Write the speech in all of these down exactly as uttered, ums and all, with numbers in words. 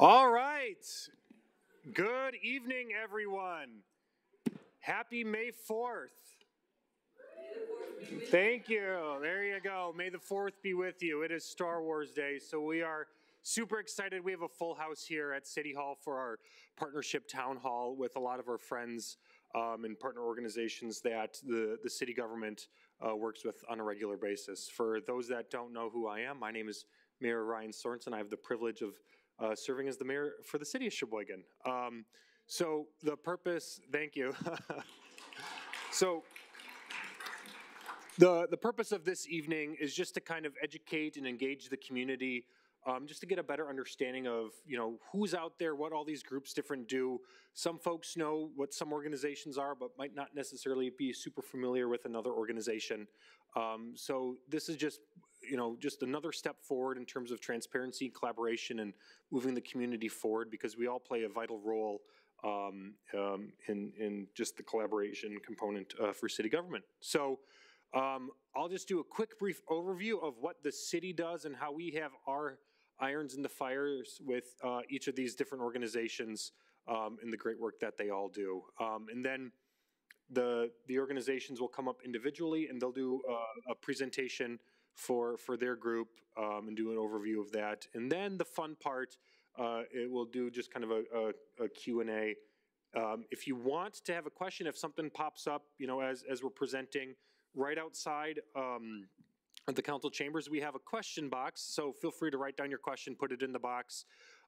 All right, good evening, everyone. Happy May fourth. Thank you, there you go. May the fourth be with you. It is Star Wars Day, so we are super excited. We have a full house here at City Hall for our partnership town hall with a lot of our friends um, and partner organizations that the, the city government uh, works with on a regular basis. For those that don't know who I am, my name is Mayor Ryan Sorenson. I have the privilege of Uh, serving as the mayor for the city of Sheboygan. Um, so the purpose, thank you. So the, the purpose of this evening is just to kind of educate and engage the community, um, just to get a better understanding of, you know, who's out there, what all these groups different do. Some folks know what some organizations are, but might not necessarily be super familiar with another organization. Um, so this is just, you know, just another step forward in terms of transparency, collaboration, and moving the community forward, because we all play a vital role um, um, in, in just the collaboration component uh, for city government. So um, I'll just do a quick brief overview of what the city does and how we have our irons in the fires with uh, each of these different organizations um, and the great work that they all do. Um, and then the, the organizations will come up individually and they'll do uh, a presentation for for their group um, and do an overview of that. And then the fun part, uh, it will do just kind of a, a, a Q and A. Um, if you want to have a question, if something pops up, you know, as, as we're presenting, right outside um, of the council chambers, we have a question box. So feel free to write down your question, put it in the box,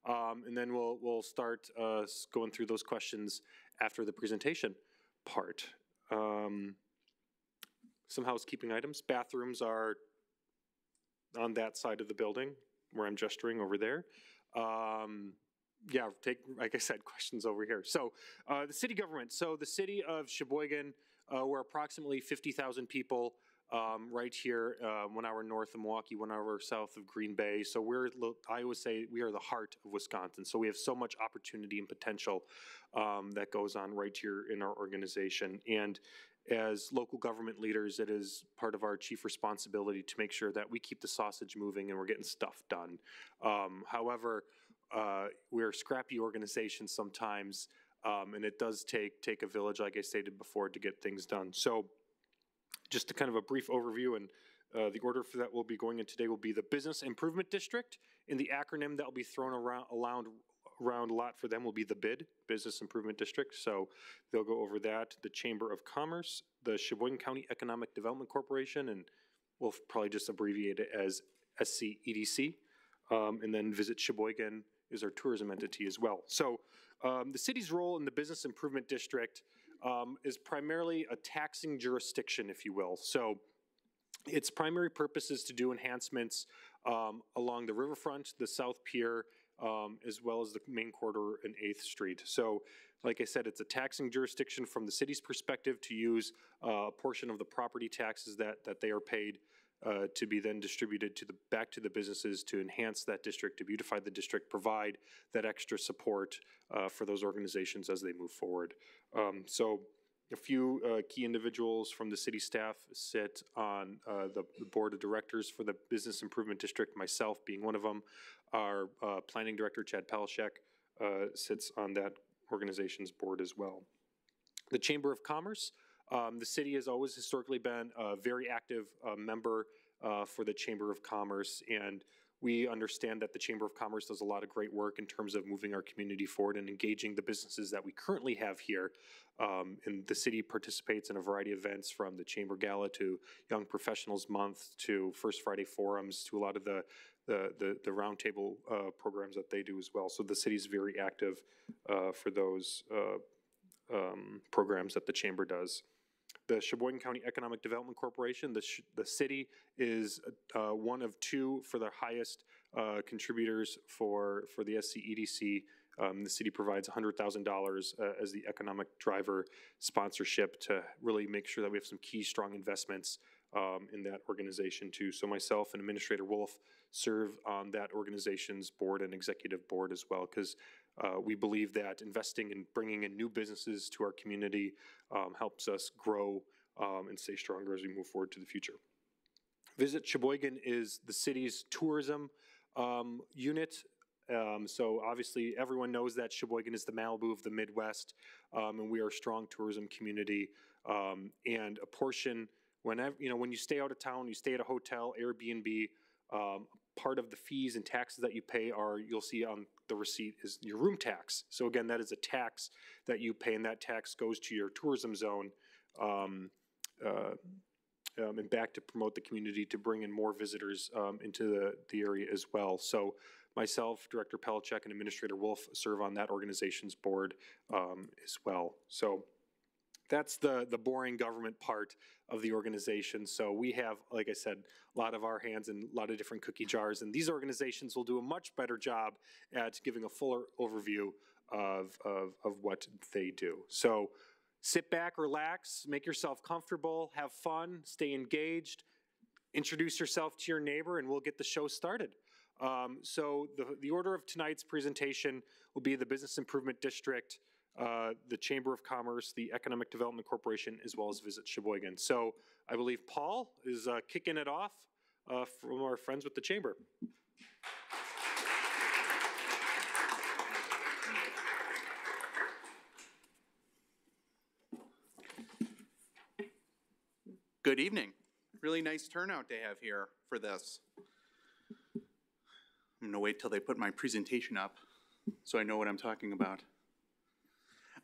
um, and then we'll, we'll start uh, going through those questions after the presentation part. Um, some housekeeping items. Bathrooms are on that side of the building where I'm gesturing over there. Um, yeah, take, like I said, questions over here. So uh, the city government. So the city of Sheboygan, uh, we're approximately fifty thousand people um, right here, uh, one hour north of Milwaukee, one hour south of Green Bay. So we're, I always say we are the heart of Wisconsin. So we have so much opportunity and potential um, that goes on right here in our organization. And as local government leaders, it is part of our chief responsibility to make sure that we keep the sausage moving and we're getting stuff done. Um, however, uh, we're a scrappy organization sometimes, um, and it does take take a village, like I stated before, to get things done. So just to kind of a brief overview, and uh, the order for that we'll be going in today will be the Business Improvement District, and the acronym that will be thrown around, around Round a lot for them will be the BID, Business Improvement District. So they'll go over that. The Chamber of Commerce, the Sheboygan County Economic Development Corporation, and we'll probably just abbreviate it as S C E D C. Um, and then Visit Sheboygan is our tourism entity as well. So um, the city's role in the Business Improvement District um, is primarily a taxing jurisdiction, if you will. So its primary purpose is to do enhancements um, along the riverfront, the South Pier, Um, as well as the main corridor and eighth street. So like I said, it's a taxing jurisdiction from the city's perspective to use uh, a portion of the property taxes that, that they are paid uh, to be then distributed to the back to the businesses to enhance that district, to beautify the district, provide that extra support uh, for those organizations as they move forward. Um, so a few uh, key individuals from the city staff sit on uh, the, the board of directors for the Business Improvement District, myself being one of them. Our uh, planning director, Chad Pelishek, uh, sits on that organization's board as well. The Chamber of Commerce, um, the city has always historically been a very active uh, member uh, for the Chamber of Commerce, and we understand that the Chamber of Commerce does a lot of great work in terms of moving our community forward and engaging the businesses that we currently have here. Um, and the city participates in a variety of events, from the Chamber Gala to Young Professionals Month to First Friday Forums to a lot of the, the, the, the roundtable uh, programs that they do as well. So the city's very active uh, for those uh, um, programs that the Chamber does. The Sheboygan County Economic Development Corporation, the, sh the city is uh, one of two for the highest uh, contributors for, for the S C E D C. Um, the city provides one hundred thousand dollars uh, as the economic driver sponsorship to really make sure that we have some key strong investments um, in that organization too. So myself and Administrator Wolf serve on that organization's board and executive board as well, because Uh, we believe that investing and bringing in new businesses to our community um, helps us grow um, and stay stronger as we move forward to the future. Visit Sheboygan is the city's tourism um, unit Um, so obviously everyone knows that Sheboygan is the Malibu of the Midwest, um, and we are a strong tourism community, um, and a portion, whenever, you know, when you stay out of town, you stay at a hotel, Airbnb, um, part of the fees and taxes that you pay are, you'll see on the receipt, is your room tax. So again, that is a tax that you pay, and that tax goes to your tourism zone, um, uh, um, and back to promote the community to bring in more visitors um, into the, the area as well. So myself, Director Pelishek, and Administrator Wolf serve on that organization's board um, as well. So that's the, the boring government part of the organization. So we have, like I said, a lot of our hands in a lot of different cookie jars, and these organizations will do a much better job at giving a fuller overview of, of, of what they do. So sit back, relax, make yourself comfortable, have fun, stay engaged, introduce yourself to your neighbor, and we'll get the show started. Um, so the, the order of tonight's presentation will be the Business Improvement District, Uh, the Chamber of Commerce, the Economic Development Corporation, as well as Visit Sheboygan. So I believe Paul is uh, kicking it off uh, from our friends with the Chamber. Good evening. Really nice turnout they have here for this. I'm going to wait till they put my presentation up so I know what I'm talking about.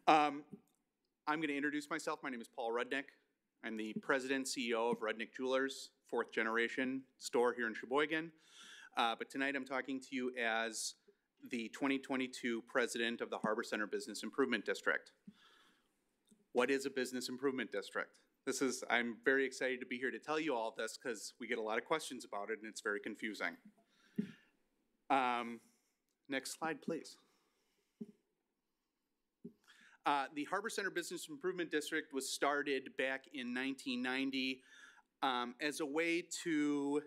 Um, I'm going to introduce myself. My name is Paul Rudnick. I'm the president, C E O of Rudnick Jewelers, fourth generation store here in Sheboygan. Uh, but tonight I'm talking to you as the twenty twenty-two president of the Harbor Centre Business Improvement District. What is a business improvement district? This is, I'm very excited to be here to tell you all this because we get a lot of questions about it and it's very confusing. Um, next slide, please. Uh, the Harbor Centre Business Improvement District was started back in nineteen ninety um, as a way to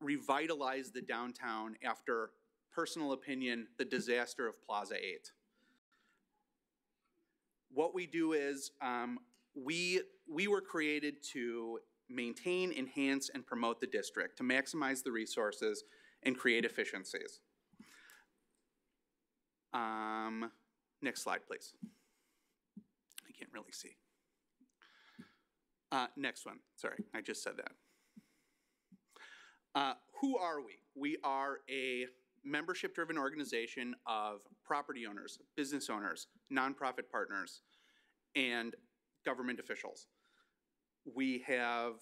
revitalize the downtown after, personal opinion, the disaster of Plaza eight. What we do is um, we, we were created to maintain, enhance, and promote the district, to maximize the resources and create efficiencies. Um, Next slide, please. I can't really see. Uh, next one. Sorry, I just said that. Uh, who are we? We are a membership-driven organization of property owners, business owners, nonprofit partners, and government officials. We have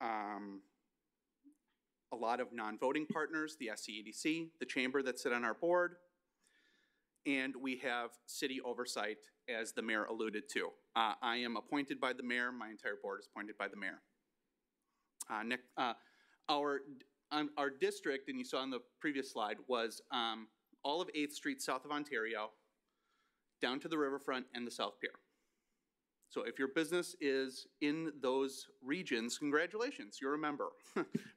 um, a lot of non-voting partners, the S C E D C, the chamber that sit on our board, and we have city oversight, as the mayor alluded to. Uh, I am appointed by the mayor. My entire board is appointed by the mayor. Uh, next, uh, our, um, our district, and you saw on the previous slide, was um, all of eighth street south of Ontario, down to the riverfront and the South Pier. So if your business is in those regions, congratulations, you're a member.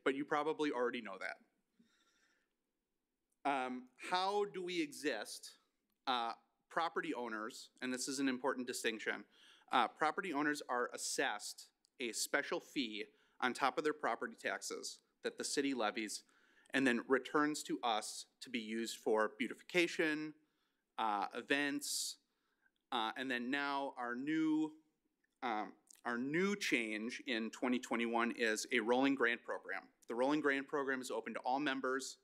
But you probably already know that. Um, how do we exist? Uh, property owners, and this is an important distinction, uh, property owners are assessed a special fee on top of their property taxes that the city levies and then returns to us to be used for beautification, uh, events, uh, and then now our new, um, our new change in twenty twenty-one is a rolling grant program. The rolling grant program is open to all members.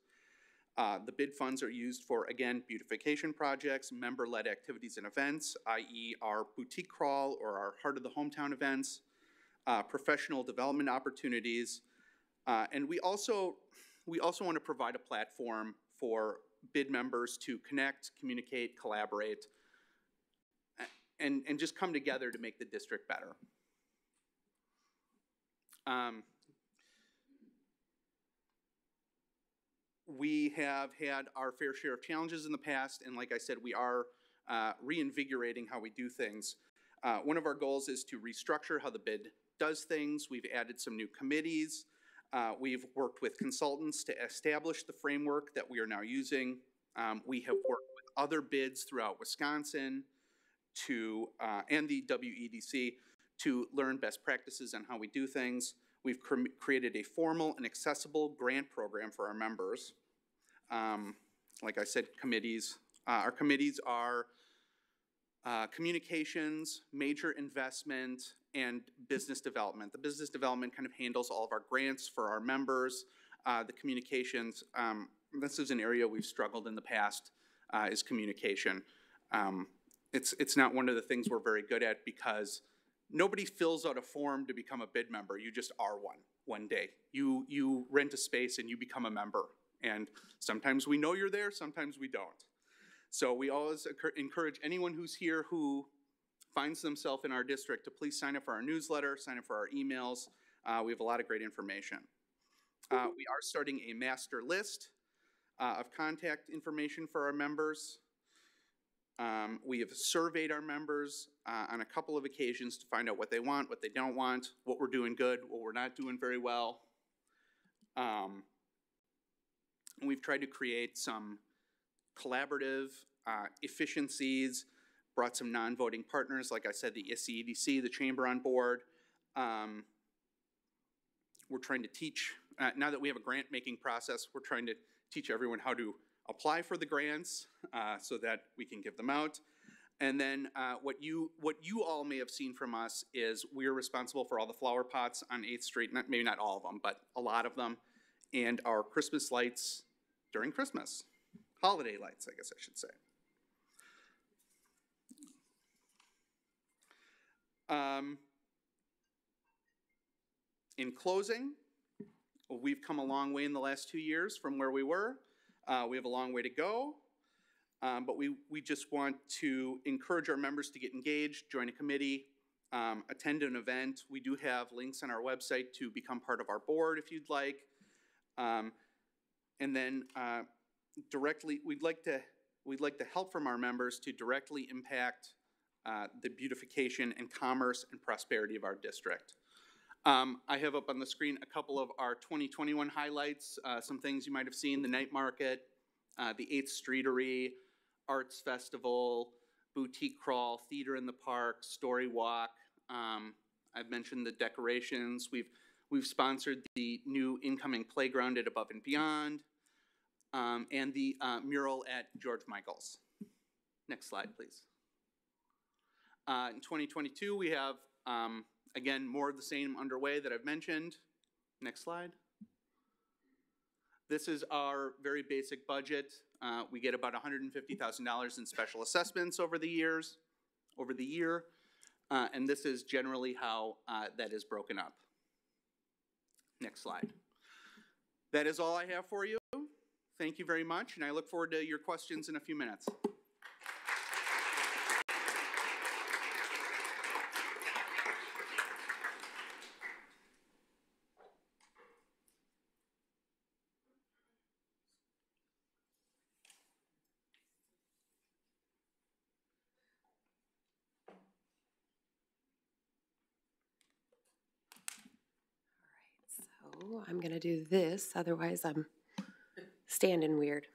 Uh, the bid funds are used for, again, beautification projects, member-led activities and events, i e our boutique crawl or our Heart of the Hometown events, uh, professional development opportunities. Uh, and we also, we also want to provide a platform for bid members to connect, communicate, collaborate, and, and just come together to make the district better. Um, We have had our fair share of challenges in the past, and like I said, we are uh, reinvigorating how we do things. Uh, one of our goals is to restructure how the bid does things. We've added some new committees. Uh, we've worked with consultants to establish the framework that we are now using. Um, we have worked with other bids throughout Wisconsin to uh, and the W E D C to learn best practices on how we do things. We've cr created a formal and accessible grant program for our members. Um, like I said, committees. Uh, our committees are uh, communications, major investment, and business development. The business development kind of handles all of our grants for our members. Uh, the communications, um, this is an area we've struggled in the past, uh, is communication. Um, it's, it's not one of the things we're very good at because nobody fills out a form to become a bid member. You just are one one day. You, you rent a space and you become a member. And sometimes we know you're there, sometimes we don't. So we always encourage anyone who's here who finds themselves in our district to please sign up for our newsletter, sign up for our emails. Uh, we have a lot of great information. Uh, we are starting a master list uh, of contact information for our members. Um, we have surveyed our members uh, on a couple of occasions to find out what they want, what they don't want, what we're doing good, what we're not doing very well. Um, and we've tried to create some collaborative uh, efficiencies, brought some non-voting partners, like I said, the I S C E D C, the chamber on board. Um, we're trying to teach, uh, now that we have a grant making process, we're trying to teach everyone how to apply for the grants uh, so that we can give them out. And then uh, what you what you all may have seen from us is we're responsible for all the flower pots on eighth street, not, maybe not all of them, but a lot of them, and our Christmas lights during Christmas. Holiday lights, I guess I should say. Um, in closing, we've come a long way in the last two years from where we were. Uh, we have a long way to go, um, but we, we just want to encourage our members to get engaged, join a committee, um, attend an event. We do have links on our website to become part of our board if you'd like. Um, and then uh, directly, we'd like to, we'd like to help from our members to directly impact uh, the beautification and commerce and prosperity of our district. Um, I have up on the screen a couple of our twenty twenty-one highlights, uh, some things you might have seen, the night market, uh, the eighth streetery, arts festival, boutique crawl, theater in the park, story walk. Um, I've mentioned the decorations. We've, we've sponsored the new incoming playground at Above and Beyond, um, and the uh, mural at George Michael's. Next slide, please. Uh, in twenty twenty-two, we have... Um, Again, more of the same underway that I've mentioned. Next slide. This is our very basic budget. Uh, we get about one hundred fifty thousand dollars in special assessments over the years, over the year, uh, and this is generally how uh, that is broken up. Next slide. That is all I have for you. Thank you very much, and I look forward to your questions in a few minutes. I'm going to do this, otherwise I'm standing weird.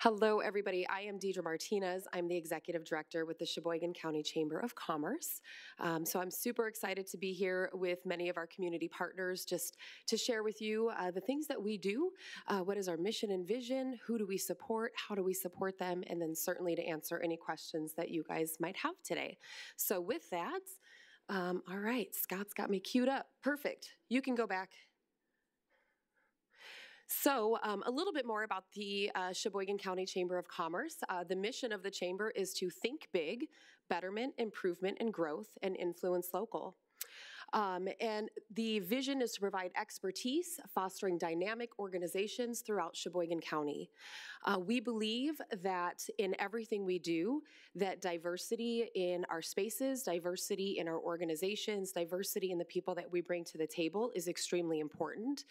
Hello, everybody. I am Deidre Martinez. I'm the Executive Director with the Sheboygan County Chamber of Commerce. Um, so I'm super excited to be here with many of our community partners just to share with you uh, the things that we do, uh, what is our mission and vision, who do we support, how do we support them, and then certainly to answer any questions that you guys might have today. So with that, um, all right, Scott's got me queued up. Perfect. You can go back. So um, a little bit more about the uh, Sheboygan County Chamber of Commerce. Uh, the mission of the chamber is to think big, betterment, improvement, and growth, and influence local. Um, and the vision is to provide expertise, fostering dynamic organizations throughout Sheboygan County. Uh, we believe that in everything we do, that diversity in our spaces, diversity in our organizations, diversity in the people that we bring to the table is extremely important.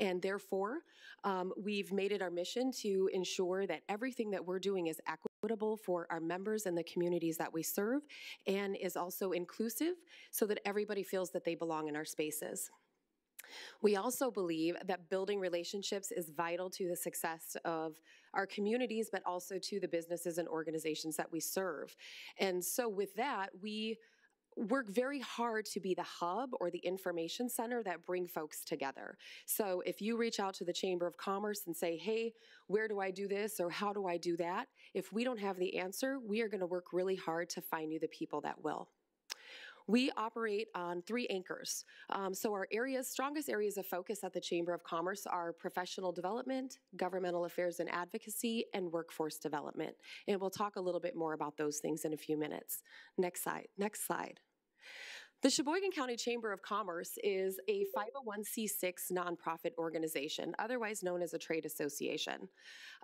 And therefore, um, we've made it our mission to ensure that everything that we're doing is equitable for our members and the communities that we serve, and is also inclusive so that everybody feels that they belong in our spaces. We also believe that building relationships is vital to the success of our communities, but also to the businesses and organizations that we serve. And so with that, we work very hard to be the hub or the information center that bring folks together. So if you reach out to the Chamber of Commerce and say, hey, where do I do this or how do I do that? If we don't have the answer, we are going to work really hard to find you the people that will. We operate on three anchors. Um, so our areas, strongest areas of focus at the Chamber of Commerce are professional development, governmental affairs and advocacy, and workforce development. And we'll talk a little bit more about those things in a few minutes. Next slide. Next slide. The Sheboygan County Chamber of Commerce is a five oh one c six nonprofit organization, otherwise known as a trade association.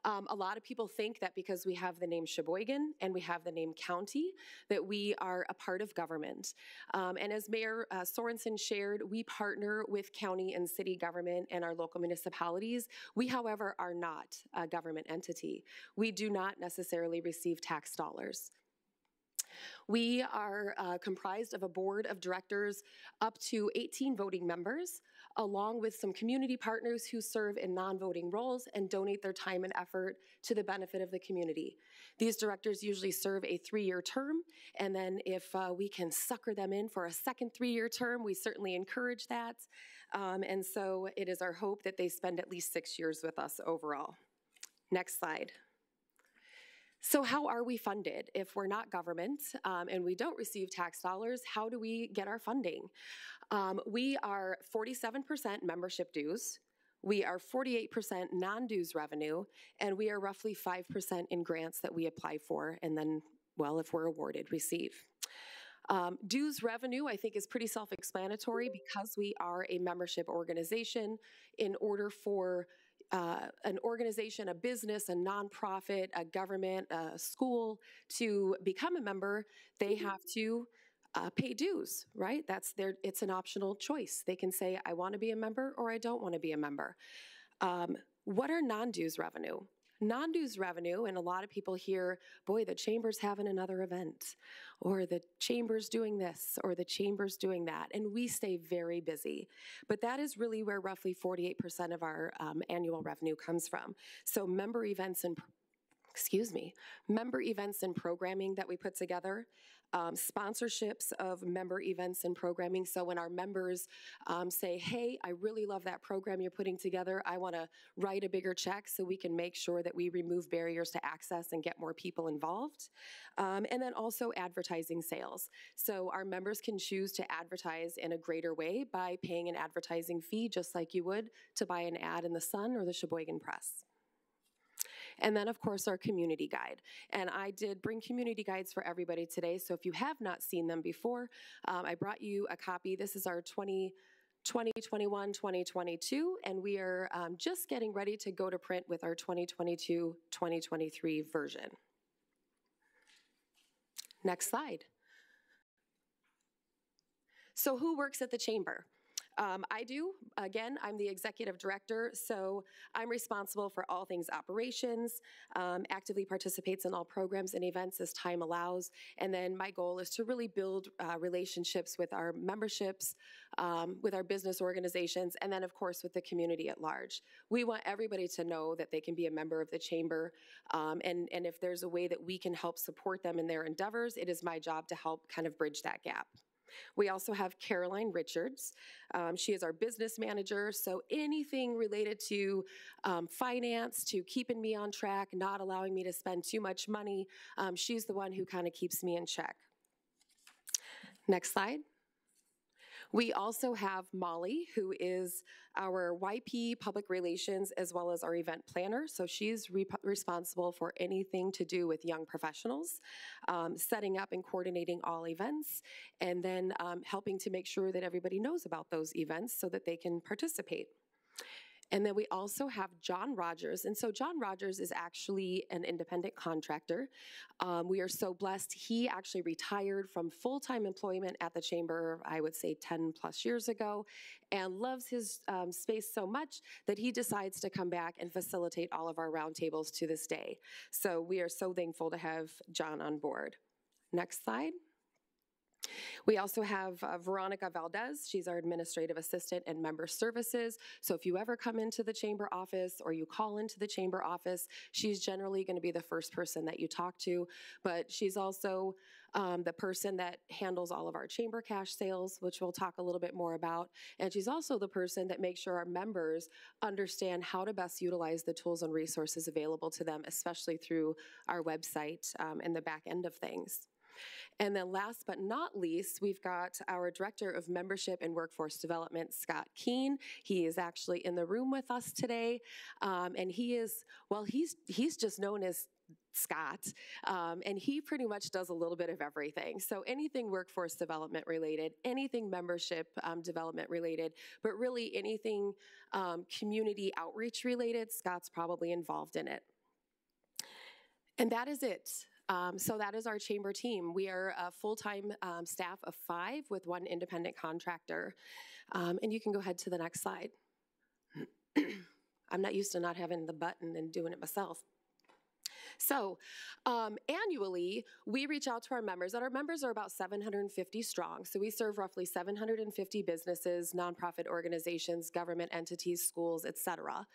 Um, a lot of people think that because we have the name Sheboygan and we have the name county, that we are a part of government. Um, and as Mayor uh, Sorenson shared, we partner with county and city government and our local municipalities. We, however, are not a government entity. We do not necessarily receive tax dollars. We are uh, comprised of a board of directors up to eighteen voting members, along with some community partners who serve in non-voting roles and donate their time and effort to the benefit of the community. These directors usually serve a three-year term, and then if uh, we can sucker them in for a second three-year term, we certainly encourage that. Um, and so it is our hope that they spend at least six years with us overall. Next slide. So how are we funded? If we're not government um, and we don't receive tax dollars, how do we get our funding? Um, we are forty-seven percent membership dues, we are forty-eight percent non-dues revenue, and we are roughly five percent in grants that we apply for and then, well, if we're awarded, receive. Um, dues revenue, I think, is pretty self-explanatory because we are a membership organization. In order for Uh, an organization, a business, a nonprofit, a government, a school to become a member, they have to uh, pay dues, right? That's their, it's an optional choice. They can say, I want to be a member or I don't want to be a member. Um, what are non-dues revenue? Non-dues revenue, and a lot of people hear, boy, the chamber's having another event, or the chamber's doing this, or the chamber's doing that, and we stay very busy. But that is really where roughly forty-eight percent of our um, annual revenue comes from. So member events and, excuse me, member events and programming that we put together, um, sponsorships of member events and programming. So when our members um, say, hey, I really love that program you're putting together, I want to write a bigger check so we can make sure that we remove barriers to access and get more people involved. Um, and then also advertising sales. So our members can choose to advertise in a greater way by paying an advertising fee, just like you would to buy an ad in the Sun or the Sheboygan Press. And then, of course, our community guide. And I did bring community guides for everybody today, so if you have not seen them before, um, I brought you a copy. This is our twenty twenty-one twenty twenty-two, and we are um, just getting ready to go to print with our twenty twenty-two twenty twenty-three version. Next slide. So who works at the Chamber? Um, I do. Again, I'm the executive director, so I'm responsible for all things operations, um, actively participates in all programs and events as time allows, and then my goal is to really build uh, relationships with our memberships, um, with our business organizations, and then, of course, with the community at large. We want everybody to know that they can be a member of the Chamber, um, and, and if there's a way that we can help support them in their endeavors, it is my job to help kind of bridge that gap. We also have Caroline Richards. Um, she is our business manager, so anything related to um, finance, to keeping me on track, not allowing me to spend too much money, um, she's the one who kind of keeps me in check. Next slide. We also have Molly, who is our Y P public relations as well as our event planner. So she's re responsible for anything to do with young professionals, um, setting up and coordinating all events, and then um, helping to make sure that everybody knows about those events so that they can participate. And then we also have John Rogers. And so John Rogers is actually an independent contractor. Um, we are so blessed. He actually retired from full-time employment at the Chamber, I would say ten plus years ago, and loves his um, space so much that he decides to come back and facilitate all of our roundtables to this day. So we are so thankful to have John on board. Next slide. We also have uh, Veronica Valdez. She's our administrative assistant and member services. So if you ever come into the chamber office or you call into the chamber office, she's generally going to be the first person that you talk to. But she's also um, the person that handles all of our chamber cash sales, which we'll talk a little bit more about. And she's also the person that makes sure our members understand how to best utilize the tools and resources available to them, especially through our website um, and the back end of things. And then last but not least, we've got our Director of Membership and Workforce Development, Scott Keene. He is actually in the room with us today. Um, and he is, well, he's, he's just known as Scott, um, and he pretty much does a little bit of everything. So anything workforce development related, anything membership um, development related, but really anything um, community outreach related, Scott's probably involved in it. And that is it. Um, so that is our chamber team. We are a full-time um, staff of five with one independent contractor. Um, and you can go ahead to the next slide. I'm not used to not having the button and doing it myself. So um, annually, we reach out to our members, and our members are about seven hundred fifty strong. So we serve roughly seven hundred fifty businesses, nonprofit organizations, government entities, schools, et cetera.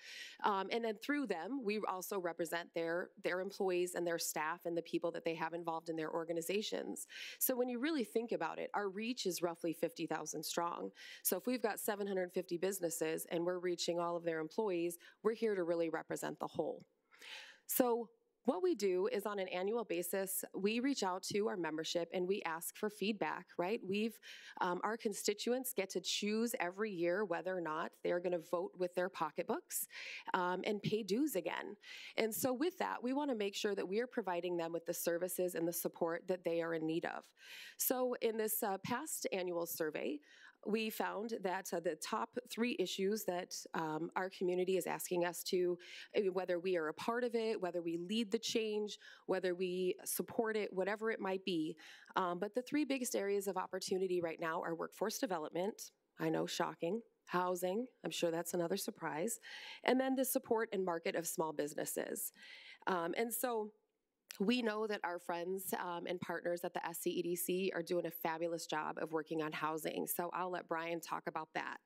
Um, and then through them, we also represent their, their employees and their staff and the people that they have involved in their organizations. So when you really think about it, our reach is roughly fifty thousand strong. So if we've got seven hundred fifty businesses and we're reaching all of their employees, we're here to really represent the whole. So what we do is on an annual basis, we reach out to our membership and we ask for feedback, right? We've, um, our constituents get to choose every year whether or not they're gonna vote with their pocketbooks um, and pay dues again. And so with that, we wanna make sure that we are providing them with the services and the support that they are in need of. So in this uh, past annual survey, we found that uh, the top three issues that um, our community is asking us to, whether we are a part of it, whether we lead the change, whether we support it, whatever it might be. Um, but the three biggest areas of opportunity right now are workforce development, I know, shocking, housing, I'm sure that's another surprise, and then the support and market of small businesses. Um, and so we know that our friends um, and partners at the S C E D C are doing a fabulous job of working on housing, so I'll let Brian talk about that.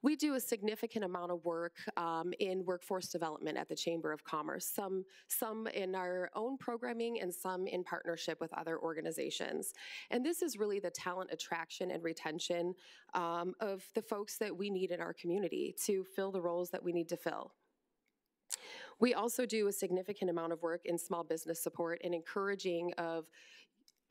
We do a significant amount of work um, in workforce development at the Chamber of Commerce, some, some in our own programming and some in partnership with other organizations. And this is really the talent attraction and retention um, of the folks that we need in our community to fill the roles that we need to fill. We also do a significant amount of work in small business support and encouraging of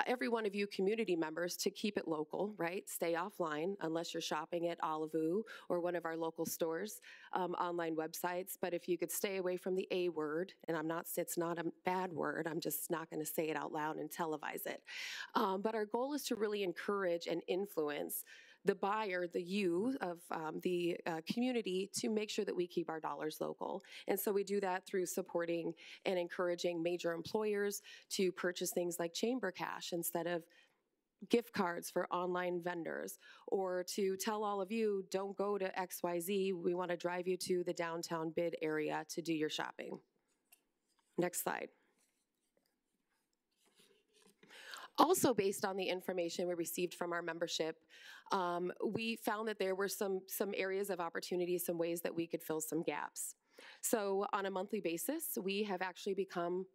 every one of you community members to keep it local, right? Stay offline unless you're shopping at Olivu or one of our local stores, um, online websites. But if you could stay away from the A word, and I'm not, it's not a bad word, I'm just not going to say it out loud and televise it. Um, but our goal is to really encourage and influence the buyer, the you of um, the uh, community, to make sure that we keep our dollars local. And so we do that through supporting and encouraging major employers to purchase things like chamber cash instead of gift cards for online vendors, or to tell all of you, don't go to X Y Z, we want to drive you to the downtown bid area to do your shopping. Next slide. Also, based on the information we received from our membership, um, we found that there were some, some areas of opportunity, some ways that we could fill some gaps. So on a monthly basis, we have actually become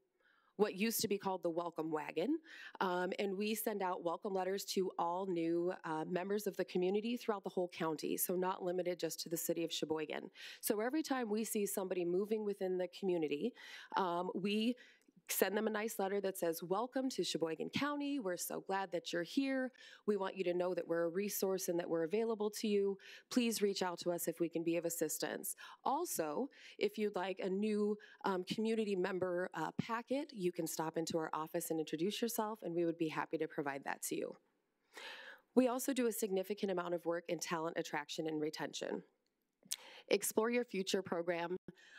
what used to be called the Welcome Wagon, um, and we send out welcome letters to all new uh, members of the community throughout the whole county, so not limited just to the city of Sheboygan. So every time we see somebody moving within the community, um, we send them a nice letter that says, welcome to Sheboygan County. We're so glad that you're here. We want you to know that we're a resource and that we're available to you. Please reach out to us if we can be of assistance. Also, if you'd like a new um, community member uh, packet, you can stop into our office and introduce yourself, and we would be happy to provide that to you. We also do a significant amount of work in talent attraction and retention. Explore Your Future program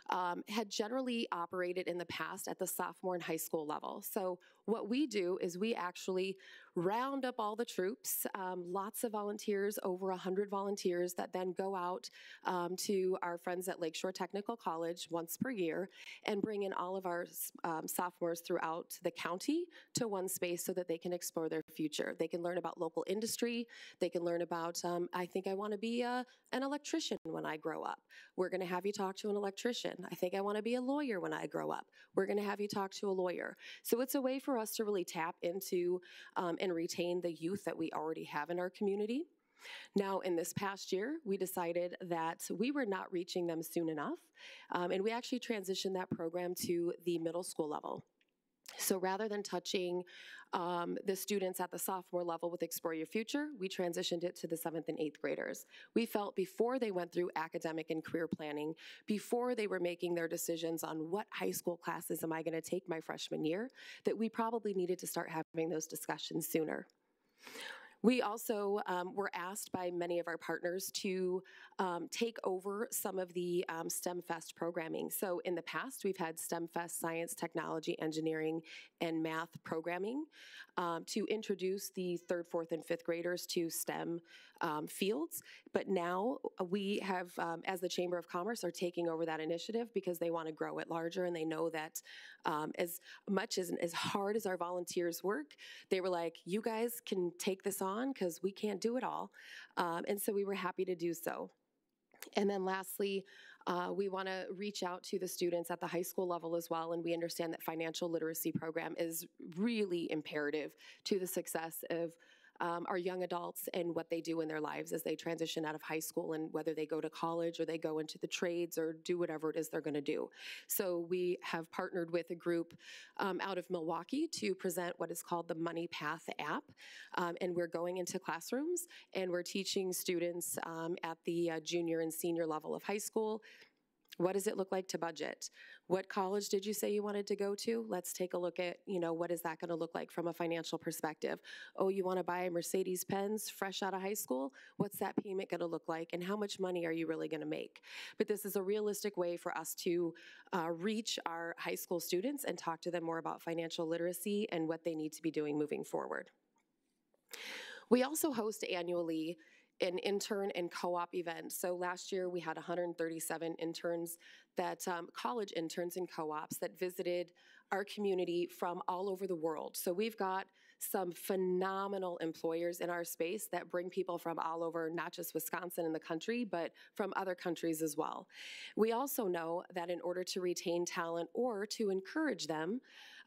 um, had generally operated in the past at the sophomore and high school level. So what we do is we actually round up all the troops, um, lots of volunteers, over one hundred volunteers that then go out um, to our friends at Lakeshore Technical College once per year and bring in all of our um, sophomores throughout the county to one space so that they can explore their future. They can learn about local industry. They can learn about, um, I think I want to be a, an electrician when I grow up. We're going to have you talk to an electrician. I think I want to be a lawyer when I grow up. We're going to have you talk to a lawyer. So it's a way for us to really tap into um, and retain the youth that we already have in our community. Now, in this past year, we decided that we were not reaching them soon enough, um, and we actually transitioned that program to the middle school level. So rather than touching um, the students at the sophomore level with Explore Your Future, we transitioned it to the seventh and eighth graders. We felt before they went through academic and career planning, before they were making their decisions on what high school classes am I going to take my freshman year, that we probably needed to start having those discussions sooner. We also um, were asked by many of our partners to um, take over some of the um, STEM Fest programming. So in the past, we've had STEM Fest Science, Technology, Engineering, and Math programming um, to introduce the third, fourth, and fifth graders to STEM um, fields. But now we have, um, as the Chamber of Commerce, are taking over that initiative because they want to grow it larger, and they know that um, as much as, as hard as our volunteers work, they were like, you guys can take this on because we can't do it all, um, and so we were happy to do so. And then lastly, uh, we want to reach out to the students at the high school level as well, and we understand that financial literacy program is really imperative to the success of um, our young adults and what they do in their lives as they transition out of high school, and whether they go to college or they go into the trades or do whatever it is they're going to do. So we have partnered with a group um, out of Milwaukee to present what is called the Money Path app, um, and we're going into classrooms and we're teaching students um, at the uh, junior and senior level of high school. What does it look like to budget? What college did you say you wanted to go to? Let's take a look at, you know, what is that going to look like from a financial perspective? Oh, you want to buy a Mercedes Benz fresh out of high school? What's that payment going to look like, and how much money are you really going to make? But this is a realistic way for us to uh, reach our high school students and talk to them more about financial literacy and what they need to be doing moving forward. We also host annually an intern and co-op event. So last year we had one hundred thirty-seven interns, that um, college interns and co-ops that visited our community from all over the world. So we've got some phenomenal employers in our space that bring people from all over, not just Wisconsin and the country, but from other countries as well. We also know that in order to retain talent or to encourage them,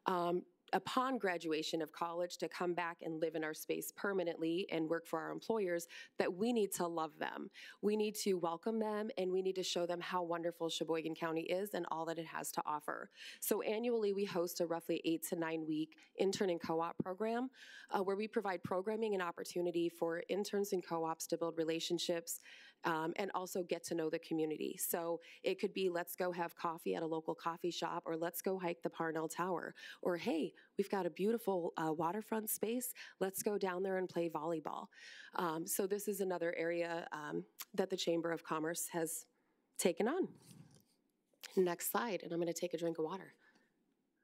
um, upon graduation of college to come back and live in our space permanently and work for our employers, that we need to love them. We need to welcome them, and we need to show them how wonderful Sheboygan County is and all that it has to offer. So annually we host a roughly eight to nine week intern and co-op program uh, where we provide programming and opportunity for interns and co-ops to build relationships um, and also get to know the community. So it could be, let's go have coffee at a local coffee shop, or let's go hike the Parnell Tower, or hey, we've got a beautiful uh, waterfront space. Let's go down there and play volleyball. Um, so this is another area um, that the Chamber of Commerce has taken on. Next slide, and I'm going to take a drink of water.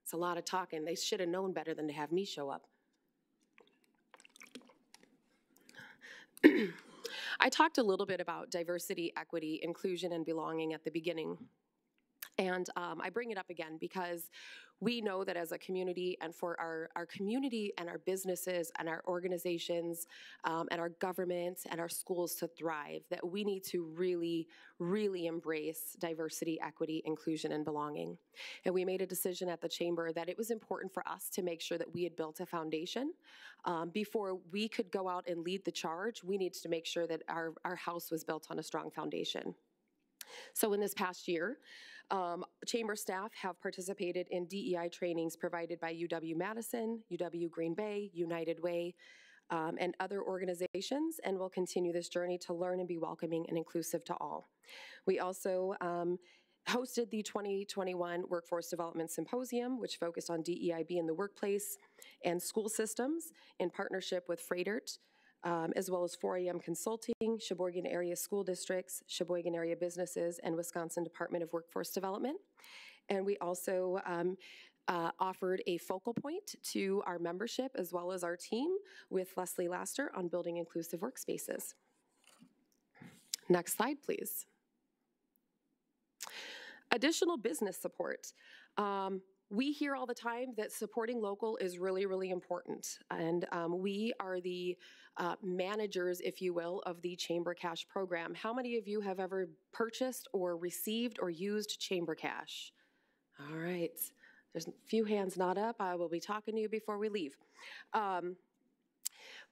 It's a lot of talking. They should have known better than to have me show up. I talked a little bit about diversity, equity, inclusion, and belonging at the beginning. And um, I bring it up again because we know that as a community, and for our, our community and our businesses and our organizations um, and our governments and our schools to thrive, that we need to really, really embrace diversity, equity, inclusion, and belonging. And we made a decision at the Chamber that it was important for us to make sure that we had built a foundation. Um, before we could go out and lead the charge, we needed to make sure that our, our house was built on a strong foundation. So in this past year, um, Chamber staff have participated in D E I trainings provided by U W Madison, U W Green Bay, United Way, um, and other organizations, and will continue this journey to learn and be welcoming and inclusive to all. We also um, hosted the twenty twenty-one Workforce Development Symposium, which focused on D E I B in the workplace and school systems in partnership with Freighter, um, as well as four A M Consulting, Sheboygan Area School Districts, Sheboygan Area Businesses, and Wisconsin Department of Workforce Development. And we also um, Uh, offered a focal point to our membership as well as our team with Leslie Laster on building inclusive workspaces. Next slide, please. Additional business support. Um, we hear all the time that supporting local is really, really important. And um, we are the uh, managers, if you will, of the Chamber Cash program. How many of you have ever purchased or received or used Chamber Cash? All right. There's a few hands not up. I will be talking to you before we leave. Um,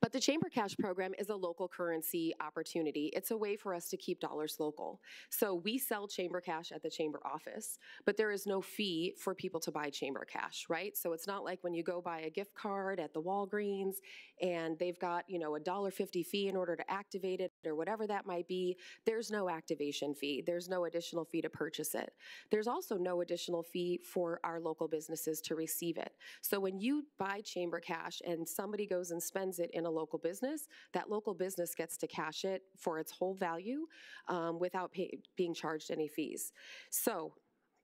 but the Chamber Cash program is a local currency opportunity. It's a way for us to keep dollars local. So we sell Chamber Cash at the Chamber office, but there is no fee for people to buy Chamber Cash, right? So it's not like when you go buy a gift card at the Walgreens and they've got, you know, a a dollar fifty fee in order to activate it, or whatever that might be. There's no activation fee. There's no additional fee to purchase it. There's also no additional fee for our local businesses to receive it. So when you buy Chamber Cash and somebody goes and spends it in a local business, that local business gets to cash it for its whole value um, without pay being charged any fees. So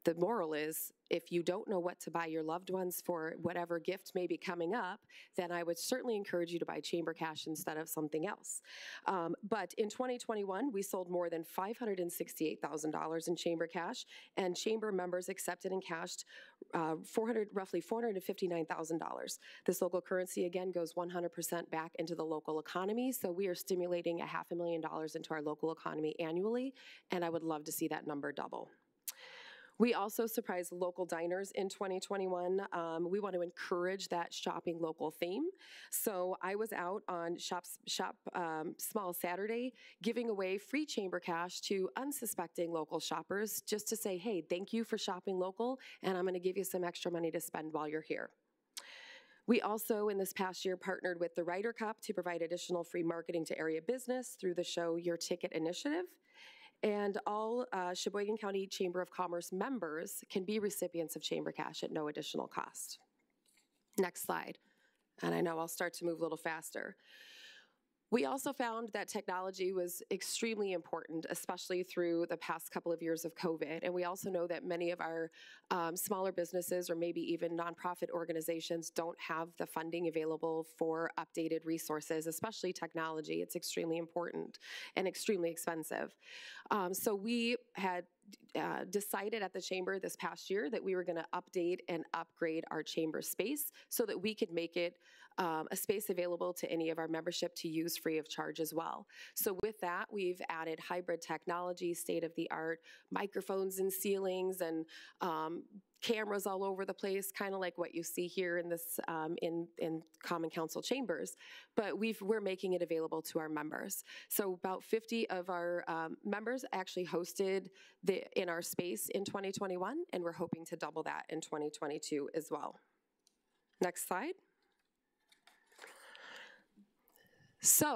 the moral is, if you don't know what to buy your loved ones for whatever gift may be coming up, then I would certainly encourage you to buy Chamber Cash instead of something else. Um, but in twenty twenty-one, we sold more than five hundred sixty-eight thousand dollars in Chamber Cash, and Chamber members accepted and cashed uh, four hundred, roughly four hundred fifty-nine thousand dollars. This local currency, again, goes one hundred percent back into the local economy, so we are stimulating a half a million dollars into our local economy annually, and I would love to see that number double. We also surprised local diners in twenty twenty-one. Um, we want to encourage that shopping local theme. So I was out on Shop, shop um, Small Saturday giving away free Chamber Cash to unsuspecting local shoppers just to say, hey, thank you for shopping local, and I'm going to give you some extra money to spend while you're here. We also, in this past year, partnered with the Ryder Cup to provide additional free marketing to area business through the Show Your Ticket initiative. And all uh, Sheboygan County Chamber of Commerce members can be recipients of Chamber Cash at no additional cost. Next slide. And I know I'll start to move a little faster. We also found that technology was extremely important, especially through the past couple of years of COVID. And we also know that many of our um, smaller businesses or maybe even nonprofit organizations don't have the funding available for updated resources, especially technology. It's extremely important and extremely expensive. Um, so we had Uh, decided at the Chamber this past year that we were going to update and upgrade our Chamber space so that we could make it um, a space available to any of our membership to use free of charge as well. So with that, we've added hybrid technology, state-of-the-art microphones and ceilings, and um, cameras all over the place, kind of like what you see here in this um, in in Common Council chambers, but we've we're making it available to our members. So about fifty of our um, members actually hosted the in our space in twenty twenty-one, and we're hoping to double that in twenty twenty-two as well. Next slide. So,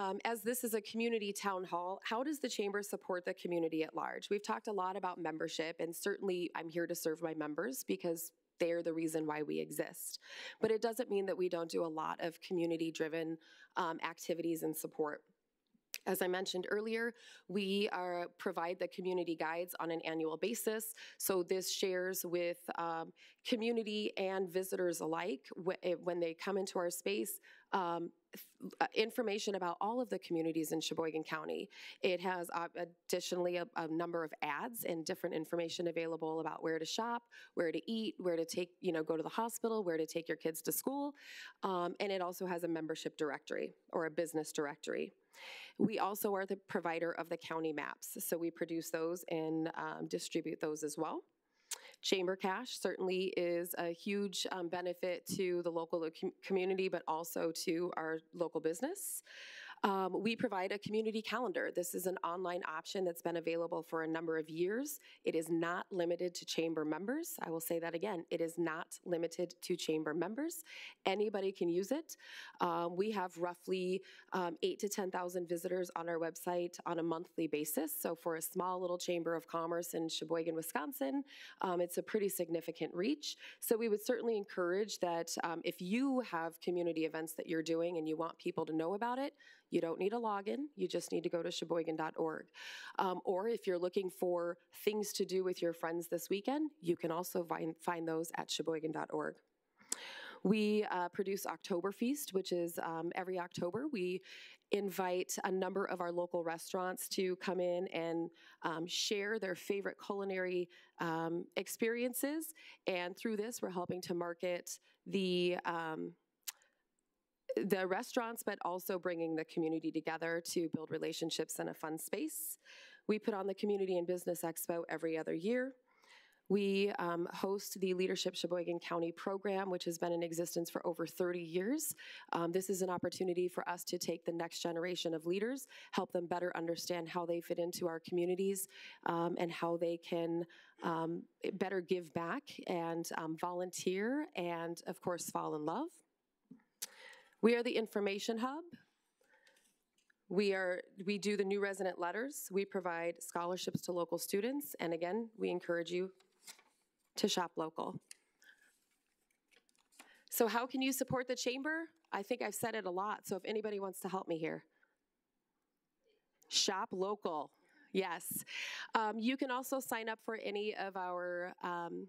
um, as this is a community town hall, how does the Chamber support the community at large? We've talked a lot about membership, and certainly I'm here to serve my members because they're the reason why we exist. But it doesn't mean that we don't do a lot of community-driven um, activities and support. As I mentioned earlier, we are, provide the community guides on an annual basis. So this shares with um, community and visitors alike wh when they come into our space, um, Uh, information about all of the communities in Sheboygan County. It has uh, additionally a, a number of ads and different information available about where to shop, where to eat, where to take, you know, go to the hospital, where to take your kids to school. Um, and it also has a membership directory or a business directory. We also are the provider of the county maps. So we produce those and um, distribute those as well. Chamber Cash certainly is a huge um, benefit to the local community, but also to our local business. Um, we provide a community calendar. This is an online option that's been available for a number of years. It is not limited to chamber members. I will say that again. It is not limited to chamber members. Anybody can use it. Um, we have roughly um, eight to ten thousand visitors on our website on a monthly basis. So for a small little chamber of commerce in Sheboygan, Wisconsin, um, it's a pretty significant reach. So we would certainly encourage that um, if you have community events that you're doing and you want people to know about it, you don't need a login. You just need to go to Sheboygan dot org. Um, or if you're looking for things to do with your friends this weekend, you can also find, find those at Sheboygan dot org. We uh, produce Oktoberfest, which is um, every October. We invite a number of our local restaurants to come in and um, share their favorite culinary um, experiences. And through this, we're helping to market the um, the restaurants, but also bringing the community together to build relationships in a fun space. We put on the Community and Business Expo every other year. We um, host the Leadership Sheboygan County program, which has been in existence for over thirty years. Um, this is an opportunity for us to take the next generation of leaders, help them better understand how they fit into our communities um, and how they can um, better give back and um, volunteer and, of course, fall in love. We are the Information Hub. We are, we do the new resident letters. We provide scholarships to local students. And again, we encourage you to shop local. So how can you support the chamber? I think I've said it a lot, so if anybody wants to help me here. Shop local, yes. Um, you can also sign up for any of our um,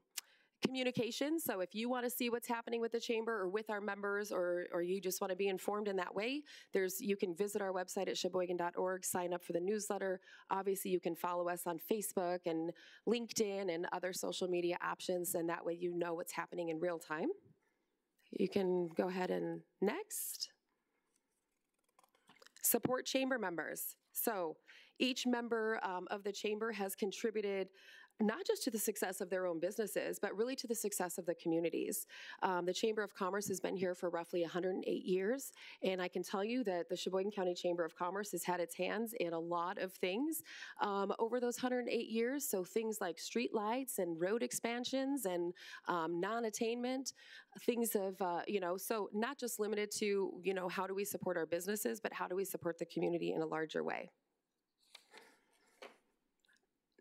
communication. So if you want to see what's happening with the chamber or with our members, or, or you just want to be informed in that way, there's you can visit our website at Sheboygan dot org, sign up for the newsletter. Obviously, you can follow us on Facebook and LinkedIn and other social media options, and that way you know what's happening in real time. You can go ahead and next. Support chamber members. So each member um, of the chamber has contributed not just to the success of their own businesses, but really to the success of the communities. Um, the Chamber of Commerce has been here for roughly one hundred eight years, and I can tell you that the Sheboygan County Chamber of Commerce has had its hands in a lot of things um, over those one hundred eight years, so things like street lights and road expansions and um, non-attainment, things of, uh, you know, so not just limited to, you know, how do we support our businesses, but how do we support the community in a larger way.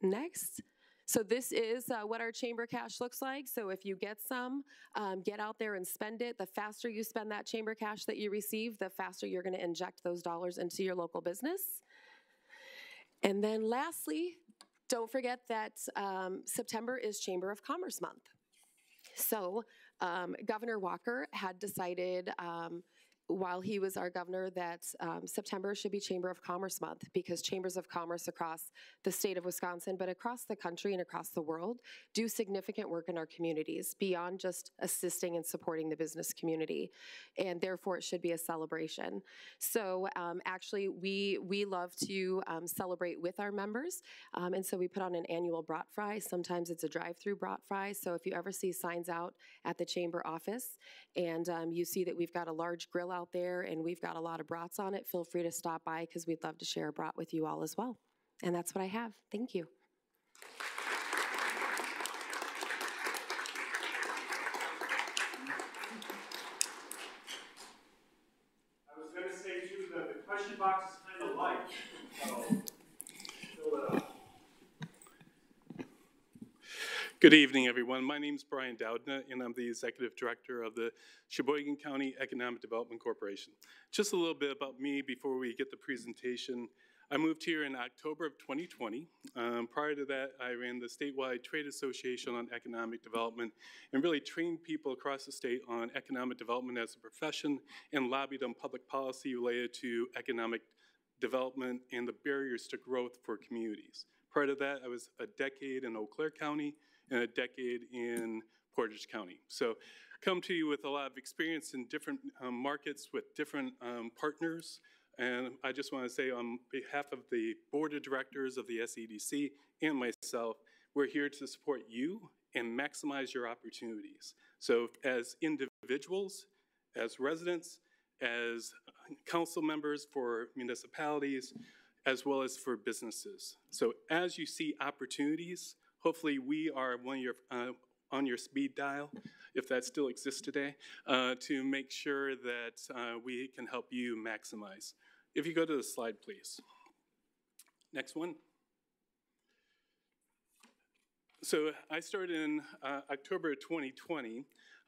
Next. So this is uh, what our chamber cash looks like. So if you get some, um, get out there and spend it. The faster you spend that chamber cash that you receive, the faster you're gonna inject those dollars into your local business. And then lastly, don't forget that um, September is Chamber of Commerce Month. So um, Governor Walker had decided um, while he was our governor, that um, September should be Chamber of Commerce Month, because chambers of commerce across the state of Wisconsin, but across the country and across the world, do significant work in our communities beyond just assisting and supporting the business community. And therefore, it should be a celebration. So um, actually, we, we love to um, celebrate with our members. Um, and so we put on an annual brat fry. Sometimes it's a drive-through brat fry. So if you ever see signs out at the chamber office and um, you see that we've got a large grill out out there and we've got a lot of brats on it, feel free to stop by because we'd love to share a brat with you all as well. And that's what I have. Thank you. I was going to say too that the question box is kind of light, so fill it up. Good evening, everyone. My name is Brian Doudna, and I'm the Executive Director of the Sheboygan County Economic Development Corporation. Just a little bit about me before we get the presentation. I moved here in October of twenty twenty. Um, prior to that, I ran the statewide trade association on economic development and really trained people across the state on economic development as a profession and lobbied on public policy related to economic development and the barriers to growth for communities. Prior to that, I was a decade in Eau Claire County, and a decade in Portage County. So come to you with a lot of experience in different um, markets with different um, partners. And I just want to say on behalf of the board of directors of the S E D C and myself, we're here to support you and maximize your opportunities. So as individuals, as residents, as council members, for municipalities, as well as for businesses. So as you see opportunities, hopefully we are one of your, uh, on your speed dial, if that still exists today, uh, to make sure that uh, we can help you maximize. If you go to the slide, please. Next one. So I started in uh, October of twenty twenty.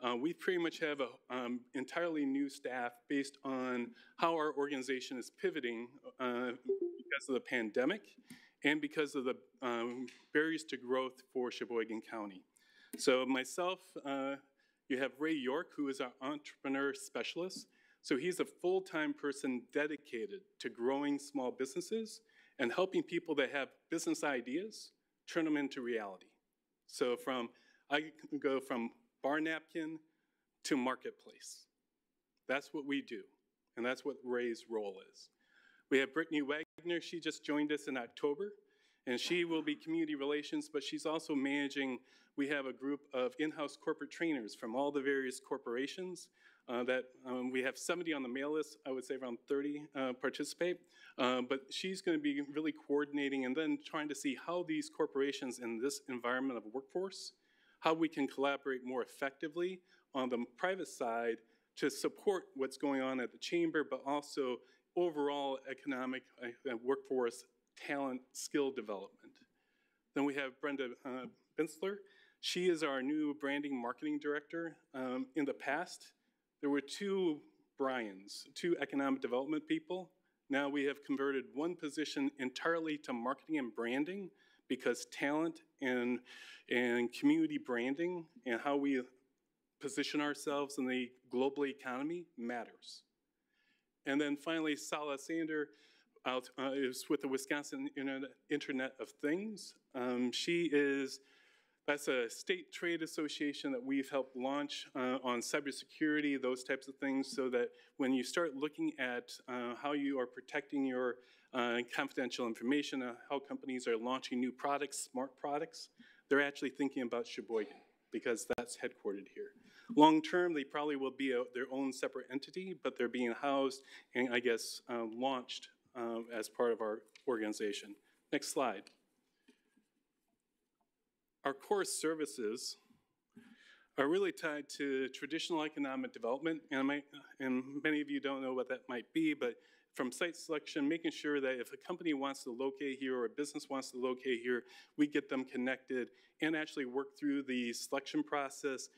Uh, we pretty much have an um, entirely new staff based on how our organization is pivoting uh, because of the pandemic and because of the um, barriers to growth for Sheboygan County. So myself, uh, you have Ray York, who is our entrepreneur specialist. So he's a full-time person dedicated to growing small businesses and helping people that have business ideas turn them into reality. So from, I go from bar napkin to marketplace. That's what we do, and that's what Ray's role is. We have Brittany Wagner. She just joined us in October, and she will be community relations, but she's also managing, we have a group of in-house corporate trainers from all the various corporations uh, that um, we have seventy on the mail list, I would say around thirty uh, participate, uh, but she's gonna be really coordinating and then trying to see how these corporations in this environment of workforce, how we can collaborate more effectively on the private side to support what's going on at the chamber, but also overall economic uh, workforce talent skill development. Then we have Brenda uh, Bensler. She is our new branding marketing director. Um, in the past, there were two Bryans, two economic development people. Now we have converted one position entirely to marketing and branding, because talent and, and community branding and how we position ourselves in the global economy matters. And then finally, Sala Sander out, uh, is with the Wisconsin Internet, Internet of Things. Um, she is, that's a state trade association that we've helped launch uh, on cybersecurity, those types of things, so that when you start looking at uh, how you are protecting your Uh, confidential information, uh, how companies are launching new products, smart products, they're actually thinking about Sheboygan because that's headquartered here. Long term, they probably will be a, their own separate entity, but they're being housed and I guess uh, launched uh, as part of our organization. Next slide. Our core services are really tied to traditional economic development, and, my, and many of you don't know what that might be, but from site selection, making sure that if a company wants to locate here or a business wants to locate here, we get them connected and actually work through the selection process,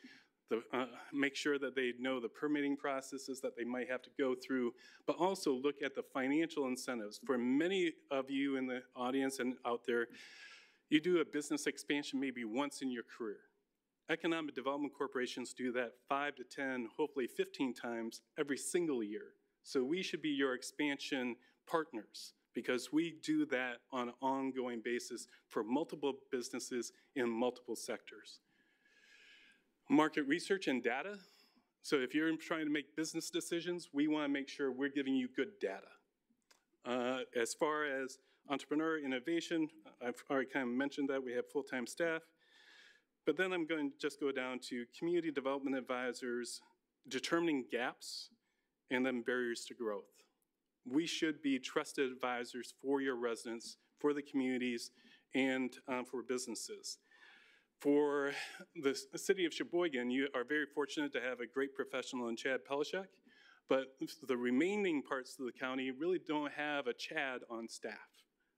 the, uh, make sure that they know the permitting processes that they might have to go through, but also look at the financial incentives. For many of you in the audience and out there, you do a business expansion maybe once in your career. Economic development corporations do that five to ten, hopefully fifteen times every single year. So we should be your expansion partners because we do that on an ongoing basis for multiple businesses in multiple sectors. Market research and data. So if you're trying to make business decisions, we want to make sure we're giving you good data. Uh, as far as entrepreneur innovation, I've already kind of mentioned that we have full-time staff. But then I'm going to just go down to community development advisors, determining gaps, and then barriers to growth. We should be trusted advisors for your residents, for the communities, and um, for businesses. For the city of Sheboygan, you are very fortunate to have a great professional in Chad Pelishek, but the remaining parts of the county really don't have a Chad on staff.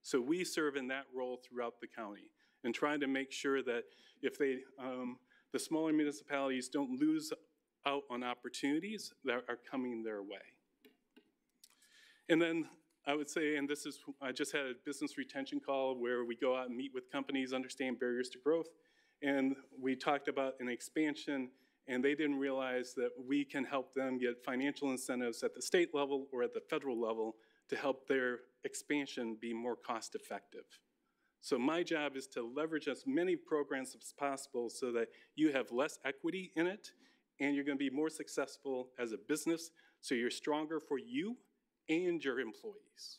So we serve in that role throughout the county and trying to make sure that if they, um, the smaller municipalities don't lose out on opportunities that are coming their way. And then I would say, and this is, I just had a business retention call where we go out and meet with companies, understand barriers to growth, and we talked about an expansion, and they didn't realize that we can help them get financial incentives at the state level or at the federal level to help their expansion be more cost effective. So my job is to leverage as many programs as possible so that you have less equity in it and you're going to be more successful as a business, so you're stronger for you and your employees.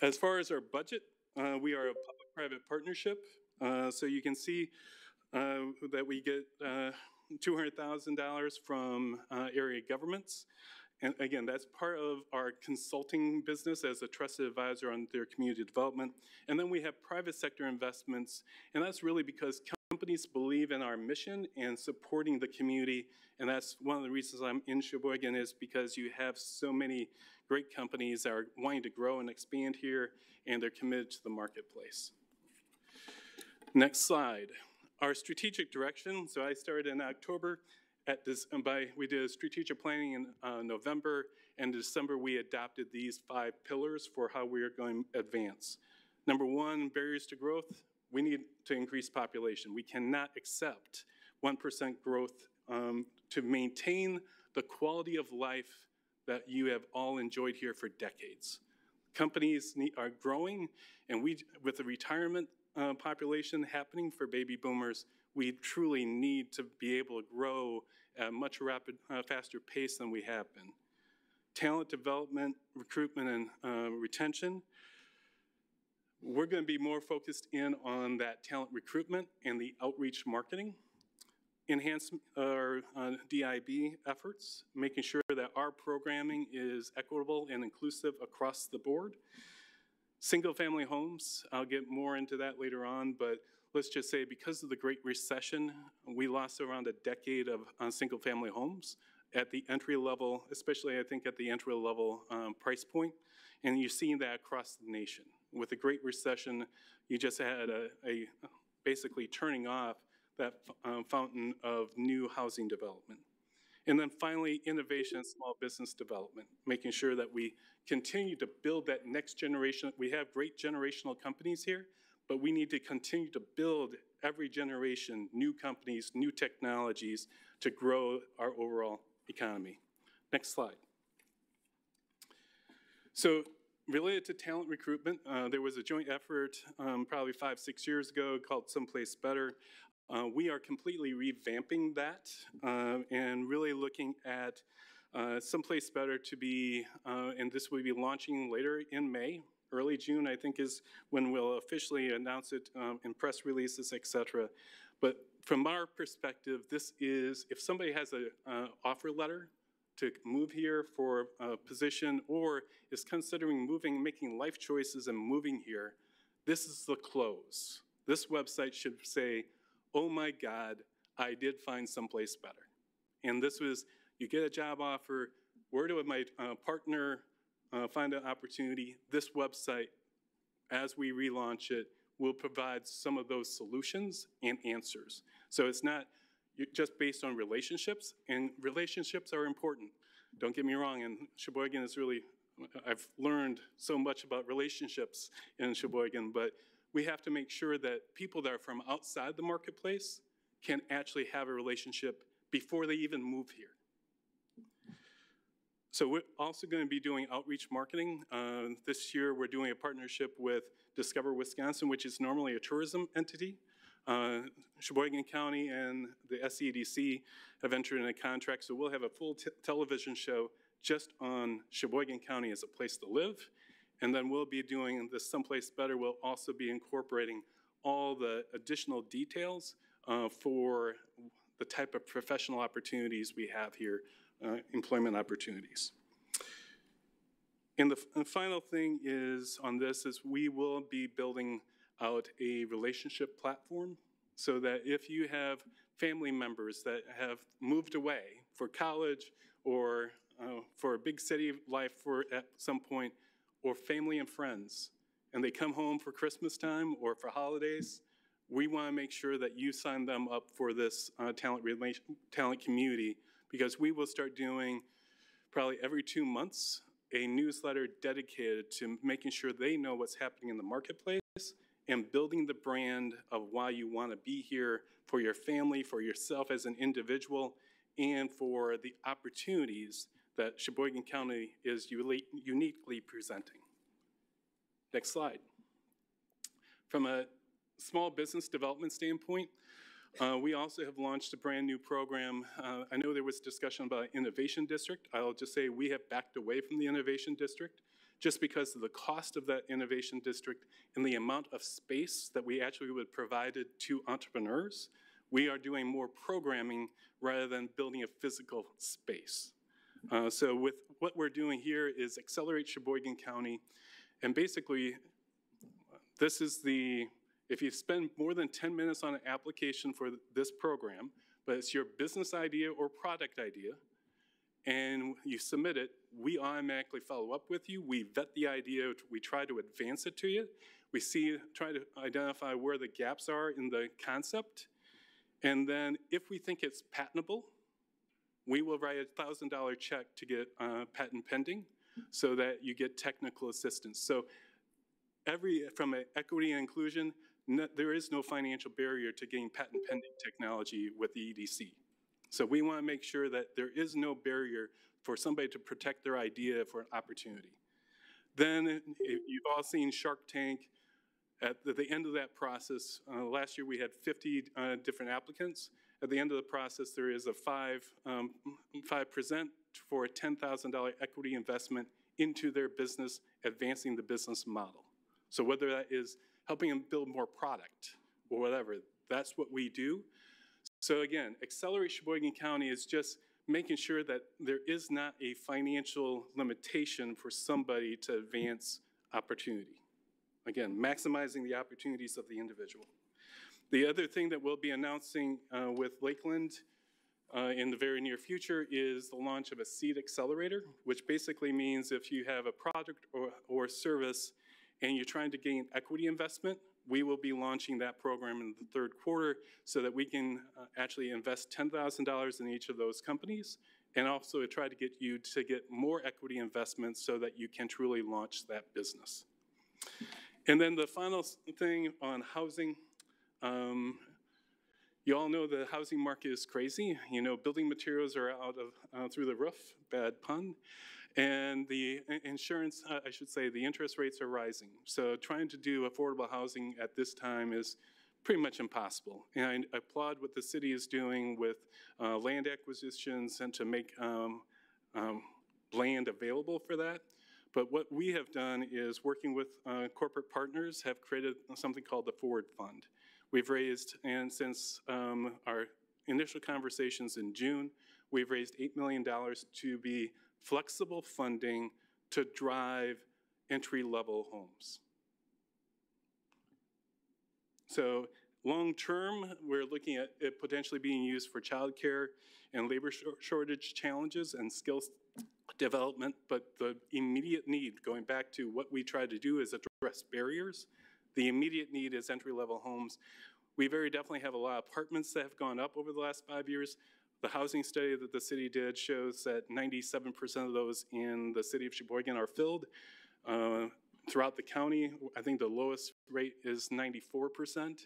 As far as our budget, uh, we are a public-private partnership, uh, so you can see uh, that we get uh, two hundred thousand dollars from uh, area governments. And again, that's part of our consulting business as a trusted advisor on their community development. And then we have private sector investments, and that's really because companies believe in our mission and supporting the community. And that's one of the reasons I'm in Sheboygan, is because you have so many great companies that are wanting to grow and expand here, and they're committed to the marketplace. Next slide. Our strategic direction. So I started in October. At this, and by, we did strategic planning in uh, November, and December we adopted these five pillars for how we are going to advance. Number one, barriers to growth. We need to increase population. We cannot accept one percent growth um, to maintain the quality of life that you have all enjoyed here for decades. Companies need, are growing, and we, with the retirement uh, population happening for baby boomers, we truly need to be able to grow at a much rapid, uh, faster pace than we have been. Talent development, recruitment, and uh, retention. We're going to be more focused in on that talent recruitment and the outreach marketing. Enhance our uh, D I B efforts, making sure that our programming is equitable and inclusive across the board. Single-family homes, I'll get more into that later on, but let's just say because of the Great Recession, we lost around a decade of uh, single-family homes at the entry level, especially I think at the entry level um, price point, and you're seeing that across the nation. With the Great Recession, you just had a, a basically turning off that um, fountain of new housing development. And then finally, innovation and small business development, making sure that we continue to build that next generation. We have great generational companies here, but we need to continue to build every generation new companies, new technologies to grow our overall economy. Next slide. So related to talent recruitment, uh, there was a joint effort um, probably five, six years ago called Someplace Better. Uh, we are completely revamping that uh, and really looking at uh, Someplace Better to be, uh, and this will be launching later in May. Early June, I think, is when we'll officially announce it um, in press releases, et cetera. But from our perspective, this is, if somebody has an uh, offer letter to move here for a position or is considering moving, making life choices and moving here, this is the close. This website should say, oh my God, I did find someplace better. And this was, you get a job offer, where do my uh, partner Uh, find an opportunity. This website, as we relaunch it, will provide some of those solutions and answers. So it's not just based on relationships, and relationships are important. Don't get me wrong, and Sheboygan is really, I've learned so much about relationships in Sheboygan, but we have to make sure that people that are from outside the marketplace can actually have a relationship before they even move here. So we're also going to be doing outreach marketing. Uh, this year we're doing a partnership with Discover Wisconsin, which is normally a tourism entity. Uh, Sheboygan County and the S E D C have entered in a contract, so we'll have a full t television show just on Sheboygan County as a place to live. And then we'll be doing this Someplace Better. We'll also be incorporating all the additional details uh, for the type of professional opportunities we have here. Uh, employment opportunities. And the, the final thing is on this is we will be building out a relationship platform so that if you have family members that have moved away for college or uh, for a big city life for at some point, or family and friends, and they come home for Christmas time or for holidays, we want to make sure that you sign them up for this uh, talent relation, talent community, because we will start doing probably every two months a newsletter dedicated to making sure they know what's happening in the marketplace and building the brand of why you want to be here for your family, for yourself as an individual, and for the opportunities that Sheboygan County is uniquely presenting. Next slide. From a small business development standpoint, Uh, we also have launched a brand new program. Uh, I know there was discussion about Innovation District. I'll just say we have backed away from the Innovation District just because of the cost of that Innovation District and the amount of space that we actually would have provided to entrepreneurs. we are doing more programming rather than building a physical space. Uh, so with what we're doing here is Accelerate Sheboygan County. And basically, this is the, if you spend more than ten minutes on an application for this program, but it's your business idea or product idea, and you submit it, we automatically follow up with you. We vet the idea, we try to advance it to you. We see, try to identify where the gaps are in the concept. And then if we think it's patentable, we will write a one thousand dollar check to get uh, patent pending so that you get technical assistance. So every, from an equity and inclusion, no, there is no financial barrier to getting patent pending technology with the E D C. So we want to make sure that there is no barrier for somebody to protect their idea for an opportunity. Then you've all seen Shark Tank. At the end of that process, uh, last year we had fifty uh, different applicants. At the end of the process, there is a five, um, five percent for a ten thousand dollar equity investment into their business, advancing the business model. So whether that is helping them build more product or whatever, that's what we do. So again, Accelerate Sheboygan County is just making sure that there is not a financial limitation for somebody to advance opportunity. Again, maximizing the opportunities of the individual. The other thing that we'll be announcing uh, with Lakeland uh, in the very near future is the launch of a seed accelerator, which basically means if you have a product or, or service and you're trying to gain equity investment, we will be launching that program in the third quarter so that we can uh, actually invest ten thousand dollars in each of those companies and also try to get you to get more equity investments so that you can truly launch that business. And then the final thing on housing, um, you all know the housing market is crazy. You know, building materials are out of, uh, through the roof, bad pun. And the insurance, uh, I should say, the interest rates are rising. So trying to do affordable housing at this time is pretty much impossible. And I applaud what the city is doing with uh, land acquisitions and to make um, um, land available for that. But what we have done is, working with uh, corporate partners, have created something called the Forward Fund. We've raised, and since um, our initial conversations in June, we've raised eight million dollars to be flexible funding to drive entry-level homes. So long-term, we're looking at it potentially being used for childcare and labor shortage challenges and skills development, but the immediate need, going back to what we try to do, is address barriers. The immediate need is entry-level homes. We very definitely have a lot of apartments that have gone up over the last five years. The housing study that the city did shows that ninety-seven percent of those in the city of Sheboygan are filled. Uh, throughout the county, I think the lowest rate is ninety-four percent.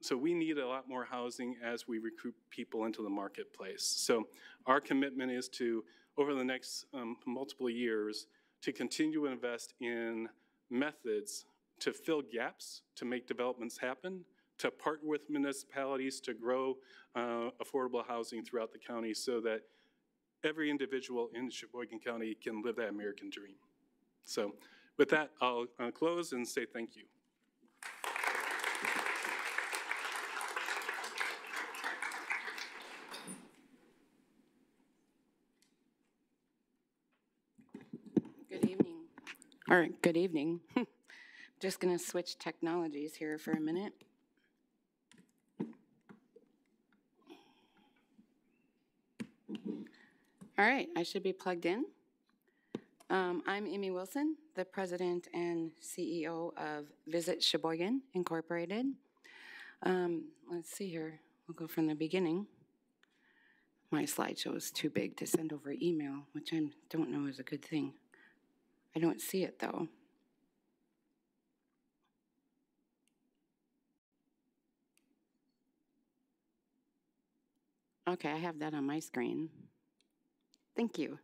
So we need a lot more housing as we recruit people into the marketplace. So our commitment is to, over the next um, multiple years, to continue to invest in methods to fill gaps, to make developments happen, to partner with municipalities to grow uh, affordable housing throughout the county so that every individual in Sheboygan County can live that American dream. So with that, I'll uh, close and say thank you. Good evening, or good evening. Just gonna switch technologies here for a minute. All right, I should be plugged in. Um, I'm Emmy Wilson, the president and C E O of Visit Sheboygan Incorporated. Um, let's see here, we'll go from the beginning. My slideshow is too big to send over email, which I don't know is a good thing. I don't see it though. Okay, I have that on my screen. Thank you.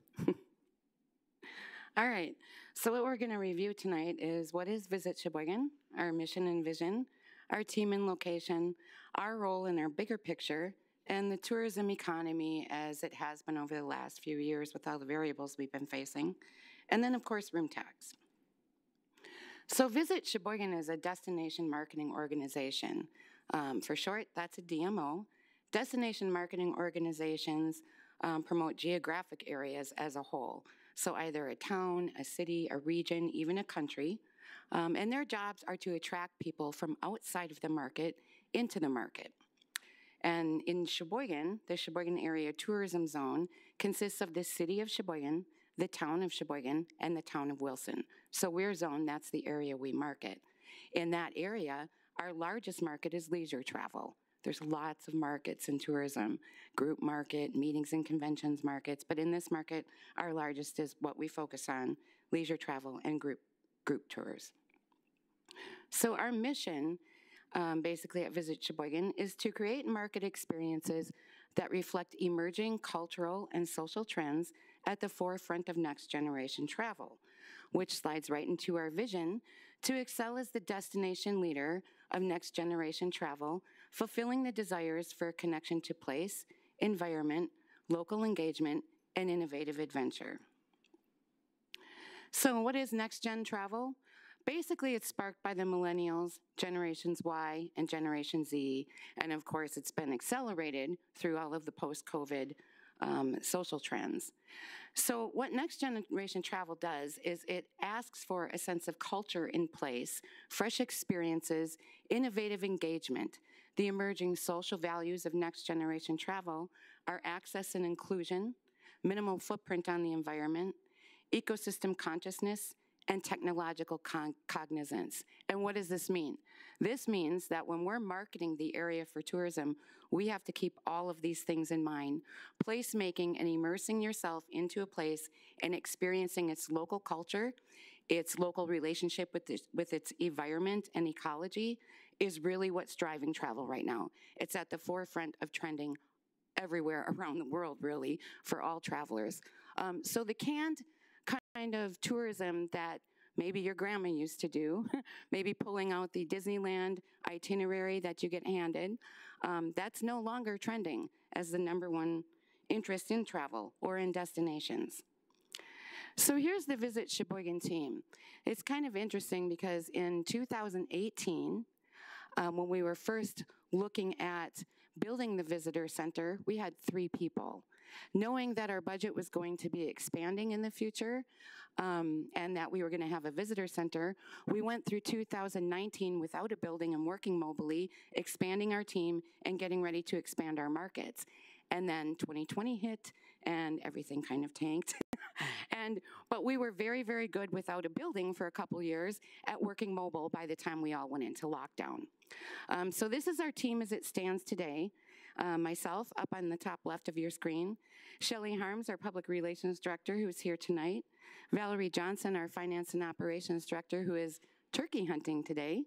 All right, so what we're gonna review tonight is what is Visit Sheboygan, our mission and vision, our team and location, our role in our bigger picture, and the tourism economy as it has been over the last few years with all the variables we've been facing, and then of course room tax. So Visit Sheboygan is a destination marketing organization. Um, for short, that's a D M O. Destination marketing organizations um, promote geographic areas as a whole, so either a town, a city, a region, even a country, um, and their jobs are to attract people from outside of the market into the market. And in Sheboygan, the Sheboygan Area Tourism Zone consists of the city of Sheboygan, the town of Sheboygan, and the town of Wilson. So we're zoned, that's the area we market. In that area, our largest market is leisure travel. There's lots of markets in tourism, group market, meetings and conventions markets, but in this market, our largest is what we focus on, leisure travel and group, group tours. So our mission Um, basically at Visit Sheboygan, is to create market experiences that reflect emerging cultural and social trends at the forefront of next generation travel, which slides right into our vision to excel as the destination leader of next generation travel, fulfilling the desires for connection to place, environment, local engagement, and innovative adventure. So what is next gen travel? Basically, it's sparked by the millennials, Generations Y and Generation Z, and of course, it's been accelerated through all of the post-COVID um, social trends. So what next generation travel does is it asks for a sense of culture in place, fresh experiences, innovative engagement. The emerging social values of next generation travel are access and inclusion, minimal footprint on the environment, ecosystem consciousness, and technological con cognizance. And what does this mean? This means that when we're marketing the area for tourism, we have to keep all of these things in mind. Placemaking and immersing yourself into a place and experiencing its local culture, its local relationship with, this, with its environment and ecology is really what's driving travel right now. It's at the forefront of trending everywhere around the world, really, for all travelers. Um, so the canned kind of tourism that maybe your grandma used to do, maybe pulling out the Disneyland itinerary that you get handed, um, that's no longer trending as the number one interest in travel or in destinations. So here's the Visit Sheboygan team. It's kind of interesting because in two thousand eighteen, um, when we were first looking at building the visitor center, we had three people. Knowing that our budget was going to be expanding in the future um, and that we were going to have a visitor center, we went through two thousand nineteen without a building and working mobily, expanding our team and getting ready to expand our markets. And then twenty twenty hit and everything kind of tanked. and But we were very, very good without a building for a couple years at working mobile by the time we all went into lockdown. Um, so this is our team as it stands today. Uh, myself, up on the top left of your screen. Shelley Harms, our Public Relations Director, who is here tonight. Valerie Johnson, our Finance and Operations Director, who is turkey hunting today.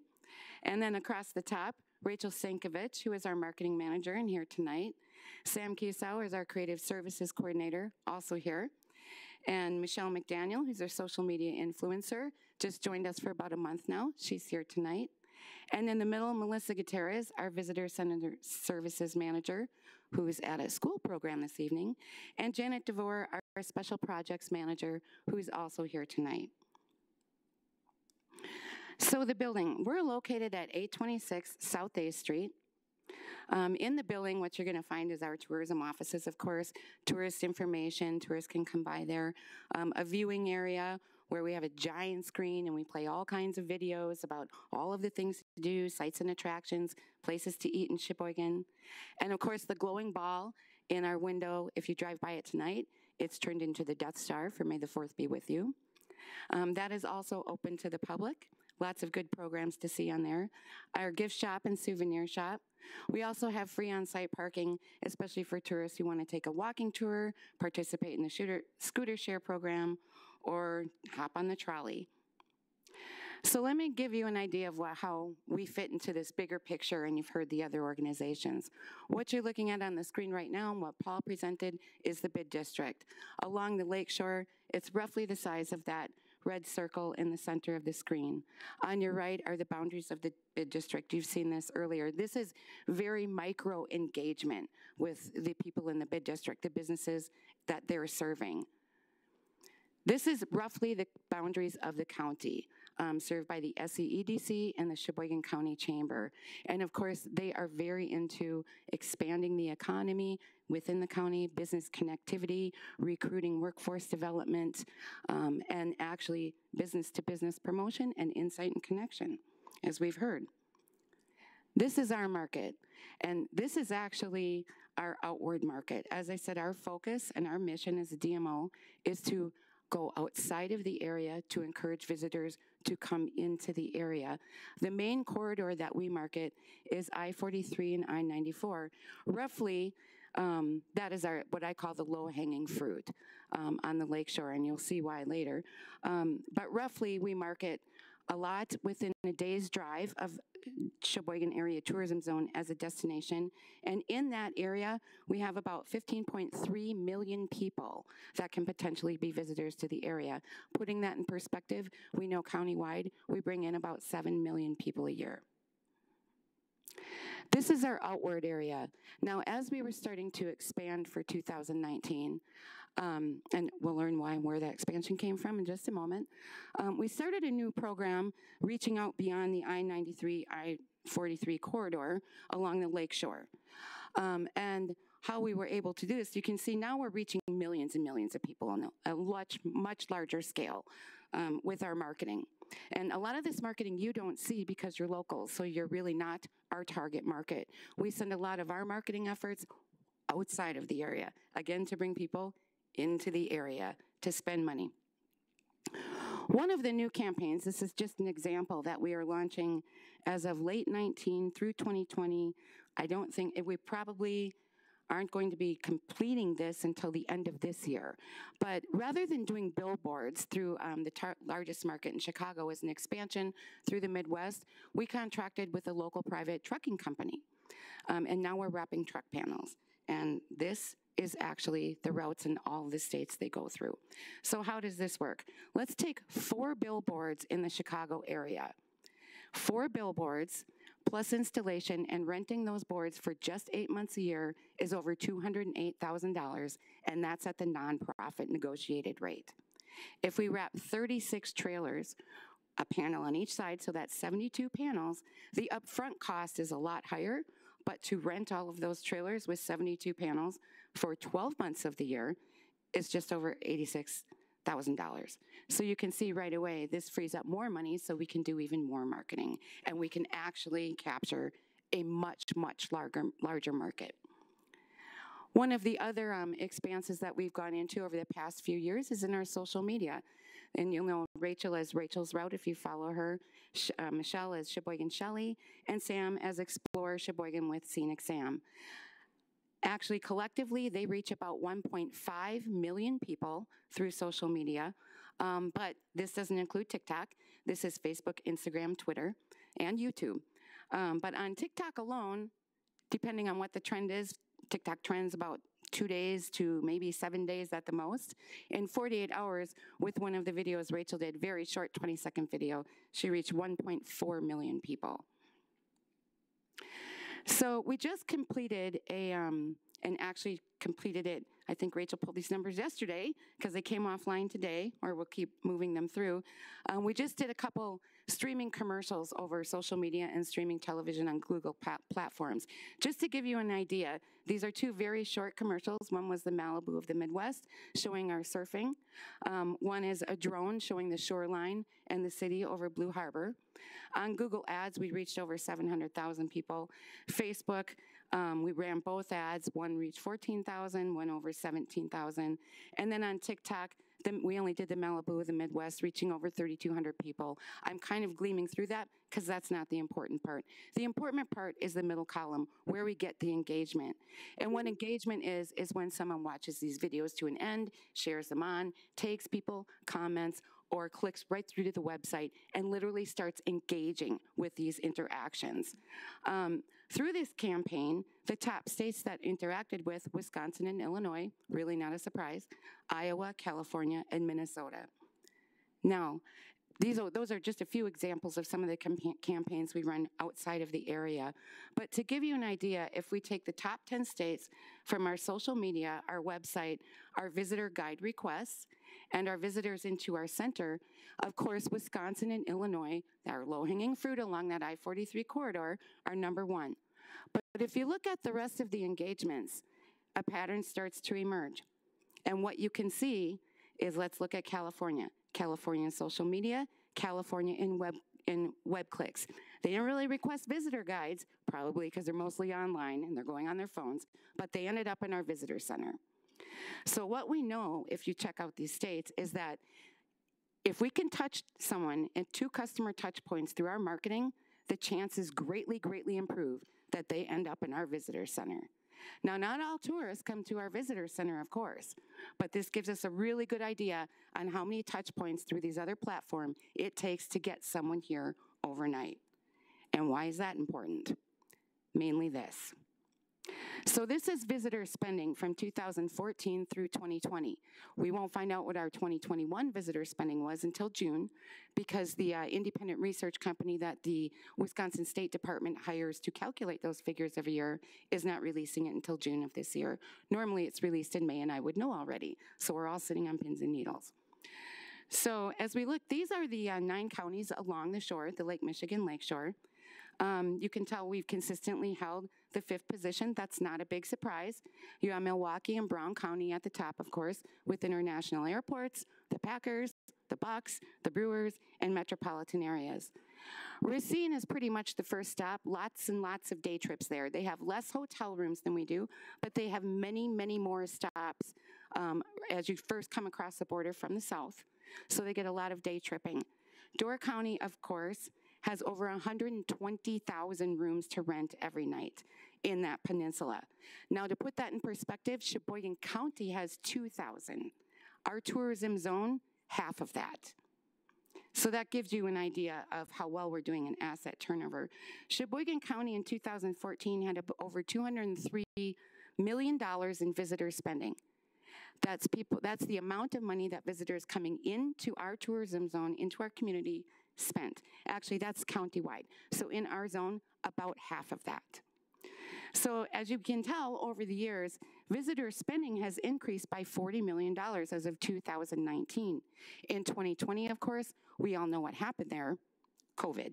And then across the top, Rachel Sankovich, who is our Marketing Manager and here tonight. Sam Kiesau is our Creative Services Coordinator, also here. And Michelle McDaniel, who's our Social Media Influencer, just joined us for about a month now. She's here tonight. And in the middle, Melissa Gutierrez, our Visitor Center Services Manager, who is at a school program this evening, and Janet DeVore, our Special Projects Manager, who is also here tonight. So the building, we're located at eight twenty-six South A Street. Um, in the building, what you're going to find is our tourism offices, of course, tourist information, tourists can come by there, um, a viewing area where we have a giant screen and we play all kinds of videos about all of the things to do, sights and attractions, places to eat in Sheboygan. And of course, the glowing ball in our window, if you drive by it tonight, it's turned into the Death Star for May the fourth be with you. Um, that is also open to the public. Lots of good programs to see on there. Our gift shop and souvenir shop. We also have free on-site parking, especially for tourists who want to take a walking tour, participate in the shooter, scooter share program, or hop on the trolley. So let me give you an idea of what, how we fit into this bigger picture, and you've heard the other organizations. What you're looking at on the screen right now and what Paul presented is the bid district. Along the lakeshore, it's roughly the size of that red circle in the center of the screen. On your right are the boundaries of the bid district. You've seen this earlier. This is very micro engagement with the people in the bid district, the businesses that they're serving. This is roughly the boundaries of the county. um, served by the S E E D C and the Sheboygan County Chamber. And of course, they are very into expanding the economy within the county, business connectivity, recruiting, workforce development, um, and actually business-to-business promotion and insight and connection, as we've heard. This is our market, and this is actually our outward market. As I said, our focus and our mission as a D M O is to go outside of the area to encourage visitors to come into the area. The main corridor that we market is I forty-three and I ninety-four. Roughly, um, that is our what I call the low-hanging fruit um, on the lakeshore, and you'll see why later. Um, but roughly, we market a lot within a day's drive of Sheboygan Area Tourism Zone as a destination. And in that area, we have about fifteen point three million people that can potentially be visitors to the area. Putting that in perspective, we know countywide, we bring in about seven million people a year. This is our outward area. Now, as we were starting to expand for two thousand nineteen, um, and we'll learn why and where that expansion came from in just a moment, um, we started a new program reaching out beyond the I ninety-three, I forty-three corridor along the lakeshore. Um, and how we were able to do this, you can see now we're reaching millions and millions of people on a much, much larger scale um, with our marketing. And a lot of this marketing you don't see because you're local, so you're really not our target market. We send a lot of our marketing efforts outside of the area, again, to bring people into the area to spend money. One of the new campaigns, this is just an example that we are launching as of late nineteen through twenty twenty. I don't think, we probably aren't going to be completing this until the end of this year. But rather than doing billboards through um, the largest market in Chicago as an expansion through the Midwest, we contracted with a local private trucking company. Um, and now we're wrapping truck panels. And this is actually the routes in all the states they go through. So how does this work? Let's take four billboards in the Chicago area. Four billboards plus installation and renting those boards for just eight months a year is over two hundred eight thousand dollars, and that's at the nonprofit negotiated rate. If we wrap thirty-six trailers, a panel on each side, so that's seventy-two panels, the upfront cost is a lot higher, but to rent all of those trailers with seventy-two panels for twelve months of the year is just over eighty-six thousand dollars. So you can see right away, this frees up more money so we can do even more marketing, and we can actually capture a much, much larger, larger market. One of the other um, expanses that we've gone into over the past few years is in our social media. And you'll know Rachel as Rachel's Route if you follow her, Sh uh, Michelle as Sheboygan Shelley, and Sam as Explorer Sheboygan with Scenic Sam. Actually, collectively, they reach about one point five million people through social media, um, but this doesn't include TikTok. This is Facebook, Instagram, Twitter, and YouTube. Um, but on TikTok alone, depending on what the trend is, TikTok trends about two days to maybe seven days at the most. In forty-eight hours, with one of the videos Rachel did, very short twenty-second video, she reached one point four million people. So we just completed a, um, and actually completed it, I think Rachel pulled these numbers yesterday because they came offline today, or we'll keep moving them through. Um, we just did a couple streaming commercials over social media and streaming television on Google platforms. Just to give you an idea, these are two very short commercials. One was the Malibu of the Midwest showing our surfing. Um, one is a drone showing the shoreline and the city over Blue Harbor. On Google Ads, we reached over seven hundred thousand people. Facebook, um, we ran both ads. One reached fourteen thousand, one over seventeen thousand. And then on TikTok, the, we only did the Malibu of the Midwest, reaching over thirty-two hundred people. I'm kind of gleaming through that because that's not the important part. The important part is the middle column, where we get the engagement. And what engagement is, is when someone watches these videos to an end, shares them on, takes people, comments, or clicks right through to the website and literally starts engaging with these interactions. Um, through this campaign, the top states that interacted with, Wisconsin and Illinois, really not a surprise, Iowa, California, and Minnesota. Now, these are, those are just a few examples of some of the campa- campaigns we run outside of the area. But to give you an idea, if we take the top ten states from our social media, our website, our visitor guide requests, and our visitors into our center. Of course, Wisconsin and Illinois, our low-hanging fruit along that I forty-three corridor, are number one. But if you look at the rest of the engagements, a pattern starts to emerge. And what you can see is, let's look at California. California in social media, California in web in web clicks. They didn't really request visitor guides, probably because they're mostly online and they're going on their phones, but they ended up in our visitor center. So what we know, if you check out these states, is that if we can touch someone at two customer touch points through our marketing, the chances greatly, greatly improve that they end up in our visitor center. Now, not all tourists come to our visitor center, of course, but this gives us a really good idea on how many touch points through these other platforms it takes to get someone here overnight. And why is that important? Mainly this. So this is visitor spending from two thousand fourteen through twenty twenty. We won't find out what our twenty twenty-one visitor spending was until June, because the uh, independent research company that the Wisconsin State Department hires to calculate those figures every year is not releasing it until June of this year. Normally it's released in May, and I would know already, so we're all sitting on pins and needles. So as we look, these are the uh, nine counties along the shore, the Lake Michigan lakeshore. Um, you can tell we've consistently held the fifth position. That's not a big surprise. You have Milwaukee and Brown County at the top, of course, with international airports, the Packers, the Bucks, the Brewers, and metropolitan areas. Racine is pretty much the first stop. Lots and lots of day trips there. They have less hotel rooms than we do, but they have many, many more stops um, as you first come across the border from the south. So they get a lot of day tripping. Door County, of course, has over one hundred twenty thousand rooms to rent every night in that peninsula. Now, to put that in perspective, Sheboygan County has two thousand. Our tourism zone, half of that. So that gives you an idea of how well we're doing in asset turnover. Sheboygan County in two thousand fourteen had over two hundred three million dollars in visitor spending. That's people, that's the amount of money that visitors coming into our tourism zone, into our community, spent. Actually, that's countywide. So in our zone, about half of that. So as you can tell, over the years, visitor spending has increased by forty million dollars as of two thousand nineteen. In twenty twenty, of course, we all know what happened there, COVID.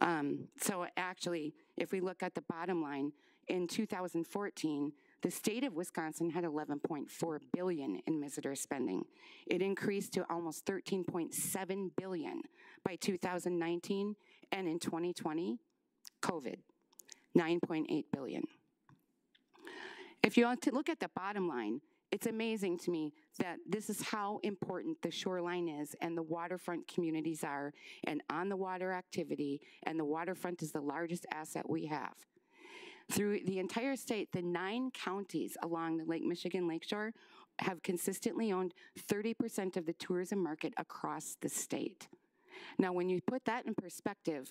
Um, so actually, if we look at the bottom line, in two thousand fourteen, the state of Wisconsin had eleven point four billion dollars in visitor spending. It increased to almost thirteen point seven billion dollars by two thousand nineteen, and in twenty twenty, COVID, nine point eight billion dollars. If you want to look at the bottom line, it's amazing to me that this is how important the shoreline is and the waterfront communities are, and on-the-water activity, and the waterfront is the largest asset we have. Through the entire state, the nine counties along the Lake Michigan lakeshore have consistently owned thirty percent of the tourism market across the state. Now, when you put that in perspective,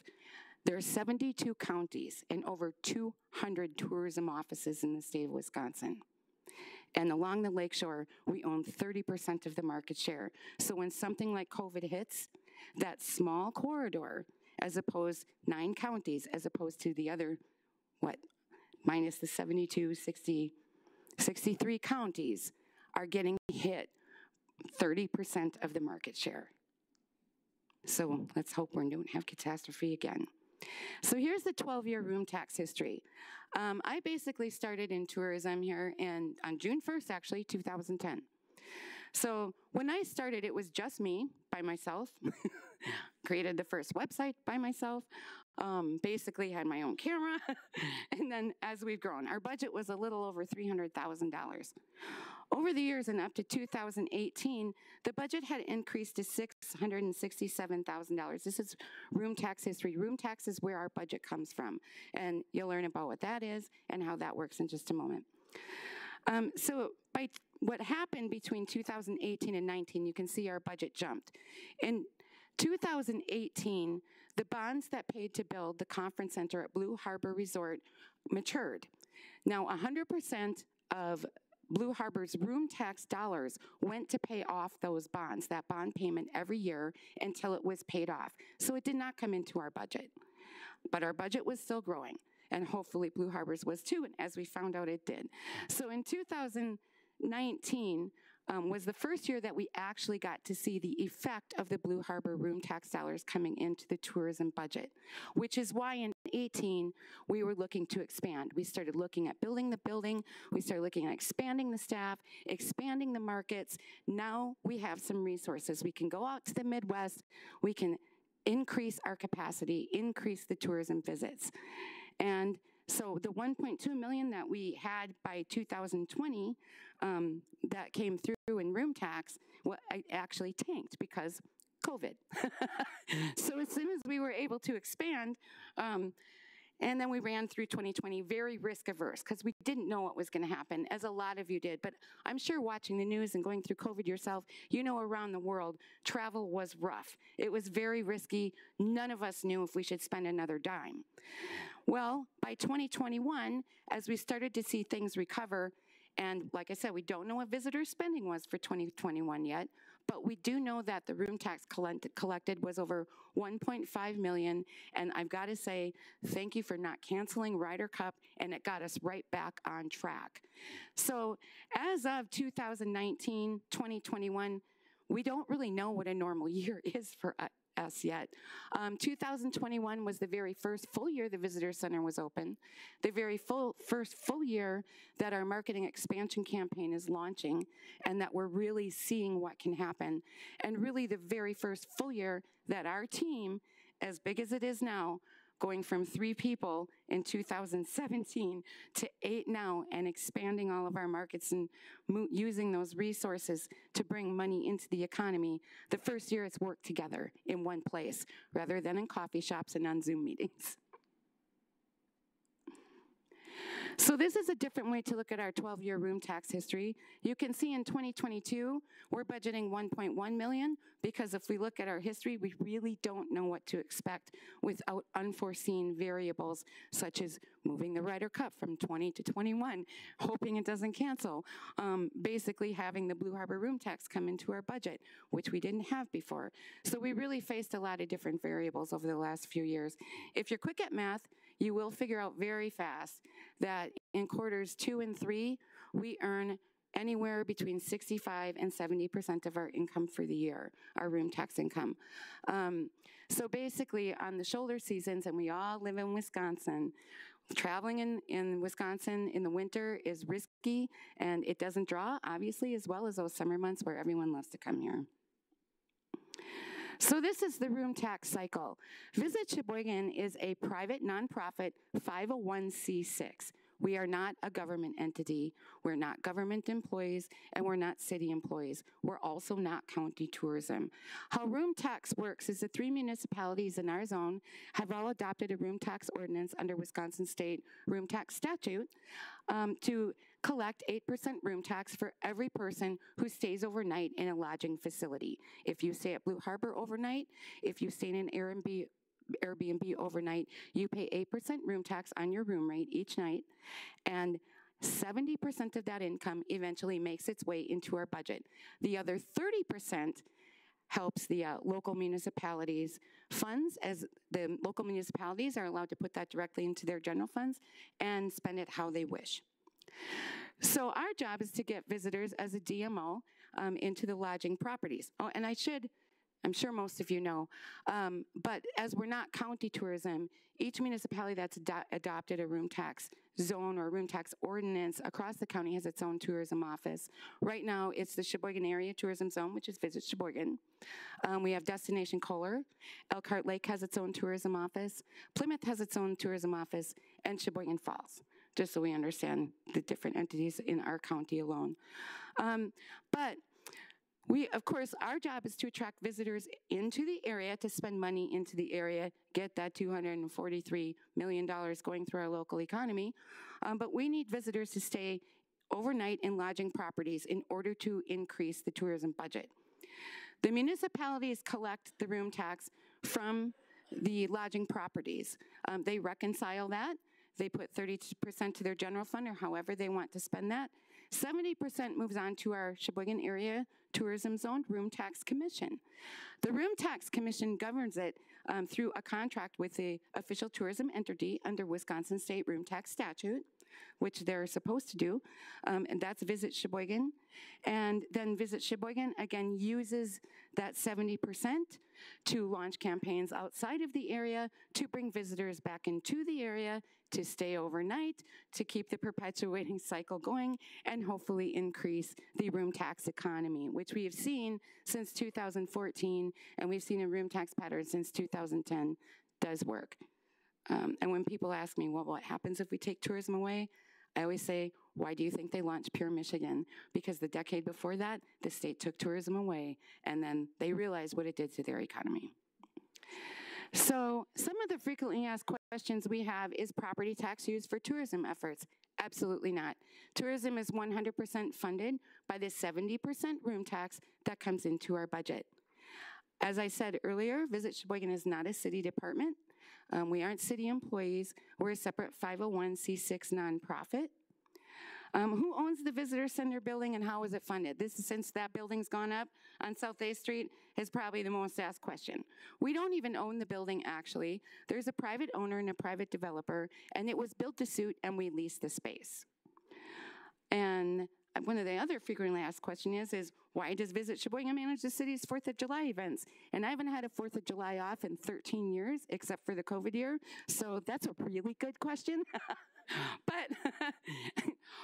there are seventy-two counties and over two hundred tourism offices in the state of Wisconsin. And along the lakeshore, we own thirty percent of the market share. So when something like COVID hits, that small corridor, as opposed nine counties, as opposed to the other, what? minus the seventy-two, sixty, sixty-three counties, are getting hit thirty percent of the market share. So let's hope we don't have catastrophe again. So here's the twelve-year room tax history. Um, I basically started in tourism here and on June first, actually, two thousand ten. So when I started, it was just me, by myself. Created the first website by myself. Um, basically had my own camera. And then as we've grown, our budget was a little over three hundred thousand dollars. Over the years and up to two thousand eighteen, the budget had increased to six hundred sixty-seven thousand dollars. This is room tax history. Room tax is where our budget comes from. And you'll learn about what that is and how that works in just a moment. Um, so by what happened between two thousand eighteen and nineteen, you can see our budget jumped. In two thousand eighteen, the bonds that paid to build the conference center at Blue Harbor Resort matured. Now, one hundred percent of Blue Harbor's room tax dollars went to pay off those bonds, that bond payment every year until it was paid off. So it did not come into our budget. But our budget was still growing, and hopefully Blue Harbor's was too, and as we found out, it did. So in two thousand nineteen, um, was the first year that we actually got to see the effect of the Blue Harbor room tax dollars coming into the tourism budget, which is why in eighteen we were looking to expand. We started looking at building the building, we started looking at expanding the staff, expanding the markets. Now we have some resources. We can go out to the Midwest, we can increase our capacity, increase the tourism visits. And so the one point two million dollars that we had by two thousand twenty um, that came through in room tax, well, it actually tanked because COVID. So as soon as we were able to expand, um, and then we ran through twenty twenty very risk averse because we didn't know what was going to happen, as a lot of you did. But I'm sure watching the news and going through COVID yourself, you know around the world, travel was rough. It was very risky. None of us knew if we should spend another dime. Well, by twenty twenty-one, as we started to see things recover, and like I said, we don't know what visitor spending was for twenty twenty-one yet, but we do know that the room tax collect collected was over one point five million dollars, and I've got to say thank you for not canceling Ryder Cup, and it got us right back on track. So as of two thousand nineteen, twenty twenty-one, we don't really know what a normal year is for us. us yet. Um, two thousand twenty-one was the very first full year the Visitor Center was open, the very full, first full year that our marketing expansion campaign is launching, and that we're really seeing what can happen, and really the very first full year that our team, as big as it is now, going from three people in two thousand seventeen to eight now, and expanding all of our markets and mo using those resources to bring money into the economy. The first year it's worked together in one place rather than in coffee shops and on Zoom meetings. So this is a different way to look at our twelve-year room tax history. You can see in twenty twenty-two, we're budgeting one point one million dollars because if we look at our history, we really don't know what to expect without unforeseen variables such as moving the Ryder Cup from twenty to twenty-one, hoping it doesn't cancel, um, basically having the Blue Harbor room tax come into our budget, which we didn't have before. So we really faced a lot of different variables over the last few years. If you're quick at math, you will figure out very fast that in quarters two and three, we earn anywhere between sixty-five and seventy percent of our income for the year, our room tax income. Um, so basically on the shoulder seasons, and we all live in Wisconsin, traveling in, in Wisconsin in the winter is risky, and it doesn't draw, obviously, as well as those summer months where everyone loves to come here. So this is the room tax cycle. Visit Sheboygan is a private nonprofit five oh one c six. We are not a government entity. We're not government employees, and we're not city employees. We're also not county tourism. How room tax works is the three municipalities in our zone have all adopted a room tax ordinance under Wisconsin State Room Tax Statute um, to collect eight percent room tax for every person who stays overnight in a lodging facility. If you stay at Blue Harbor overnight, if you stay in an Airbnb, Airbnb overnight, you pay eight percent room tax on your room rate each night, and seventy percent of that income eventually makes its way into our budget. The other thirty percent helps the uh, local municipalities' funds, as the local municipalities are allowed to put that directly into their general funds and spend it how they wish. So our job is to get visitors as a D M O um, into the lodging properties. Oh, and I should... I'm sure most of you know, um, but as we're not county tourism, each municipality that's ad adopted a room tax zone or room tax ordinance across the county has its own tourism office. Right now, it's the Sheboygan Area Tourism Zone, which is Visit Sheboygan. Um, we have Destination Kohler. Elkhart Lake has its own tourism office. Plymouth has its own tourism office, and Sheboygan Falls, just so we understand the different entities in our county alone. Um, but... We, of course, our job is to attract visitors into the area, to spend money into the area, get that two hundred forty-three million dollars going through our local economy. Um, but we need visitors to stay overnight in lodging properties in order to increase the tourism budget. The municipalities collect the room tax from the lodging properties. Um, they reconcile that. They put thirty percent to their general fund, or however they want to spend that. seventy percent moves on to our Sheboygan Area Tourism Zone Room Tax Commission. The Room Tax Commission governs it um, through a contract with the official tourism entity under Wisconsin State Room Tax Statute. which they're supposed to do, um, and that's Visit Sheboygan. And then Visit Sheboygan, again, uses that seventy percent to launch campaigns outside of the area, to bring visitors back into the area, to stay overnight, to keep the perpetuating cycle going, and hopefully increase the room tax economy, which we have seen since two thousand fourteen, and we've seen a room tax pattern since two thousand ten does work. Um, and when people ask me, well, what happens if we take tourism away? I always say, why do you think they launched Pure Michigan? Because the decade before that, the state took tourism away, and then they realized what it did to their economy. So some of the frequently asked questions we have is, property tax used for tourism efforts? Absolutely not. Tourism is one hundred percent funded by the seventy percent room tax that comes into our budget. As I said earlier, Visit Sheboygan is not a city department. Um, we aren't city employees. We're a separate five oh one c six nonprofit. Um, who owns the visitor center building and how is it funded? This is, since that building's gone up on South eighth Street, is probably the most asked question. We don't even own the building, actually. There's a private owner and a private developer, and it was built to suit, and we lease the space. And one of the other frequently asked questions is, is why does Visit Sheboygan manage the city's fourth of July events? And I haven't had a fourth of July off in thirteen years, except for the COVID year, so that's a really good question. But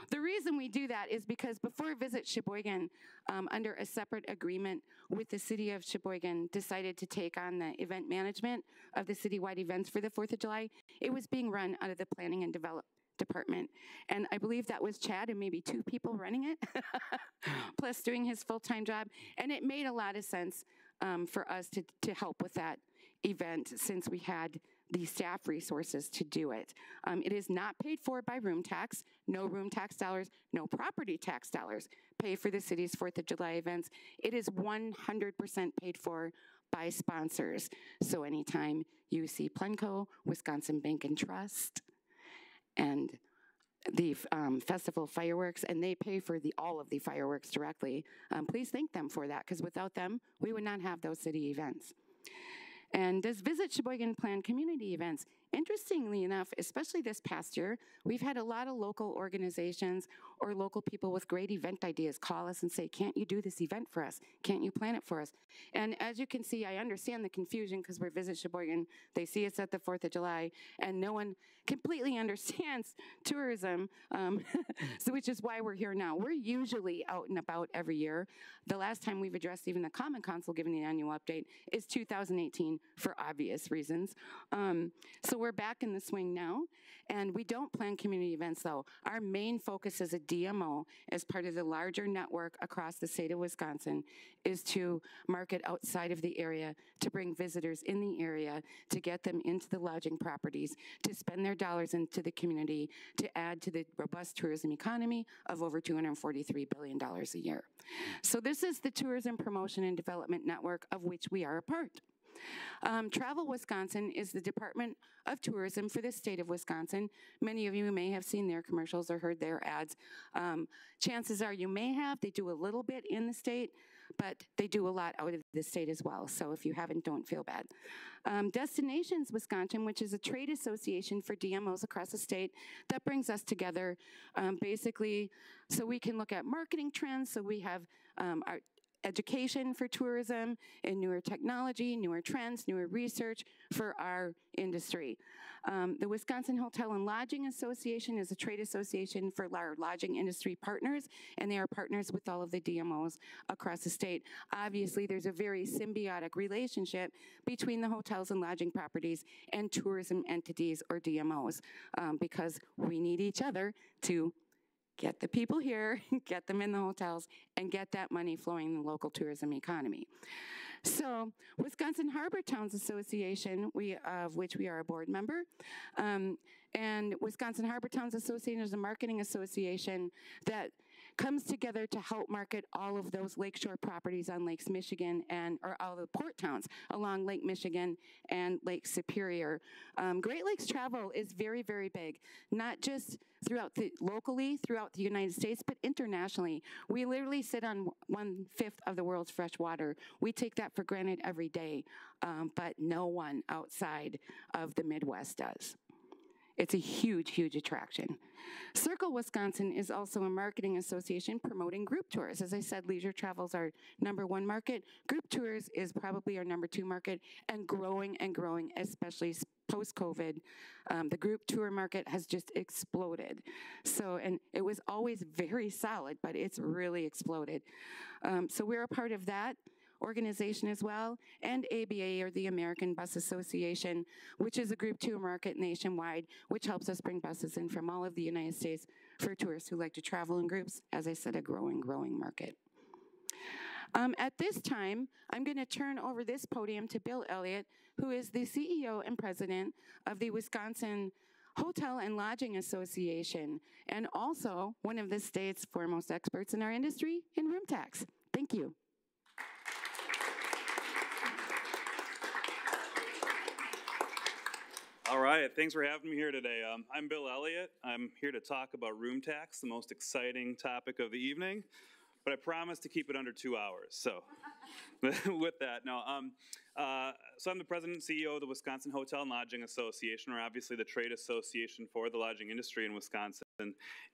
the reason we do that is because before Visit Sheboygan, um, under a separate agreement with the city of Sheboygan, decided to take on the event management of the citywide events for the fourth of July, it was being run out of the Planning and Development Department. And I believe that was Chad and maybe two people running it, plus doing his full-time job. And it made a lot of sense um, for us to, to help with that event, since we had the staff resources to do it. Um, it is not paid for by room tax. No room tax dollars, no property tax dollars pay for the city's fourth of July events. It is one hundred percent paid for by sponsors. So anytime you see Plenco, Wisconsin Bank and Trust, and the um, festival fireworks, and they pay for the all of the fireworks directly, um, please thank them for that, because without them, we would not have those city events. And does Visit Sheboygan plan community events? Interestingly enough, especially this past year, we've had a lot of local organizations or local people with great event ideas call us and say, can't you do this event for us? Can't you plan it for us? And as you can see, I understand the confusion, because we're Visit Sheboygan. They see us at the fourth of July, and no one completely understands tourism, um, so which is why we're here now. We're usually out and about every year. The last time we've addressed even the Common Council giving the annual update is two thousand eighteen, for obvious reasons. Um, so we're back in the swing now, and we don't plan community events, though. Our main focus as a D M O, as part of the larger network across the state of Wisconsin, is to market outside of the area, to bring visitors in the area, to get them into the lodging properties, to spend their dollars into the community, to add to the robust tourism economy of over two hundred forty-three billion dollars a year. So this is the Tourism Promotion and Development Network, of which we are a part. Um, Travel Wisconsin is the Department of Tourism for the state of Wisconsin. Many of you may have seen their commercials or heard their ads. Um, chances are you may have. They do a little bit in the state, but they do a lot out of the state as well. So if you haven't, don't feel bad. Um, Destinations Wisconsin, which is a trade association for D M Os across the state, that brings us together um, basically so we can look at marketing trends. So we have um, our education for tourism, and newer technology, newer trends, newer research for our industry. Um, the Wisconsin Hotel and Lodging Association is a trade association for our lodging industry partners, and they are partners with all of the D M Os across the state. Obviously, there's a very symbiotic relationship between the hotels and lodging properties and tourism entities or D M Os, um, because we need each other to get the people here, get them in the hotels, and get that money flowing in the local tourism economy. So Wisconsin Harbor Towns Association, we, of which we are a board member, um, and Wisconsin Harbor Towns Association is a marketing association that comes together to help market all of those lakeshore properties on Lakes Michigan and, or all the port towns along Lake Michigan and Lake Superior. Um, Great Lakes travel is very, very big, not just throughout the, locally throughout the United States, but internationally. We literally sit on one fifth of the world's fresh water. We take that for granted every day, um, but no one outside of the Midwest does. It's a huge, huge attraction. Circle Wisconsin is also a marketing association promoting group tours. As I said, leisure travel is our number one market. Group tours is probably our number two market, and growing and growing, especially post-COVID. Um, the group tour market has just exploded. So, and it was always very solid, but it's really exploded. Um, so we're a part of that organization as well, and A B A, or the American Bus Association, which is a group two market nationwide, which helps us bring buses in from all of the United States for tourists who like to travel in groups. As I said, a growing, growing market. Um, at this time, I'm going to turn over this podium to Bill Elliott, who is the C E O and president of the Wisconsin Hotel and Lodging Association, and also one of the state's foremost experts in our industry in room tax. Thank you. All right, thanks for having me here today. Um, I'm Bill Elliott. I'm here to talk about room tax, the most exciting topic of the evening, but I promise to keep it under two hours. So with that, no. Um, uh, so I'm the president and C E O of the Wisconsin Hotel and Lodging Association, or obviously the trade association for the lodging industry in Wisconsin.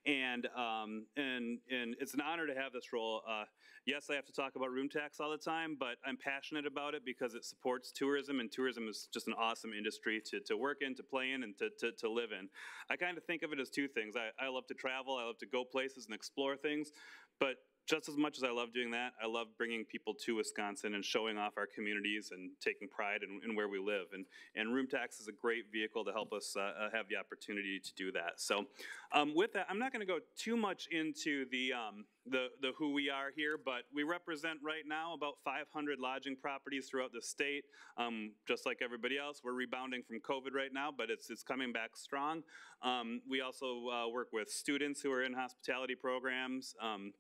And, um, and, and it's an honor to have this role. Uh, yes, I have to talk about room tax all the time, but I'm passionate about it because it supports tourism, and tourism is just an awesome industry to, to work in, to play in, and to, to, to live in. I kind of think of it as two things. I, I love to travel, I love to go places and explore things, but just as much as I love doing that, I love bringing people to Wisconsin and showing off our communities and taking pride in, in where we live. And, and room tax is a great vehicle to help us uh, have the opportunity to do that. So um, with that, I'm not going to go too much into the, um, the, the who we are here, but we represent right now about five hundred lodging properties throughout the state. Um, just like everybody else, we're rebounding from COVID right now, but it's, it's coming back strong. Um, we also uh, work with students who are in hospitality programs. Um,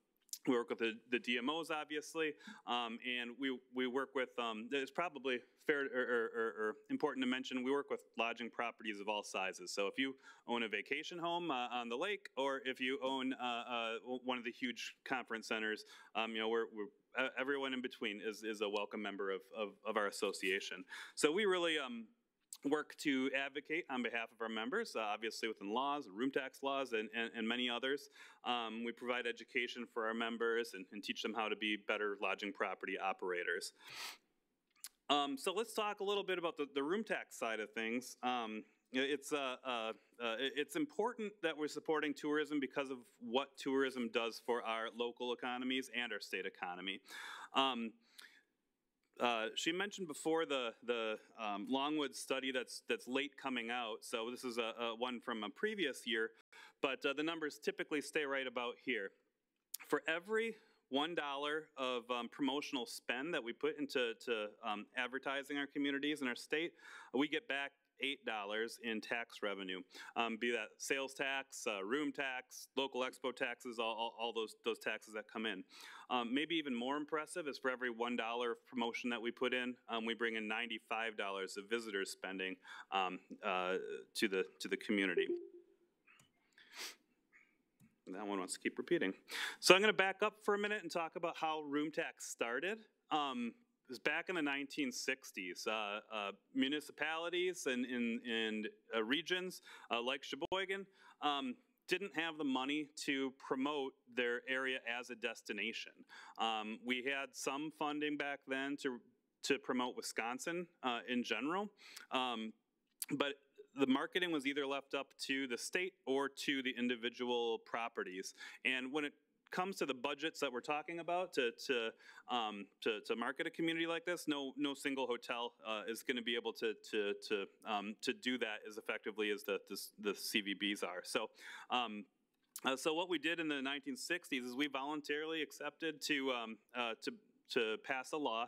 We work with the, the D M Os, obviously, um, and we, we work with, um, it's probably fair or, or, or important to mention, we work with lodging properties of all sizes. So if you own a vacation home uh, on the lake, or if you own uh, uh, one of the huge conference centers, um, you know, we're, we're uh, everyone in between is, is a welcome member of, of, of our association. So we really um, work to advocate on behalf of our members, uh, obviously within laws, room tax laws, and, and, and many others. Um, we provide education for our members and, and teach them how to be better lodging property operators. Um, so let's talk a little bit about the, the room tax side of things. Um, It's, uh, uh, uh, it's important that we're supporting tourism because of what tourism does for our local economies and our state economy. Um, Uh, she mentioned before the, the um, Longwood study that's, that's late coming out, so this is a, a one from a previous year, but uh, the numbers typically stay right about here. For every one dollar of um, promotional spend that we put into to, um, advertising our communities and our state, we get back eight dollars in tax revenue, um, be that sales tax, uh, room tax, local expo taxes, all, all, all those, those taxes that come in. Um, maybe even more impressive is for every one dollar of promotion that we put in, um, we bring in ninety-five dollars of visitor spending um, uh, to, the, to the community. That one wants to keep repeating. So I'm going to back up for a minute and talk about how room tax started. Um, It was back in the nineteen sixties. Uh, uh, municipalities and, and, and uh, regions uh, like Sheboygan um, didn't have the money to promote their area as a destination. Um, we had some funding back then to, to promote Wisconsin uh, in general, um, but the marketing was either left up to the state or to the individual properties. And when it comes to the budgets that we're talking about to to, um, to, to market a community like this, no no single hotel uh, is going to be able to to to um, to do that as effectively as the the, the C V Bs are. So. Um, uh, so what we did in the nineteen sixties is we voluntarily accepted to um, uh, to. to pass a law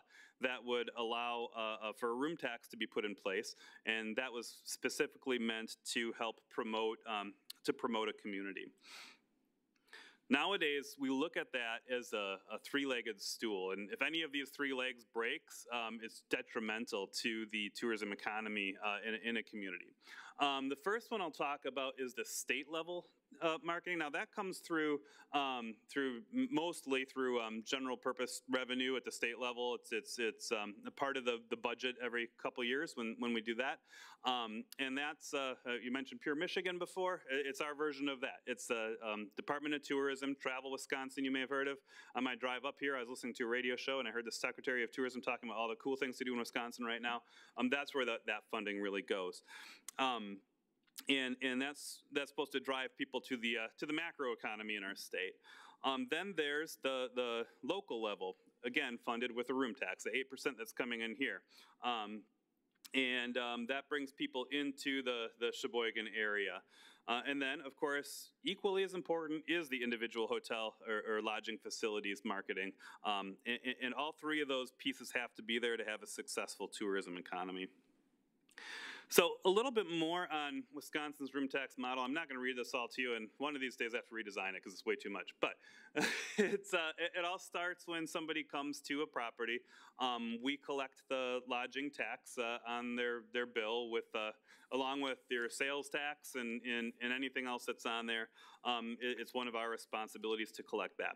that would allow uh, uh, for a room tax to be put in place, and that was specifically meant to help promote um, to promote a community. Nowadays, we look at that as a, a three-legged stool, and if any of these three legs breaks, um, it's detrimental to the tourism economy uh, in, in a community. Um, the first one I'll talk about is the state level Uh, marketing. Now that comes through um, through mostly through um, general purpose revenue at the state level. It's it's it's um, a part of the the budget every couple years when when we do that. Um, and that's uh, uh, you mentioned Pure Michigan before. It's our version of that. It's the uh, um, Department of Tourism, Travel Wisconsin. You may have heard of. On my drive up here, I was listening to a radio show and I heard the Secretary of Tourism talking about all the cool things to do in Wisconsin right now. Um, that's where that that funding really goes. Um, And, and that's, that's supposed to drive people to the, uh, to the macro economy in our state. Um, then there's the, the local level, again, funded with a room tax, the eight percent that's coming in here. Um, and um, that brings people into the, the Sheboygan area. Uh, and then, of course, equally as important is the individual hotel or, or lodging facilities marketing. Um, and, and all three of those pieces have to be there to have a successful tourism economy. So a little bit more on Wisconsin's room tax model. I'm not going to read this all to you, and one of these days I have to redesign it because it's way too much. But it's, uh, it, it all starts when somebody comes to a property. Um, we collect the lodging tax uh, on their, their bill with, uh, along with their sales tax and, and, and anything else that's on there. Um, it, it's one of our responsibilities to collect that.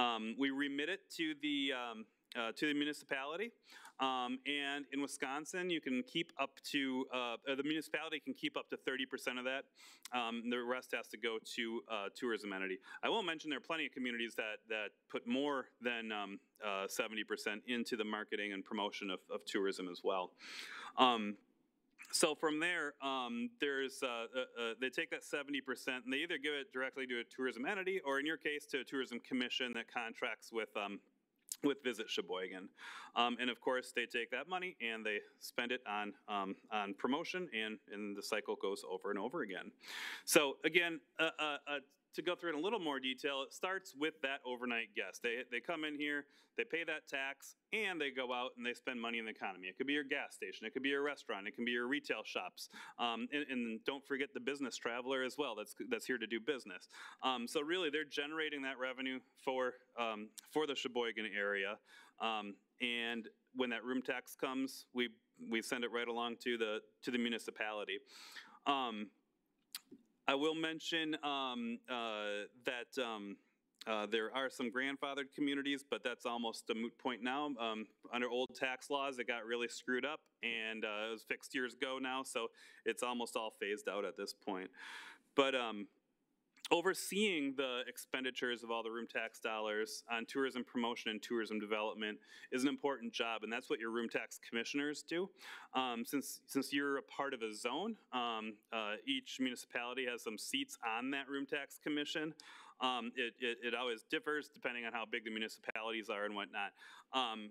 Um, we remit it to the... Um, Uh, to the municipality, um, and in Wisconsin, you can keep up to uh, the municipality can keep up to thirty percent of that. Um, the rest has to go to uh, tourism entity. I will mention there are plenty of communities that that put more than um, uh, seventy percent into the marketing and promotion of, of tourism as well. Um, So from there, um, there's uh, uh, uh, they take that seventy percent and they either give it directly to a tourism entity or, in your case, to a tourism commission that contracts with. Um, with Visit Sheboygan. Um, and of course, they take that money and they spend it on, um, on promotion, and, and the cycle goes over and over again. So again, uh, uh, uh, to go through it in a little more detail, it starts with that overnight guest. They, they come in here, they pay that tax, and they go out and they spend money in the economy. It could be your gas station, it could be your restaurant, it can be your retail shops. Um, and, and don't forget the business traveler as well that's, that's here to do business. Um, so really, they're generating that revenue for, um, for the Sheboygan area. Um, and when that room tax comes, we, we send it right along to the, to the municipality. Um, I will mention um, uh, that um, uh, there are some grandfathered communities, but that's almost a moot point now. Um, under old tax laws, it got really screwed up, and uh, it was fixed years ago now, so it's almost all phased out at this point. But um, overseeing the expenditures of all the room tax dollars on tourism promotion and tourism development is an important job, and that's what your room tax commissioners do. Um, since, since you're a part of a zone, um, uh, each municipality has some seats on that room tax commission. Um, it, it, it always differs depending on how big the municipalities are and whatnot. Um,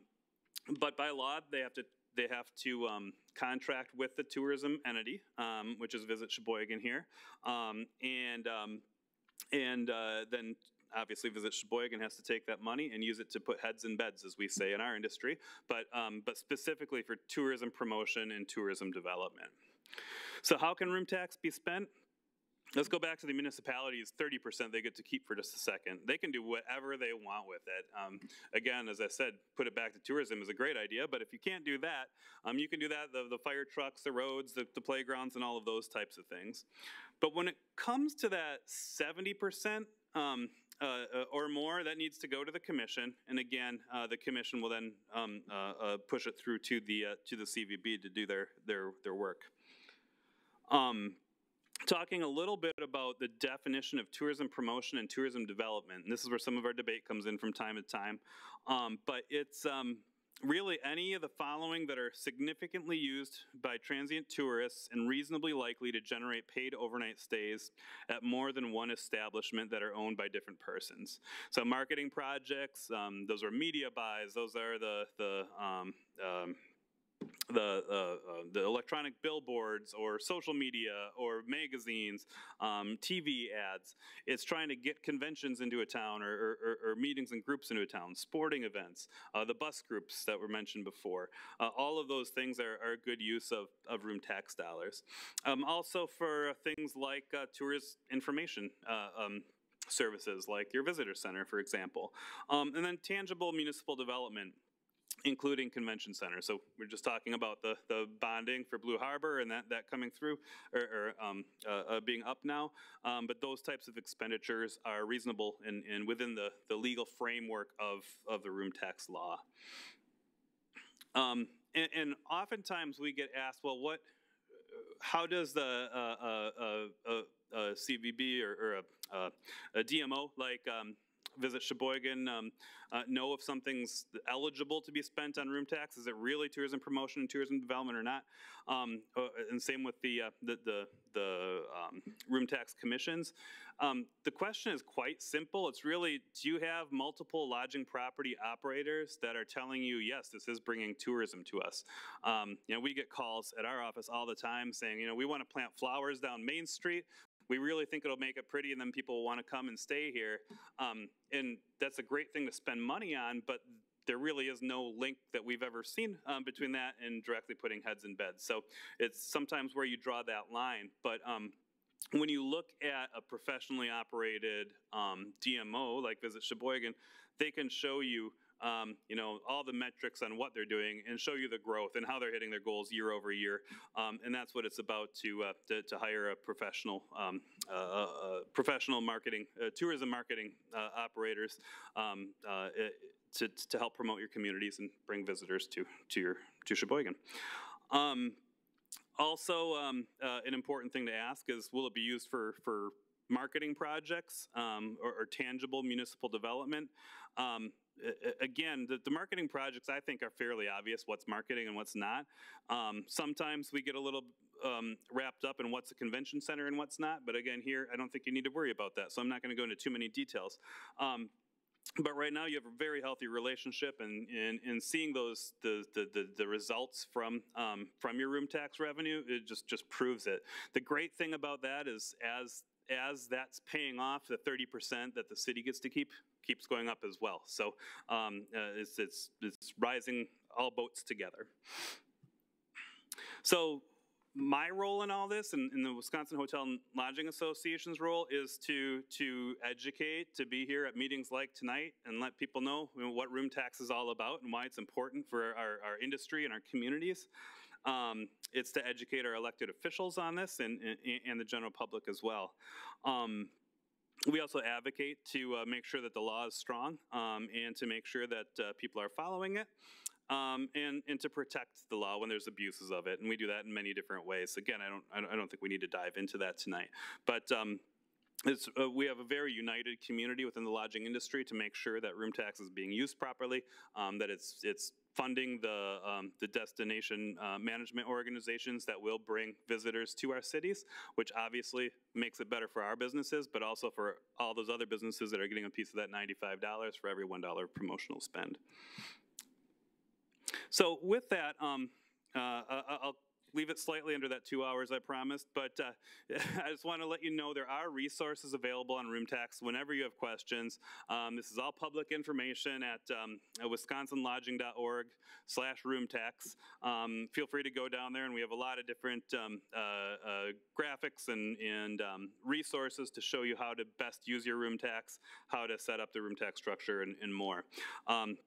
but by law, they have to They have to um, contract with the tourism entity, um, which is Visit Sheboygan here, um, and um, and uh, then obviously Visit Sheboygan has to take that money and use it to put heads in beds, as we say in our industry, but um, but specifically for tourism promotion and tourism development. So how can room tax be spent? Let's go back to the municipalities, thirty percent they get to keep for just a second. They can do whatever they want with it. Um, again, as I said, put it back to tourism is a great idea, but if you can't do that, um, you can do that, the, the fire trucks, the roads, the, the playgrounds, and all of those types of things. But when it comes to that seventy percent um, uh, or more, that needs to go to the commission, and again, uh, the commission will then um, uh, uh, push it through to the, uh, to the C V B to do their, their, their work. Um, Talking a little bit about the definition of tourism promotion and tourism development. And this is where some of our debate comes in from time to time. Um, but it's um, really any of the following that are significantly used by transient tourists and reasonably likely to generate paid overnight stays at more than one establishment that are owned by different persons. So marketing projects, um, those are media buys, those are the... the um, um, The, uh, uh, the electronic billboards or social media or magazines, um, T V ads. It's trying to get conventions into a town or, or, or meetings and groups into a town, sporting events, uh, the bus groups that were mentioned before. Uh, all of those things are, are good use of, of room tax dollars. Um, also for things like uh, tourist information uh, um, services, like your visitor center, for example. Um, and then tangible municipal development. including convention center. So we're just talking about the, the bonding for Blue Harbor and that, that coming through or, or um, uh, uh, being up now. Um, but those types of expenditures are reasonable and, and within the, the legal framework of, of the room tax law. Um, and, and oftentimes we get asked, well, what, how does the uh, uh, uh, uh, C V B or, or a, uh, a D M O like um, Visit Sheboygan um, uh, know if something's eligible to be spent on room tax? Is it really tourism promotion and tourism development or not? Um, uh, and same with the uh, the the, the um, room tax commissions. Um, the question is quite simple. It's really, do you have multiple lodging property operators that are telling you, yes, this is bringing tourism to us? Um, you know, we get calls at our office all the time saying, you know, we want to plant flowers down Main Street. We really think it'll make it pretty and then people want to come and stay here. Um, and that's a great thing to spend money on, but there really is no link that we've ever seen um, between that and directly putting heads in beds. So it's sometimes where you draw that line. But um, when you look at a professionally operated um, D M O like Visit Sheboygan, they can show you Um, you know, all the metrics on what they're doing and show you the growth and how they're hitting their goals year over year. Um, and that's what it's about to, uh, to, to hire a professional, um, uh, uh, professional marketing, uh, tourism marketing uh, operators um, uh, to, to help promote your communities and bring visitors to, to, your, to Sheboygan. Um, also, um, uh, an important thing to ask is, will it be used for, for marketing projects um, or, or tangible municipal development? Um, Again, the, the marketing projects, I think, are fairly obvious what's marketing and what's not. Um, sometimes we get a little um, wrapped up in what's a convention center and what's not. But again, here, I don't think you need to worry about that. So I'm not going to go into too many details. Um, But right now you have a very healthy relationship, and and, and seeing those the the the results from um, from your room tax revenue, it just just proves it. The great thing about that is as as that's paying off, the thirty percent that the city gets to keep keeps going up as well. So um, uh, it's it's it's rising all boats together. So my role in all this, and, and the Wisconsin Hotel and Lodging Association's role, is to to educate, to be here at meetings like tonight, and let people know, you know what room tax is all about and why it's important for our, our industry and our communities. Um, it's to educate our elected officials on this and and, and the general public as well. Um, We also advocate to uh, make sure that the law is strong um, and to make sure that uh, people are following it um, and, and to protect the law when there's abuses of it. And we do that in many different ways. Again, I don't, I don't think we need to dive into that tonight. But um, it's, uh, we have a very united community within the lodging industry to make sure that room tax is being used properly, um, that it's, it's funding the, um, the destination uh, management organizations that will bring visitors to our cities, which obviously makes it better for our businesses, but also for all those other businesses that are getting a piece of that ninety-five dollars for every one dollar promotional spend. So with that, um, uh, I'll leave it slightly under that two hours I promised, but uh, I just want to let you know there are resources available on room tax whenever you have questions. Um, this is all public information at um, wisconsinlodging.org slash room tax. Um, feel free to go down there, and we have a lot of different um, uh, uh, graphics and, and um, resources to show you how to best use your room tax, how to set up the room tax structure, and, and more. Um,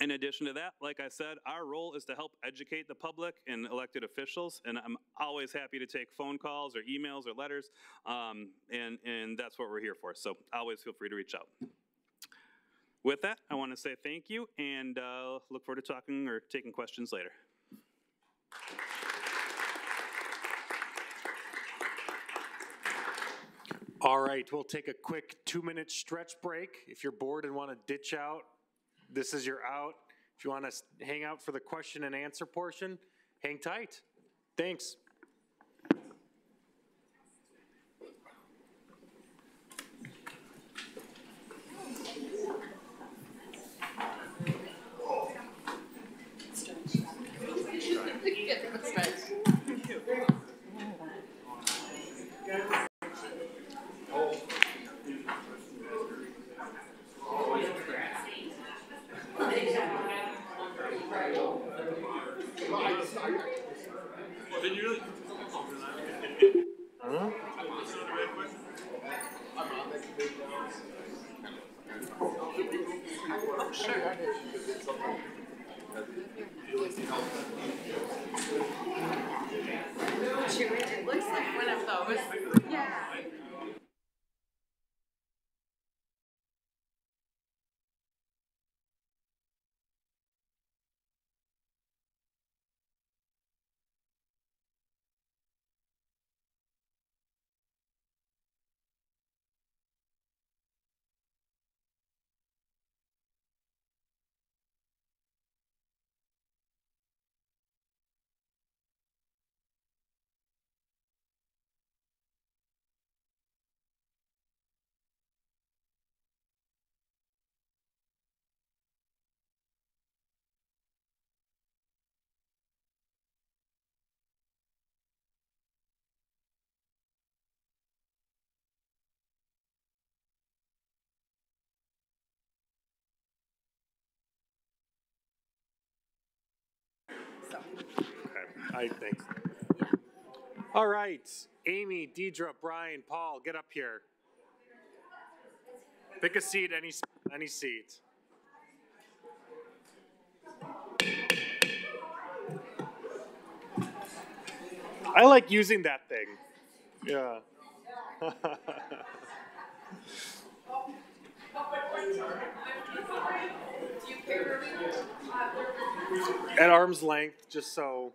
In addition to that, like I said, our role is to help educate the public and elected officials, and I'm always happy to take phone calls or emails or letters, um, and, and that's what we're here for, so always feel free to reach out. With that, I want to say thank you, and uh, look forward to talking or taking questions later. All right, we'll take a quick two-minute stretch break. If you're bored and want to ditch out, this is your out. If you want to hang out for the question and answer portion, hang tight. Thanks. It looks like one of those. Yeah. Okay, I think. Yeah. All right, Amy, Deidre, Brian, Paul, get up here. Pick a seat, any any seat. I like using that thing. Yeah. At arm's length, just so.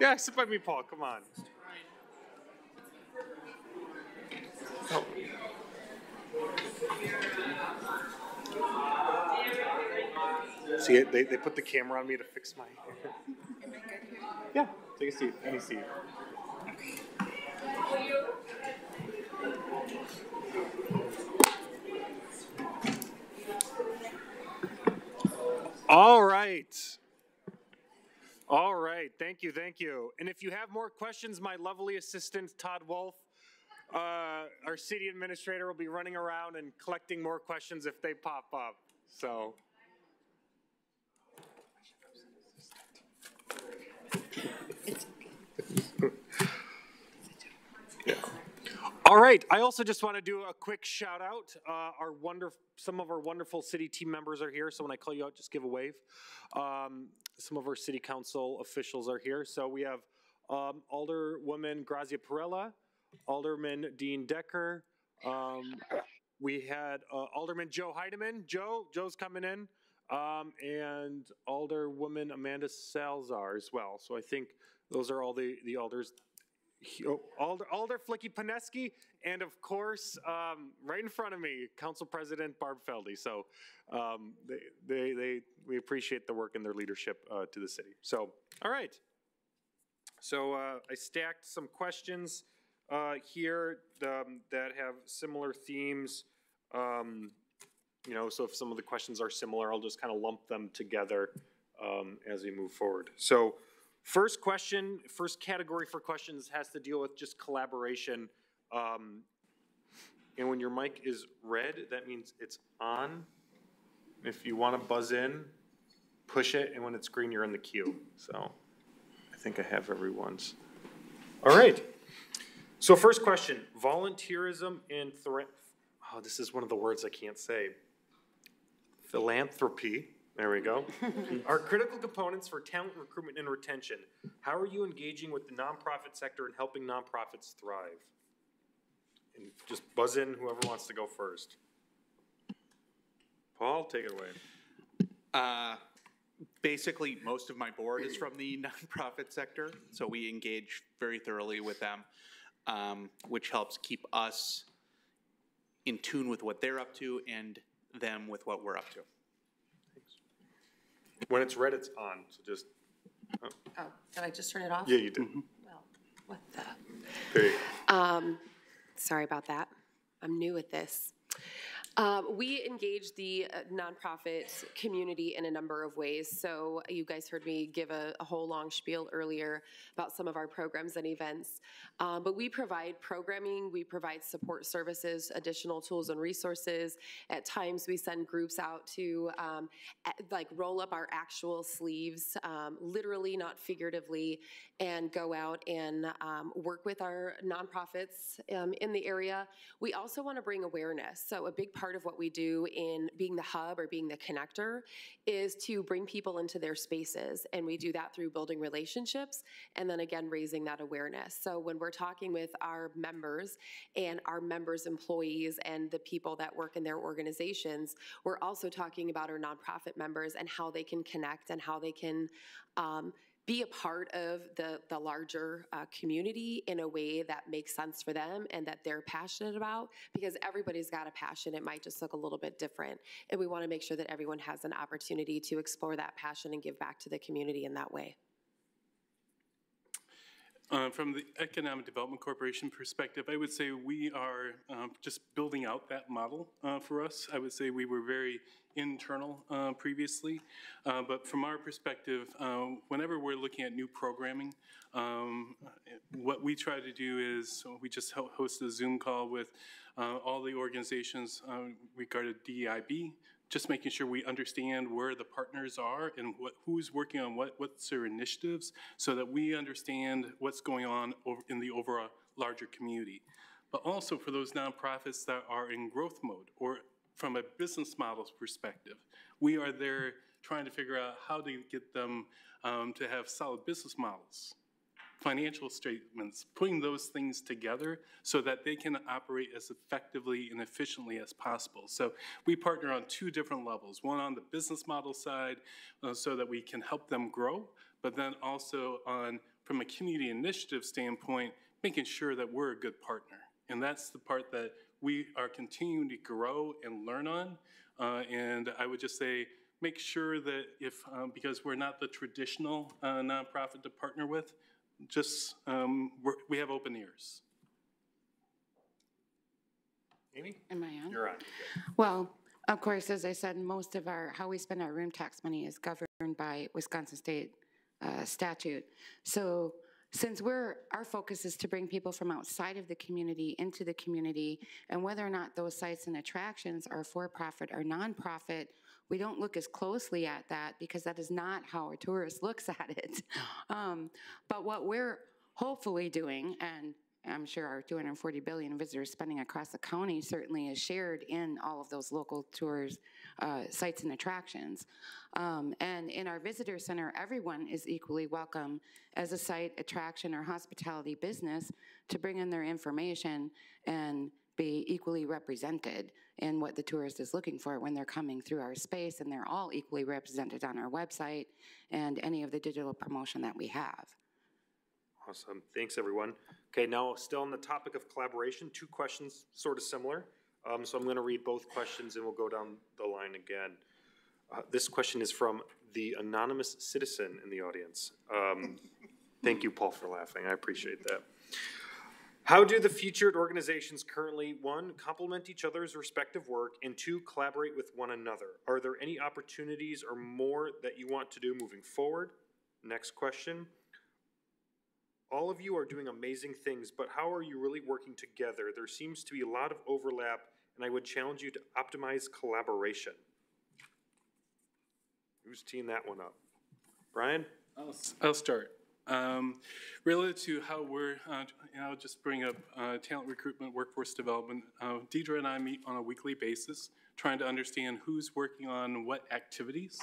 Yeah, sit by me, Paul. Come on. Oh. See, they they put the camera on me to fix my hair. Yeah, take a seat. Any seat. All right. All right. Thank you. Thank you. And if you have more questions, my lovely assistant, Todd Wolf, uh, our city administrator, will be running around and collecting more questions if they pop up. So. It's okay. Yeah. All right. I also just want to do a quick shout out. Uh, our wonderful, some of our wonderful city team members are here. So when I call you out, just give a wave. Um, some of our city council officials are here. So we have um, Alderwoman Grazia Perella, Alderman Dean Decker. Um, we had uh, Alderman Joe Heideman. Joe, Joe's coming in, um, and Alderwoman Amanda Salzar as well. So I think those are all the the alders. Alder, Alder Flicky Paneski, and of course, um, right in front of me, Council President Barb Feldy. So um, they, they, they, we appreciate the work and their leadership uh, to the city. So, all right. So uh, I stacked some questions uh, here um, that have similar themes. Um, you know, so if some of the questions are similar, I'll just kind of lump them together um, as we move forward. So. First question, first category for questions has to deal with just collaboration. Um, and when your mic is red, that means it's on. If you want to buzz in, push it, and when it's green, you're in the queue. So I think I have everyone's. All right. So first question, volunteerism and thre- oh, this is one of the words I can't say. Philanthropy. There we go. Are critical components for talent recruitment and retention. How are you engaging with the nonprofit sector and helping nonprofits thrive? And just buzz in whoever wants to go first. Paul, take it away. Uh, basically, most of my board is from the nonprofit sector, so we engage very thoroughly with them, um, which helps keep us in tune with what they're up to and them with what we're up to. When it's red, it's on, so just... Oh, oh did I just turn it off? Yeah, you did. Mm-hmm. Well, what the... There you go. Um, sorry about that. I'm new at this. Uh, we engage the uh, nonprofit community in a number of ways. So you guys heard me give a, a whole long spiel earlier about some of our programs and events. Um, but we provide programming, we provide support services, additional tools and resources. At times we send groups out to um, like roll up our actual sleeves, um, literally not figuratively, and go out and um, work with our nonprofits um, in the area. We also want to bring awareness. So a big part part of what we do in being the hub or being the connector is to bring people into their spaces, and we do that through building relationships and then again raising that awareness. So when we're talking with our members and our members' employees and the people that work in their organizations, we're also talking about our nonprofit members and how they can connect and how they can um, be a part of the, the larger uh, community in a way that makes sense for them and that they're passionate about, because everybody's got a passion. It might just look a little bit different, and we want to make sure that everyone has an opportunity to explore that passion and give back to the community in that way. Um, from the Economic Development Corporation perspective, I would say we are um, just building out that model uh, for us. I would say we were very internal uh, previously, uh, but from our perspective, uh, whenever we're looking at new programming, um, what we try to do is we just host a Zoom call with uh, all the organizations uh, regarding D E I B, just making sure we understand where the partners are and what, who's working on what, what's their initiatives, so that we understand what's going on over in the overall larger community. But also for those nonprofits that are in growth mode or from a business model's perspective, we are there trying to figure out how to get them um, to have solid business models, financial statements, putting those things together so that they can operate as effectively and efficiently as possible. So we partner on two different levels, one on the business model side uh, so that we can help them grow, but then also on, from a community initiative standpoint, making sure that we're a good partner. And that's the part that we are continuing to grow and learn on. Uh, and I would just say, make sure that if, um, because we're not the traditional uh, nonprofit to partner with, just um, we're, we have open ears. Amy? Am I on? You're on. Well, of course, as I said, most of our, how we spend our room tax money is governed by Wisconsin state uh, statute. So since we're, our focus is to bring people from outside of the community into the community, and whether or not those sites and attractions are for-profit or nonprofit, we don't look as closely at that, because that is not how a tourist looks at it. Um, but what we're hopefully doing, and I'm sure our two hundred forty billion visitors spending across the county certainly is shared in all of those local tours, uh, sites and attractions. Um, and in our visitor center, everyone is equally welcome as a site, attraction, or hospitality business to bring in their information and be equally represented in what the tourist is looking for when they're coming through our space, and they're all equally represented on our website and any of the digital promotion that we have. Awesome, thanks everyone. Okay, now still on the topic of collaboration, two questions sort of similar. Um, so I'm gonna read both questions and we'll go down the line again. Uh, this question is from the anonymous citizen in the audience. Um, thank you, Paul, for laughing, I appreciate that. How do the featured organizations currently, one, complement each other's respective work, and two, collaborate with one another? Are there any opportunities or more that you want to do moving forward? Next question. All of you are doing amazing things, but how are you really working together? There seems to be a lot of overlap, and I would challenge you to optimize collaboration. Who's teeing that one up? Brian? I'll, I'll start. Um, related to how we're, uh, and I'll just bring up uh, talent recruitment, workforce development, uh, Deidre and I meet on a weekly basis, trying to understand who's working on what activities.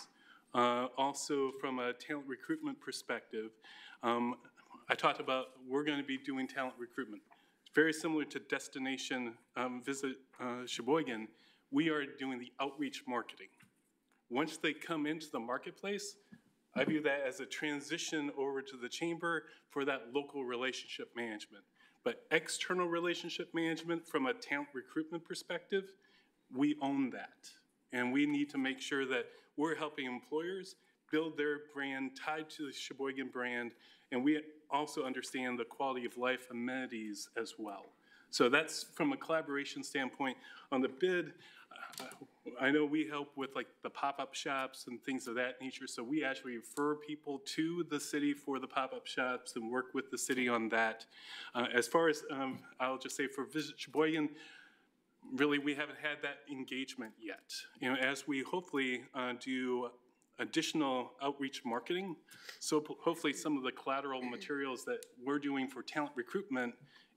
Uh, also from a talent recruitment perspective, um, I talked about we're going to be doing talent recruitment. Very similar to Destination um, Visit uh, Sheboygan, we are doing the outreach marketing. Once they come into the marketplace, I view that as a transition over to the chamber for that local relationship management. But external relationship management from a talent recruitment perspective, we own that. And we need to make sure that we're helping employers build their brand tied to the Sheboygan brand. And we also understand the quality of life amenities as well. So that's from a collaboration standpoint. On the bid, uh, I know we help with like the pop-up shops and things of that nature, so we actually refer people to the city for the pop-up shops and work with the city on that. Uh, as far as, um, I'll just say for Visit Sheboygan, really we haven't had that engagement yet. You know, as we hopefully uh, do additional outreach marketing, so hopefully some of the collateral materials that we're doing for talent recruitment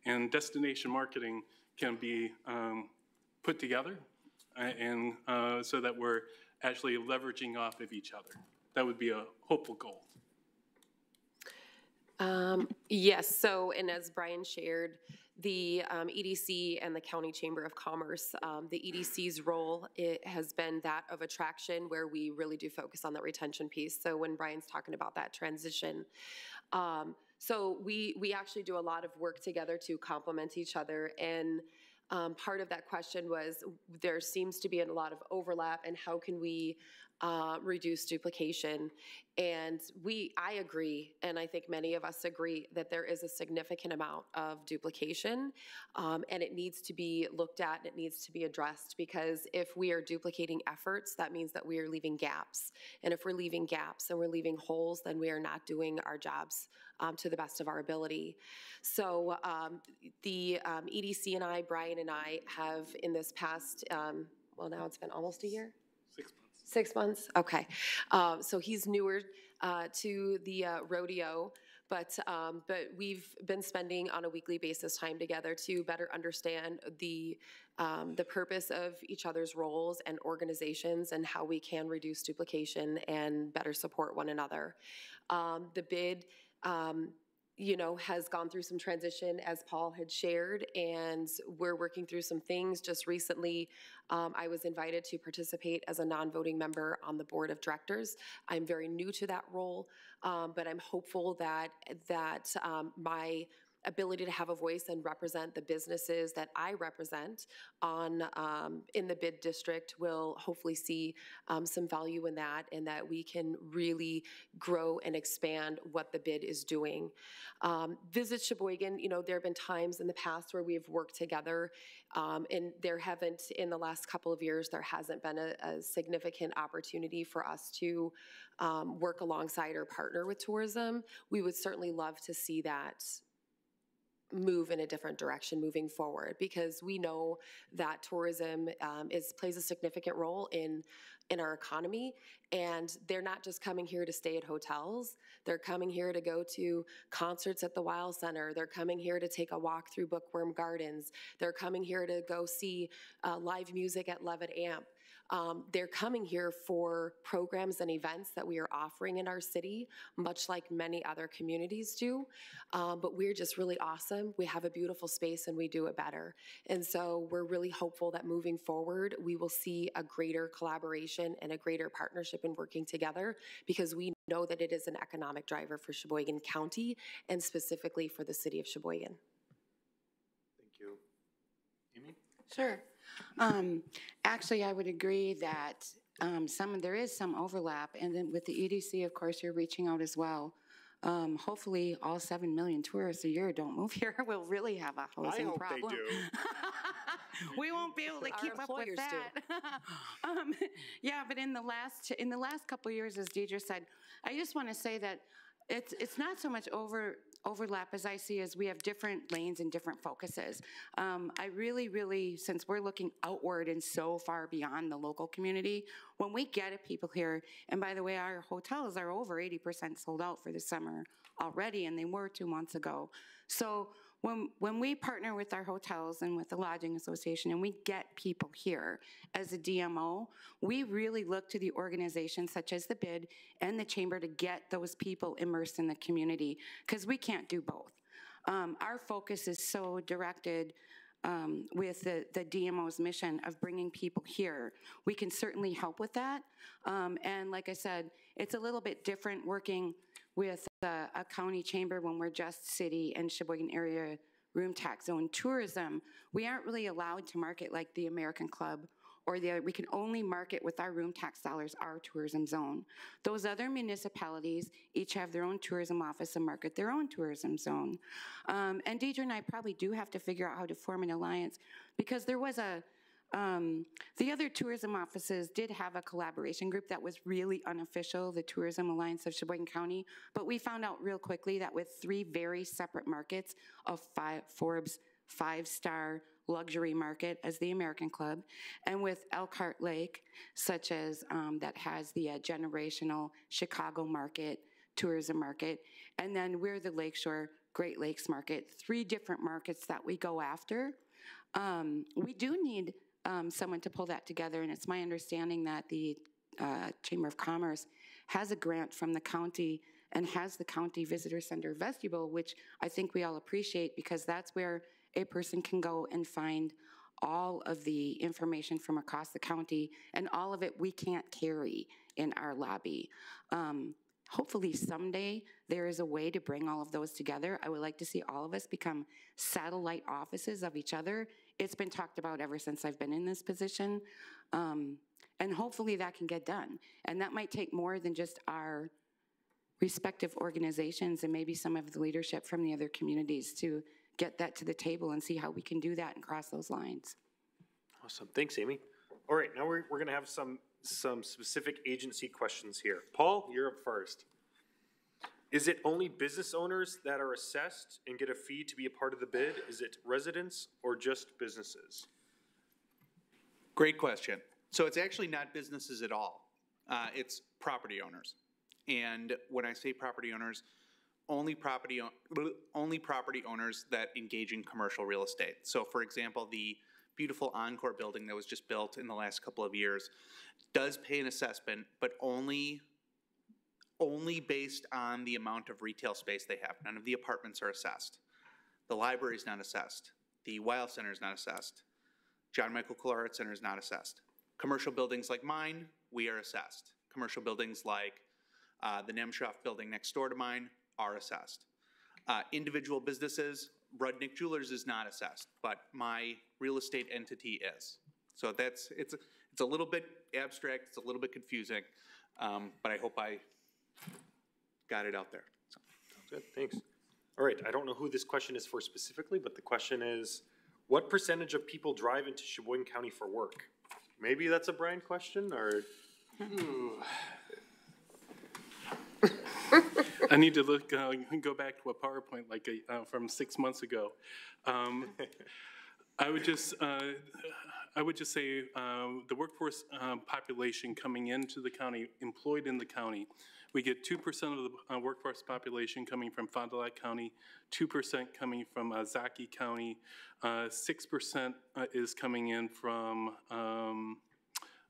and destination marketing can be um, put together and uh, so that we're actually leveraging off of each other. That would be a hopeful goal. Um, yes, so, and as Brian shared, the um, E D C and the County Chamber of Commerce, um, the E D C's role, it has been that of attraction, where we really do focus on that retention piece. So when Brian's talking about that transition, um, so we, we actually do a lot of work together to complement each other. And um, part of that question was, there seems to be a lot of overlap, and how can we Uh, reduce duplication? And we, I agree, and I think many of us agree, that there is a significant amount of duplication, um, and it needs to be looked at and it needs to be addressed, because if we are duplicating efforts, that means that we are leaving gaps. And if we're leaving gaps and we're leaving holes, then we are not doing our jobs um, to the best of our ability. So um, the um, E D C and I, Brian and I, have in this past, um, well, now it's been almost a year? Six months. Six months? Okay. Uh, so he's newer uh, to the uh, rodeo, but, um, but we've been spending on a weekly basis time together to better understand the, um, the purpose of each other's roles and organizations, and how we can reduce duplication and better support one another. Um, the bid, um, you know, has gone through some transition, as Paul had shared, and we're working through some things. Just recently, um, I was invited to participate as a non-voting member on the board of directors. I'm very new to that role, um, but I'm hopeful that, that um, my ability to have a voice and represent the businesses that I represent on um, in the bid district will hopefully see um, some value in that, and that we can really grow and expand what the bid is doing. Um, Visit Sheboygan, you know, there have been times in the past where we've worked together, um, and there haven't, in the last couple of years, there hasn't been a, a significant opportunity for us to um, work alongside or partner with tourism. We would certainly love to see that move in a different direction moving forward, because we know that tourism um, is plays a significant role in in our economy, and they're not just coming here to stay at hotels. They're coming here to go to concerts at the Weill Center. They're coming here to take a walk through Bookworm Gardens. They're coming here to go see uh, live music at Leavitt Amp. Um, they're coming here for programs and events that we are offering in our city, much like many other communities do. Um, but we're just really awesome. We have a beautiful space, and we do it better. And so we're really hopeful that moving forward, we will see a greater collaboration and a greater partnership in working together, because we know that it is an economic driver for Sheboygan County, and specifically for the city of Sheboygan. Thank you. Amy? Sure. Um, actually, I would agree that um, some there is some overlap, and then with the E D C, of course, you're reaching out as well. Um, hopefully, all seven million tourists a year don't move here. We'll really have a housing I hope problem. They do. We won't be able to keep up with that. um, yeah, but in the last in the last couple of years, as Deidre said, I just want to say that it's it's not so much over. overlap as I see is we have different lanes and different focuses. Um, I really, really, since we're looking outward and so far beyond the local community, when we get people here, and by the way, our hotels are over eighty percent sold out for the summer already, and they were two months ago. So when, when we partner with our hotels and with the Lodging Association, and we get people here as a D M O, we really look to the organizations such as the BID and the Chamber to get those people immersed in the community, because we can't do both. Um, our focus is so directed um, with the, the D M O's mission of bringing people here. We can certainly help with that. Um, and like I said, it's a little bit different working with a, a county chamber when we're just city and Sheboygan area room tax zone tourism. We aren't really allowed to market like the American Club or the other. We can only market with our room tax dollars, our tourism zone. Those other municipalities each have their own tourism office and market their own tourism zone. Um, and Deidre and I probably do have to figure out how to form an alliance, because there was a Um, the other tourism offices did have a collaboration group that was really unofficial, the Tourism Alliance of Sheboygan County, but we found out real quickly that with three very separate markets of five, Forbes five-star luxury market as the American Club, and with Elkhart Lake, such as um, that has the uh, generational Chicago market, tourism market, and then we're the Lakeshore Great Lakes market, three different markets that we go after. Um, we do need um, someone to pull that together, and it's my understanding that the uh, Chamber of Commerce has a grant from the county and has the county visitor center vestibule, which I think we all appreciate because that's where a person can go and find all of the information from across the county, and all of it we can't carry in our lobby. Um, hopefully someday there is a way to bring all of those together. I would like to see all of us become satellite offices of each other. It's been talked about ever since I've been in this position. Um, and hopefully that can get done. And that might take more than just our respective organizations and maybe some of the leadership from the other communities to get that to the table and see how we can do that and cross those lines. Awesome, thanks Amy. All right, now we're, we're gonna have some, some specific agency questions here. Paul, you're up first. Is it only business owners that are assessed and get a fee to be a part of the bid? Is it residents or just businesses? Great question. So it's actually not businesses at all. Uh, it's property owners. And when I say property owners, only property only property owners that engage in commercial real estate. So for example, the beautiful Encore building that was just built in the last couple of years does pay an assessment, but only only based on the amount of retail space they have. None of the apartments are assessed. The library is not assessed. The Weill Center is not assessed. John Michael Colorado Center is not assessed. Commercial buildings like mine, we are assessed. Commercial buildings like uh, the Nemshoff building next door to mine are assessed. Uh, individual businesses, Rudnick Jewelers is not assessed, but my real estate entity is. So that's, it's, it's a little bit abstract, it's a little bit confusing, um, but I hope I got it out there. So. Sounds good, thanks. All right, I don't know who this question is for specifically, but the question is, what percentage of people drive into Sheboygan County for work? Maybe that's a Brian question, or? I need to look, uh, go back to a PowerPoint like a, uh, from six months ago. Um, I would just, uh, I would just say uh, the workforce uh, population coming into the county, employed in the county, we get two percent of the uh, workforce population coming from Fond du Lac County, two percent coming from uh, Zaki County, uh, six percent uh, is coming in from um,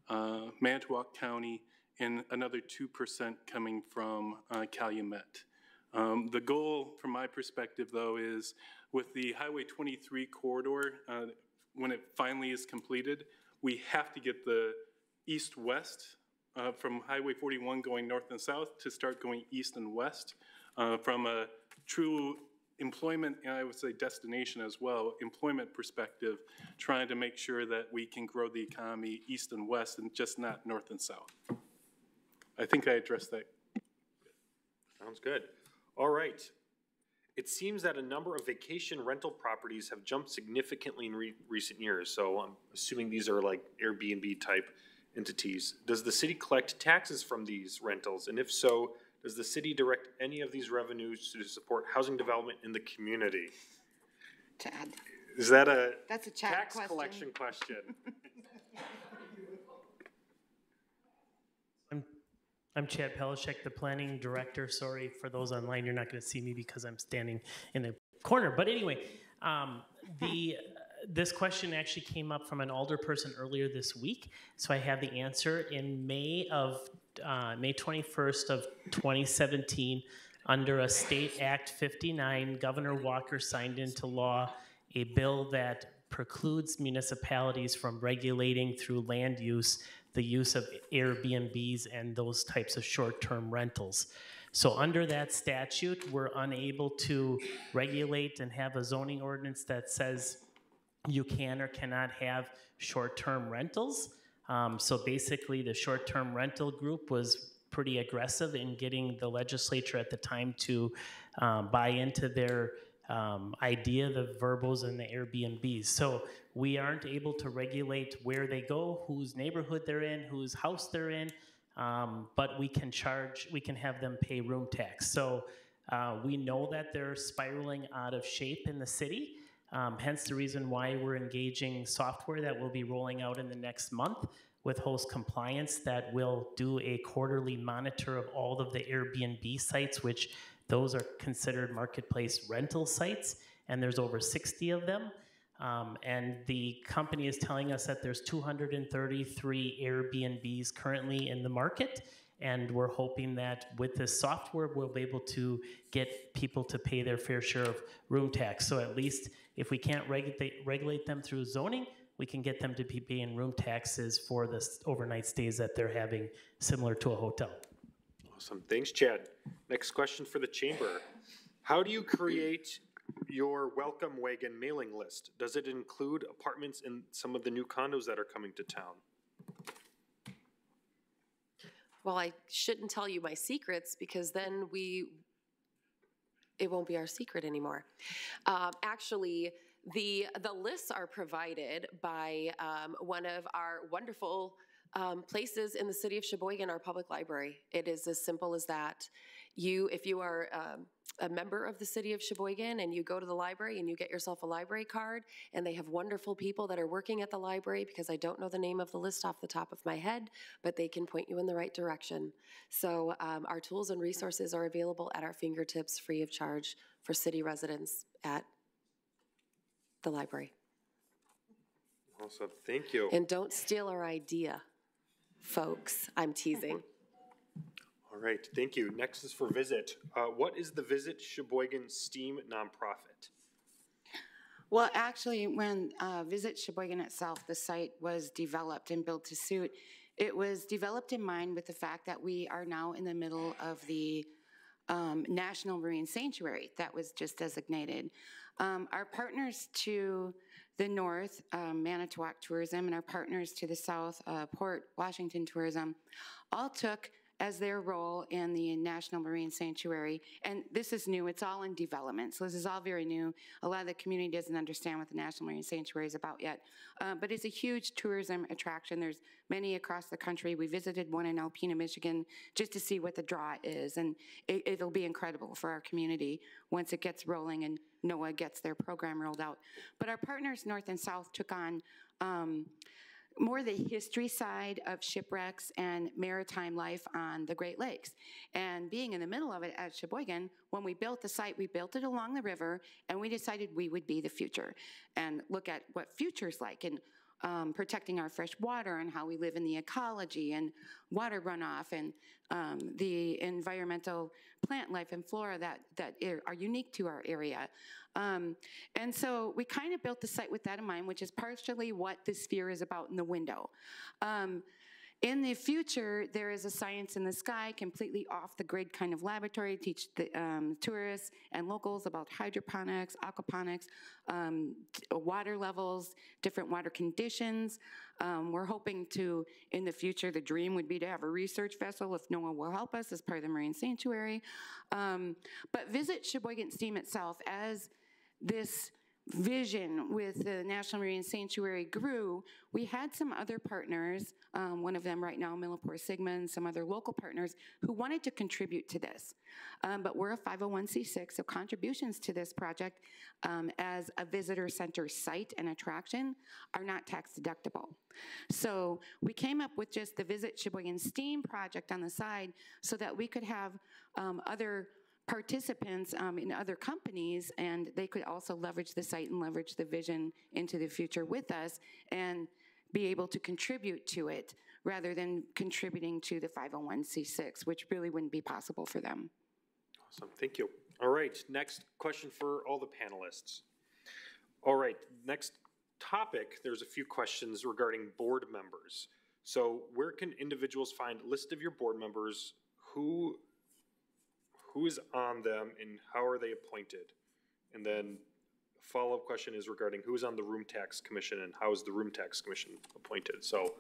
uh, Manitowoc County, and another two percent coming from uh, Calumet. Um, the goal from my perspective though is with the Highway twenty-three corridor, uh, when it finally is completed, we have to get the east-west uh, from Highway forty-one going north and south to start going east and west uh, from a true employment, and I would say destination as well, employment perspective, trying to make sure that we can grow the economy east and west and just not north and south. I think I addressed that. Sounds good. All right. It seems that a number of vacation rental properties have jumped significantly in re recent years. So I'm assuming these are like Airbnb type entities. Does the city collect taxes from these rentals? And if so, does the city direct any of these revenues to support housing development in the community? Chad. Is that a, That's a Chad tax question. collection question? I'm Chad Pelishek, the planning director. Sorry for those online, you're not going to see me because I'm standing in the corner. But anyway, um, the uh, this question actually came up from an alderperson earlier this week, so I have the answer. In May of uh, May twenty-first of twenty seventeen, under a State Act fifty-nine, Governor Walker signed into law a bill that precludes municipalities from regulating through land use the use of Airbnbs and those types of short-term rentals. So under that statute, we're unable to regulate and have a zoning ordinance that says you can or cannot have short-term rentals. Um, so basically the short-term rental group was pretty aggressive in getting the legislature at the time to um, buy into their Um, idea, the verbals and the Airbnbs. So we aren't able to regulate where they go, whose neighborhood they're in, whose house they're in, um, but we can charge, we can have them pay room tax. So uh, we know that they're spiraling out of shape in the city, um, hence the reason why we're engaging software that we'll be rolling out in the next month with host compliance that will do a quarterly monitor of all of the Airbnb sites, which those are considered marketplace rental sites, and there's over sixty of them. Um, and the company is telling us that there's two hundred thirty-three Airbnbs currently in the market, and we're hoping that with this software, we'll be able to get people to pay their fair share of room tax. So at least if we can't regulate, regulate them through zoning, we can get them to be paying room taxes for the overnight stays that they're having, similar to a hotel. Awesome, thanks, Chad. Next question for the chamber. How do you create your Welcome Wagon mailing list? Does it include apartments in some of the new condos that are coming to town? Well, I shouldn't tell you my secrets, because then we, it won't be our secret anymore. Uh, actually, the, the lists are provided by um, one of our wonderful um, places in the city of Sheboygan, our public library. It is as simple as that. You, if you are um, a member of the city of Sheboygan and you go to the library and you get yourself a library card, and they have wonderful people that are working at the library, because I don't know the name of the list off the top of my head, but they can point you in the right direction. So um, our tools and resources are available at our fingertips free of charge for city residents at the library. Awesome, thank you. And don't steal our idea, folks. I'm teasing. All right, thank you. Next is for Visit. Uh, what is the Visit Sheboygan STEAM nonprofit? Well, actually, when uh, Visit Sheboygan itself, the site was developed and built to suit, it was developed in mind with the fact that we are now in the middle of the um, National Marine Sanctuary that was just designated. Um, our partners to the north, um, Manitowoc Tourism, and our partners to the south, uh, Port Washington Tourism, all took as their role in the National Marine Sanctuary. And this is new, it's all in development. So this is all very new. A lot of the community doesn't understand what the National Marine Sanctuary is about yet. Uh, but it's a huge tourism attraction. There's many across the country. We visited one in Alpena, Michigan, just to see what the draw is. And it, it'll be incredible for our community once it gets rolling and NOAA gets their program rolled out. But our partners, North and South, took on um, more the history side of shipwrecks and maritime life on the Great Lakes. And being in the middle of it at Sheboygan, when we built the site, we built it along the river, and we decided we would be the future and look at what future's like, and um, protecting our fresh water and how we live in the ecology and water runoff and um, the environmental plant life and flora that, that are unique to our area. Um, and so we kind of built the site with that in mind, which is partially what this sphere is about in the window. Um, in the future, there is a science in the sky, completely off the grid kind of laboratory, teach the um, tourists and locals about hydroponics, aquaponics, um, water levels, different water conditions. Um, we're hoping to, in the future, the dream would be to have a research vessel, if NOAA will help us, as part of the Marine Sanctuary. Um, but Visit Sheboygan STEAM itself, as this vision with the National Marine Sanctuary grew, we had some other partners, um, one of them right now, Millipore Sigma, and some other local partners who wanted to contribute to this. Um, but we're a five oh one c six, so contributions to this project um, as a visitor center site and attraction are not tax deductible. So we came up with just the Visit Sheboygan STEAM project on the side so that we could have um, other participants um, in other companies, and they could also leverage the site and leverage the vision into the future with us and be able to contribute to it rather than contributing to the five oh one c six, which really wouldn't be possible for them. Awesome, thank you. All right, next question for all the panelists. All right, next topic, there's a few questions regarding board members. So where can individuals find a list of your board members, who Who is on them, and how are they appointed? And then a follow-up question is regarding who is on the Room Tax Commission and how is the Room Tax Commission appointed? So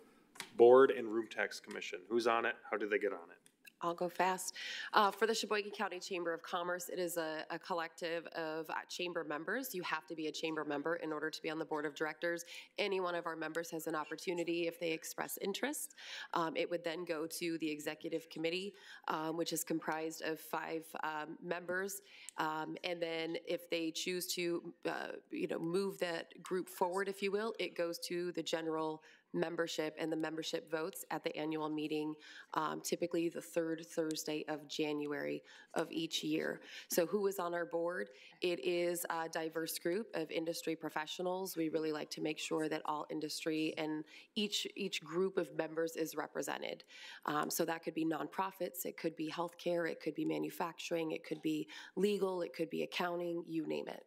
board and Room Tax Commission, who's on it? How do they get on it? I'll go fast. Uh, for the Sheboygan County Chamber of Commerce, it is a, a collective of uh, chamber members. You have to be a chamber member in order to be on the board of directors. Any one of our members has an opportunity if they express interest. Um, it would then go to the executive committee, um, which is comprised of five um, members. Um, and then if they choose to uh, you know, move that group forward, if you will, it goes to the general membership and the membership votes at the annual meeting, um, typically the third Thursday of January of each year. So who is on our board? It is a diverse group of industry professionals. We really like to make sure that all industry and each each group of members is represented. Um, so that could be nonprofits, it could be healthcare, it could be manufacturing, it could be legal, it could be accounting, you name it.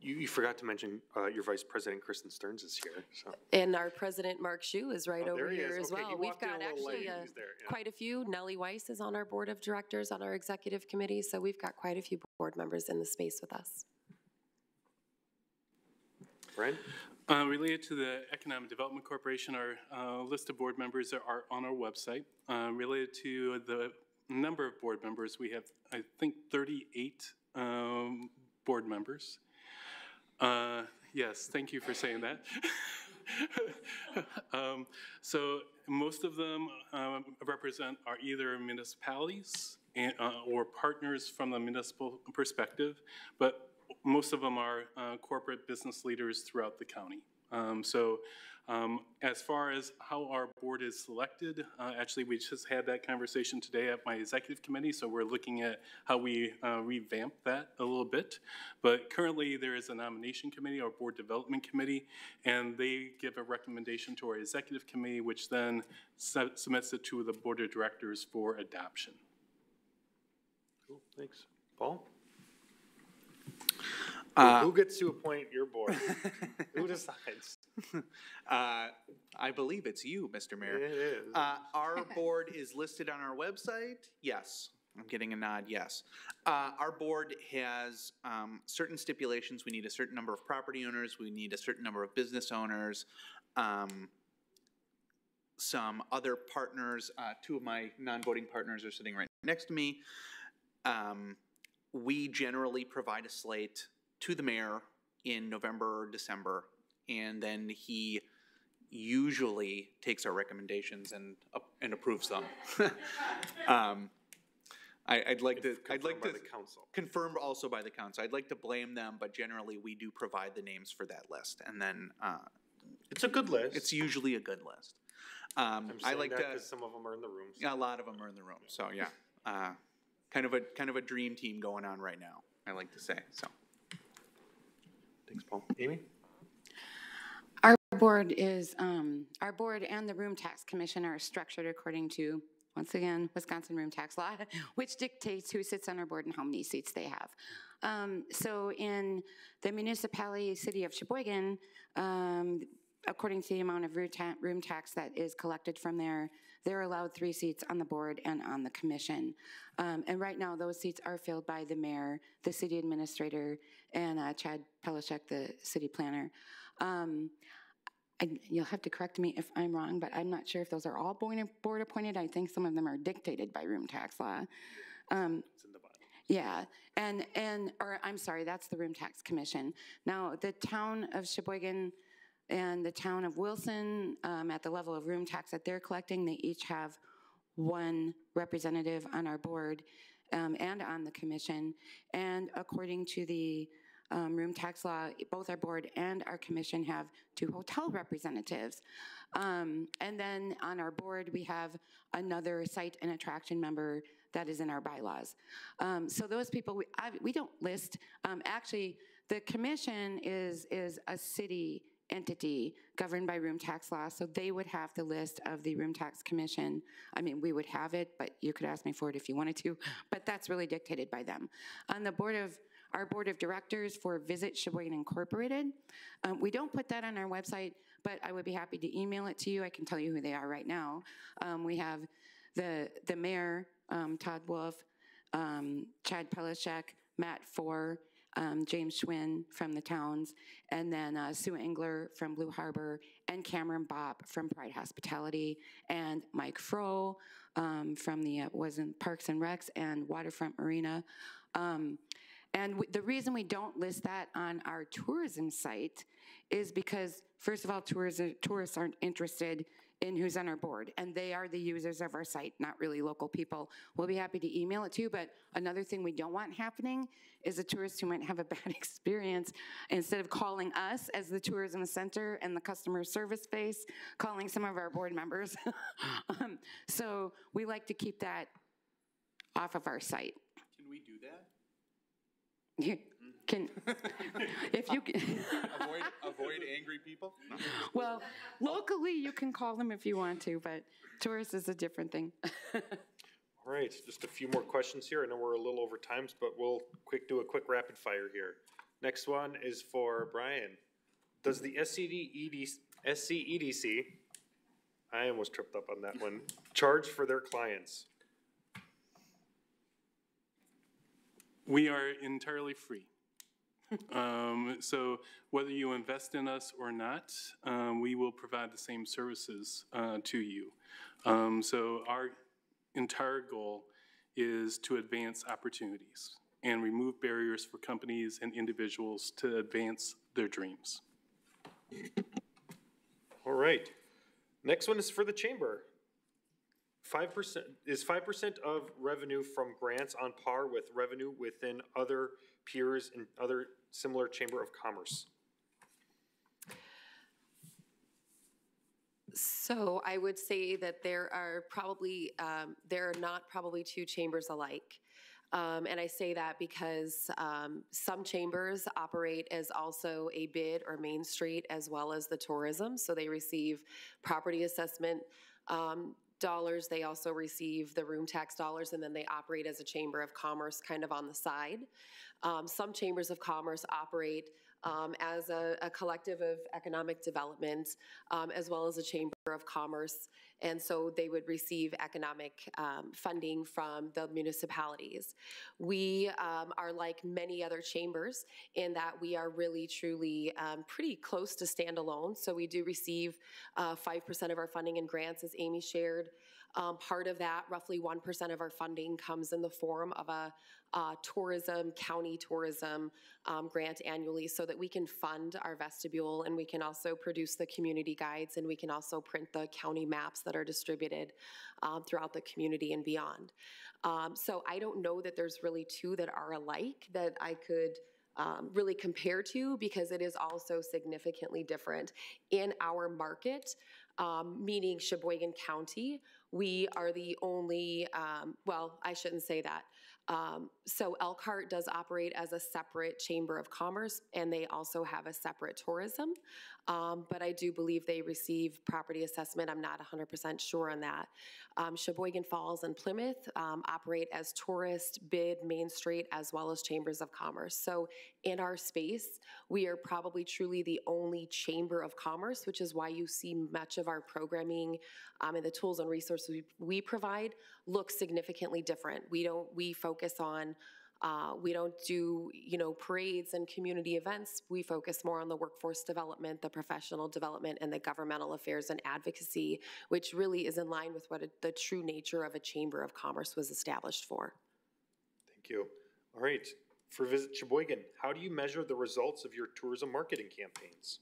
You, you forgot to mention uh, your Vice President, Kristen Stearns, is here. So. And our President, Mark Hsu, is right oh, over he here is. as okay, well. We've got actually a, there, yeah. quite a few. Nellie Weiss is on our Board of Directors, on our Executive Committee, so we've got quite a few board members in the space with us. Brian? Uh, related to the Economic Development Corporation, our uh, list of board members are on our website. Uh, related to the number of board members, we have, I think, thirty-eight um, board members. Uh, yes, thank you for saying that. um, so most of them um, represent are either municipalities and, uh, or partners from the municipal perspective, but most of them are uh, corporate business leaders throughout the county. Um, so um, as far as how our board is selected, uh, actually we just had that conversation today at my executive committee, so we're looking at how we uh, revamp that a little bit. But currently there is a nomination committee, our board development committee, and they give a recommendation to our executive committee, which then su submits it to the board of directors for adoption. Cool, thanks. Paul? Uh, Who gets to appoint your board? Who decides? Uh, I believe it's you, Mister Mayor. It is. Uh, our board is listed on our website. Yes. I'm getting a nod, yes. Uh, our board has um, certain stipulations. We need a certain number of property owners. We need a certain number of business owners. Um, some other partners. Uh, two of my non-voting partners are sitting right next to me. Um, we generally provide a slate to the mayor in November or December, and then he usually takes our recommendations and uh, and approves them. um, I, I'd like to I'd like to confirmed also by the council. I'd like to blame them, but generally we do provide the names for that list, and then uh, it's a good list. It's usually a good list. Um, I'm I like that because some of them are in the room. So. Yeah, a lot of them are in the room. So yeah, uh, kind of a kind of a dream team going on right now. I like to say so. Thanks, Paul. Amy? Our board is, um, our board and the Room Tax Commission are structured according to, once again, Wisconsin Room Tax Law, which dictates who sits on our board and how many seats they have. Um, so in the municipality city of Sheboygan, um, according to the amount of room tax that is collected from there, they're allowed three seats on the board and on the commission. Um, and right now, those seats are filled by the mayor, the city administrator, and uh, Chad Pelishek, the city planner. Um, I, you'll have to correct me if I'm wrong, but I'm not sure if those are all board appointed. I think some of them are dictated by room tax law. Um, it's in the bottom. Yeah, and, and or I'm sorry, that's the Room Tax Commission. Now, the town of Sheboygan and the town of Wilson, um, at the level of room tax that they're collecting, they each have one representative on our board um, and on the commission. And according to the um, room tax law, both our board and our commission have two hotel representatives. Um, and then on our board, we have another site and attraction member that is in our bylaws. Um, so those people, we, I, we don't list. Um, actually, the commission is, is a city entity governed by room tax law, so they would have the list of the Room Tax Commission. I mean, we would have it, but you could ask me for it if you wanted to, but that's really dictated by them. On the board of, our board of directors for Visit Sheboygan Incorporated, um, we don't put that on our website, but I would be happy to email it to you. I can tell you who they are right now. Um, we have the, the mayor, um, Todd Wolf, um, Chad Pelishek, Matt Foer, Um, James Schwinn from the towns, and then uh, Sue Engler from Blue Harbor, and Cameron Bopp from Pride Hospitality, and Mike Froh um, from the uh, was in Parks and Recs and Waterfront Marina. Um, and w the reason we don't list that on our tourism site is because, first of all, tourism, tourists aren't interested and who's on our board, and they are the users of our site, not really local people. We'll be happy to email it to you, but another thing we don't want happening is a tourist who might have a bad experience, instead of calling us as the tourism center and the customer service face, calling some of our board members. um, so we like to keep that off of our site. Can we do that? Yeah. Can, if you can. avoid, avoid angry people? No. Well, locally you can call them if you want to, but tourists is a different thing. All right, just a few more questions here. I know we're a little over times, but we'll quick do a quick rapid fire here. Next one is for Brian. Does the S C E D C, I almost tripped up on that one, charge for their clients? We are entirely free. um, so whether you invest in us or not, um, we will provide the same services uh, to you. Um, so our entire goal is to advance opportunities and remove barriers for companies and individuals to advance their dreams. All right. Next one is for the chamber. five percent is five percent of revenue from grants on par with revenue within other peers and other similar Chamber of Commerce? So I would say that there are probably, um, there are not probably two chambers alike. Um, and I say that because um, some chambers operate as also a bid or Main Street as well as the tourism. So they receive property assessment um, dollars, they also receive the room tax dollars, and then they operate as a Chamber of Commerce kind of on the side. Um, some Chambers of Commerce operate um, as a, a collective of economic development um, as well as a Chamber of Commerce, and so they would receive economic um, funding from the municipalities. We um, are like many other chambers in that we are really truly um, pretty close to standalone, so we do receive uh, five percent of our funding in grants, as Amy shared. Um, part of that, roughly one percent of our funding comes in the form of a uh, tourism, county tourism um, grant annually, so that we can fund our vestibule, and we can also produce the community guides, and we can also print the county maps that are distributed um, throughout the community and beyond. Um, so I don't know that there's really two that are alike that I could Um, really compare to, because it is also significantly different. In our market, um, meaning Sheboygan County, we are the only, um, well, I shouldn't say that. Um, so Elkhart does operate as a separate Chamber of Commerce, and they also have a separate tourism, um, but I do believe they receive property assessment. I'm not one hundred percent sure on that. Um, Sheboygan Falls and Plymouth um, operate as tourist, bid, Main Street, as well as Chambers of Commerce. So in our space, we are probably truly the only Chamber of Commerce, which is why you see much of our programming um, and the tools and resources we, we provide look significantly different. We don't, we focus on, uh, we don't do, you know, parades and community events. We focus more on the workforce development, the professional development, and the governmental affairs and advocacy, which really is in line with what a, the true nature of a Chamber of Commerce was established for. Thank you. All right. For Visit Sheboygan, how do you measure the results of your tourism marketing campaigns?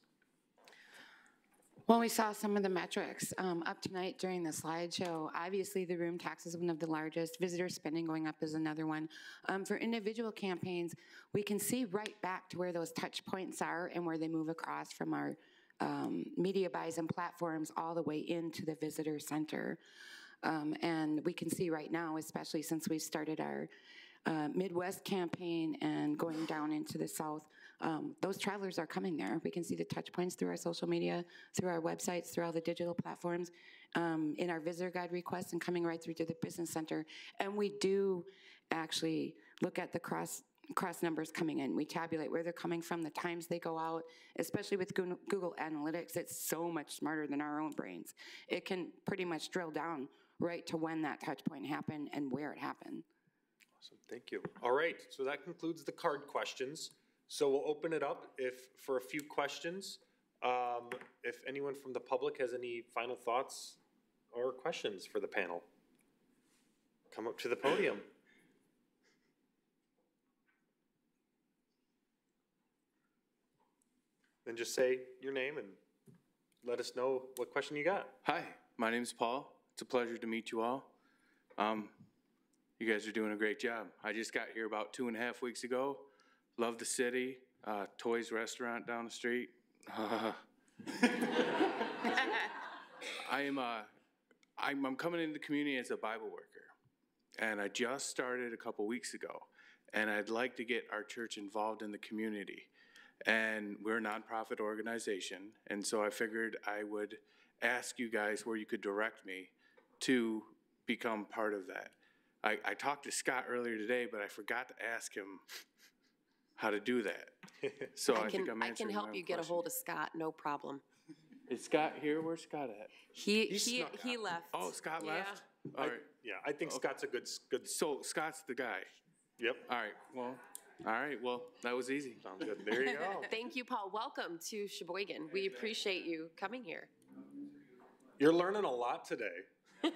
Well, we saw some of the metrics um, up tonight during the slideshow. Obviously, the room tax is one of the largest. Visitor spending going up is another one. Um, for individual campaigns, we can see right back to where those touch points are and where they move across from our um, media buys and platforms all the way into the visitor center. Um, and we can see right now, especially since we started our Uh, Midwest campaign and going down into the South, um, those travelers are coming there. We can see the touch points through our social media, through our websites, through all the digital platforms, um, in our visitor guide requests, and coming right through to the business center. And we do actually look at the cross cross numbers coming in. We tabulate where they're coming from, the times they go out, especially with Google Analytics. It's so much smarter than our own brains. It can pretty much drill down right to when that touch point happened and where it happened. Awesome, thank you. All right, so that concludes the card questions. So we'll open it up if for a few questions. Um, if anyone from the public has any final thoughts or questions for the panel, come up to the podium. Then just say your name and let us know what question you got. Hi, My name is Paul. It's a pleasure to meet you all. Um, you guys are doing a great job. I just got here about two and a half weeks ago. Love the city. Uh, Toys restaurant down the street. Uh, I am uh, I'm, I'm coming into the community as a Bible worker, and I just started a couple weeks ago, and I'd like to get our church involved in the community. And we're a nonprofit organization, and so I figured I would ask you guys where you could direct me to become part of that. I, I talked to Scott earlier today, but I forgot to ask him how to do that. So I, I can, think I'm answering my own question. I can help you get a hold of Scott, no problem. Is Scott here? Where's Scott at? He he he, he left. Oh, Scott yeah. left? All I, right. Yeah, I think okay. Scott's a good good. So Scott's the guy. Yep. All right. Well. All right. Well, that was easy. Sounds good. There you go. Thank you, Paul. Welcome to Sheboygan. We appreciate you coming here. You're learning a lot today.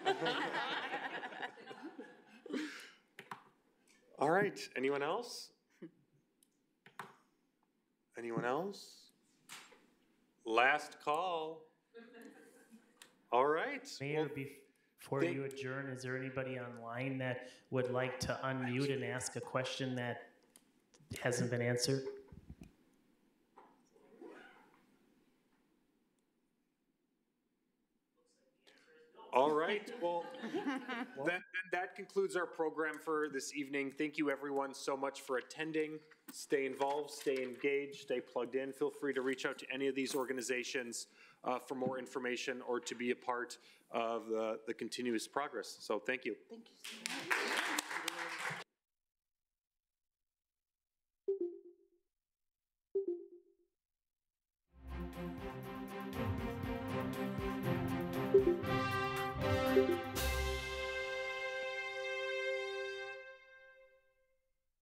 All right. Anyone else? Anyone else? Last call. All right. Mayor, well, before they, you adjourn, is there anybody online that would like to unmute and ask a question that hasn't been answered? All right. Well, that, that concludes our program for this evening. Thank you, everyone, so much for attending. Stay involved, stay engaged, stay plugged in. Feel free to reach out to any of these organizations uh, for more information or to be a part of the, the continuous progress. So thank you. Thank you so much.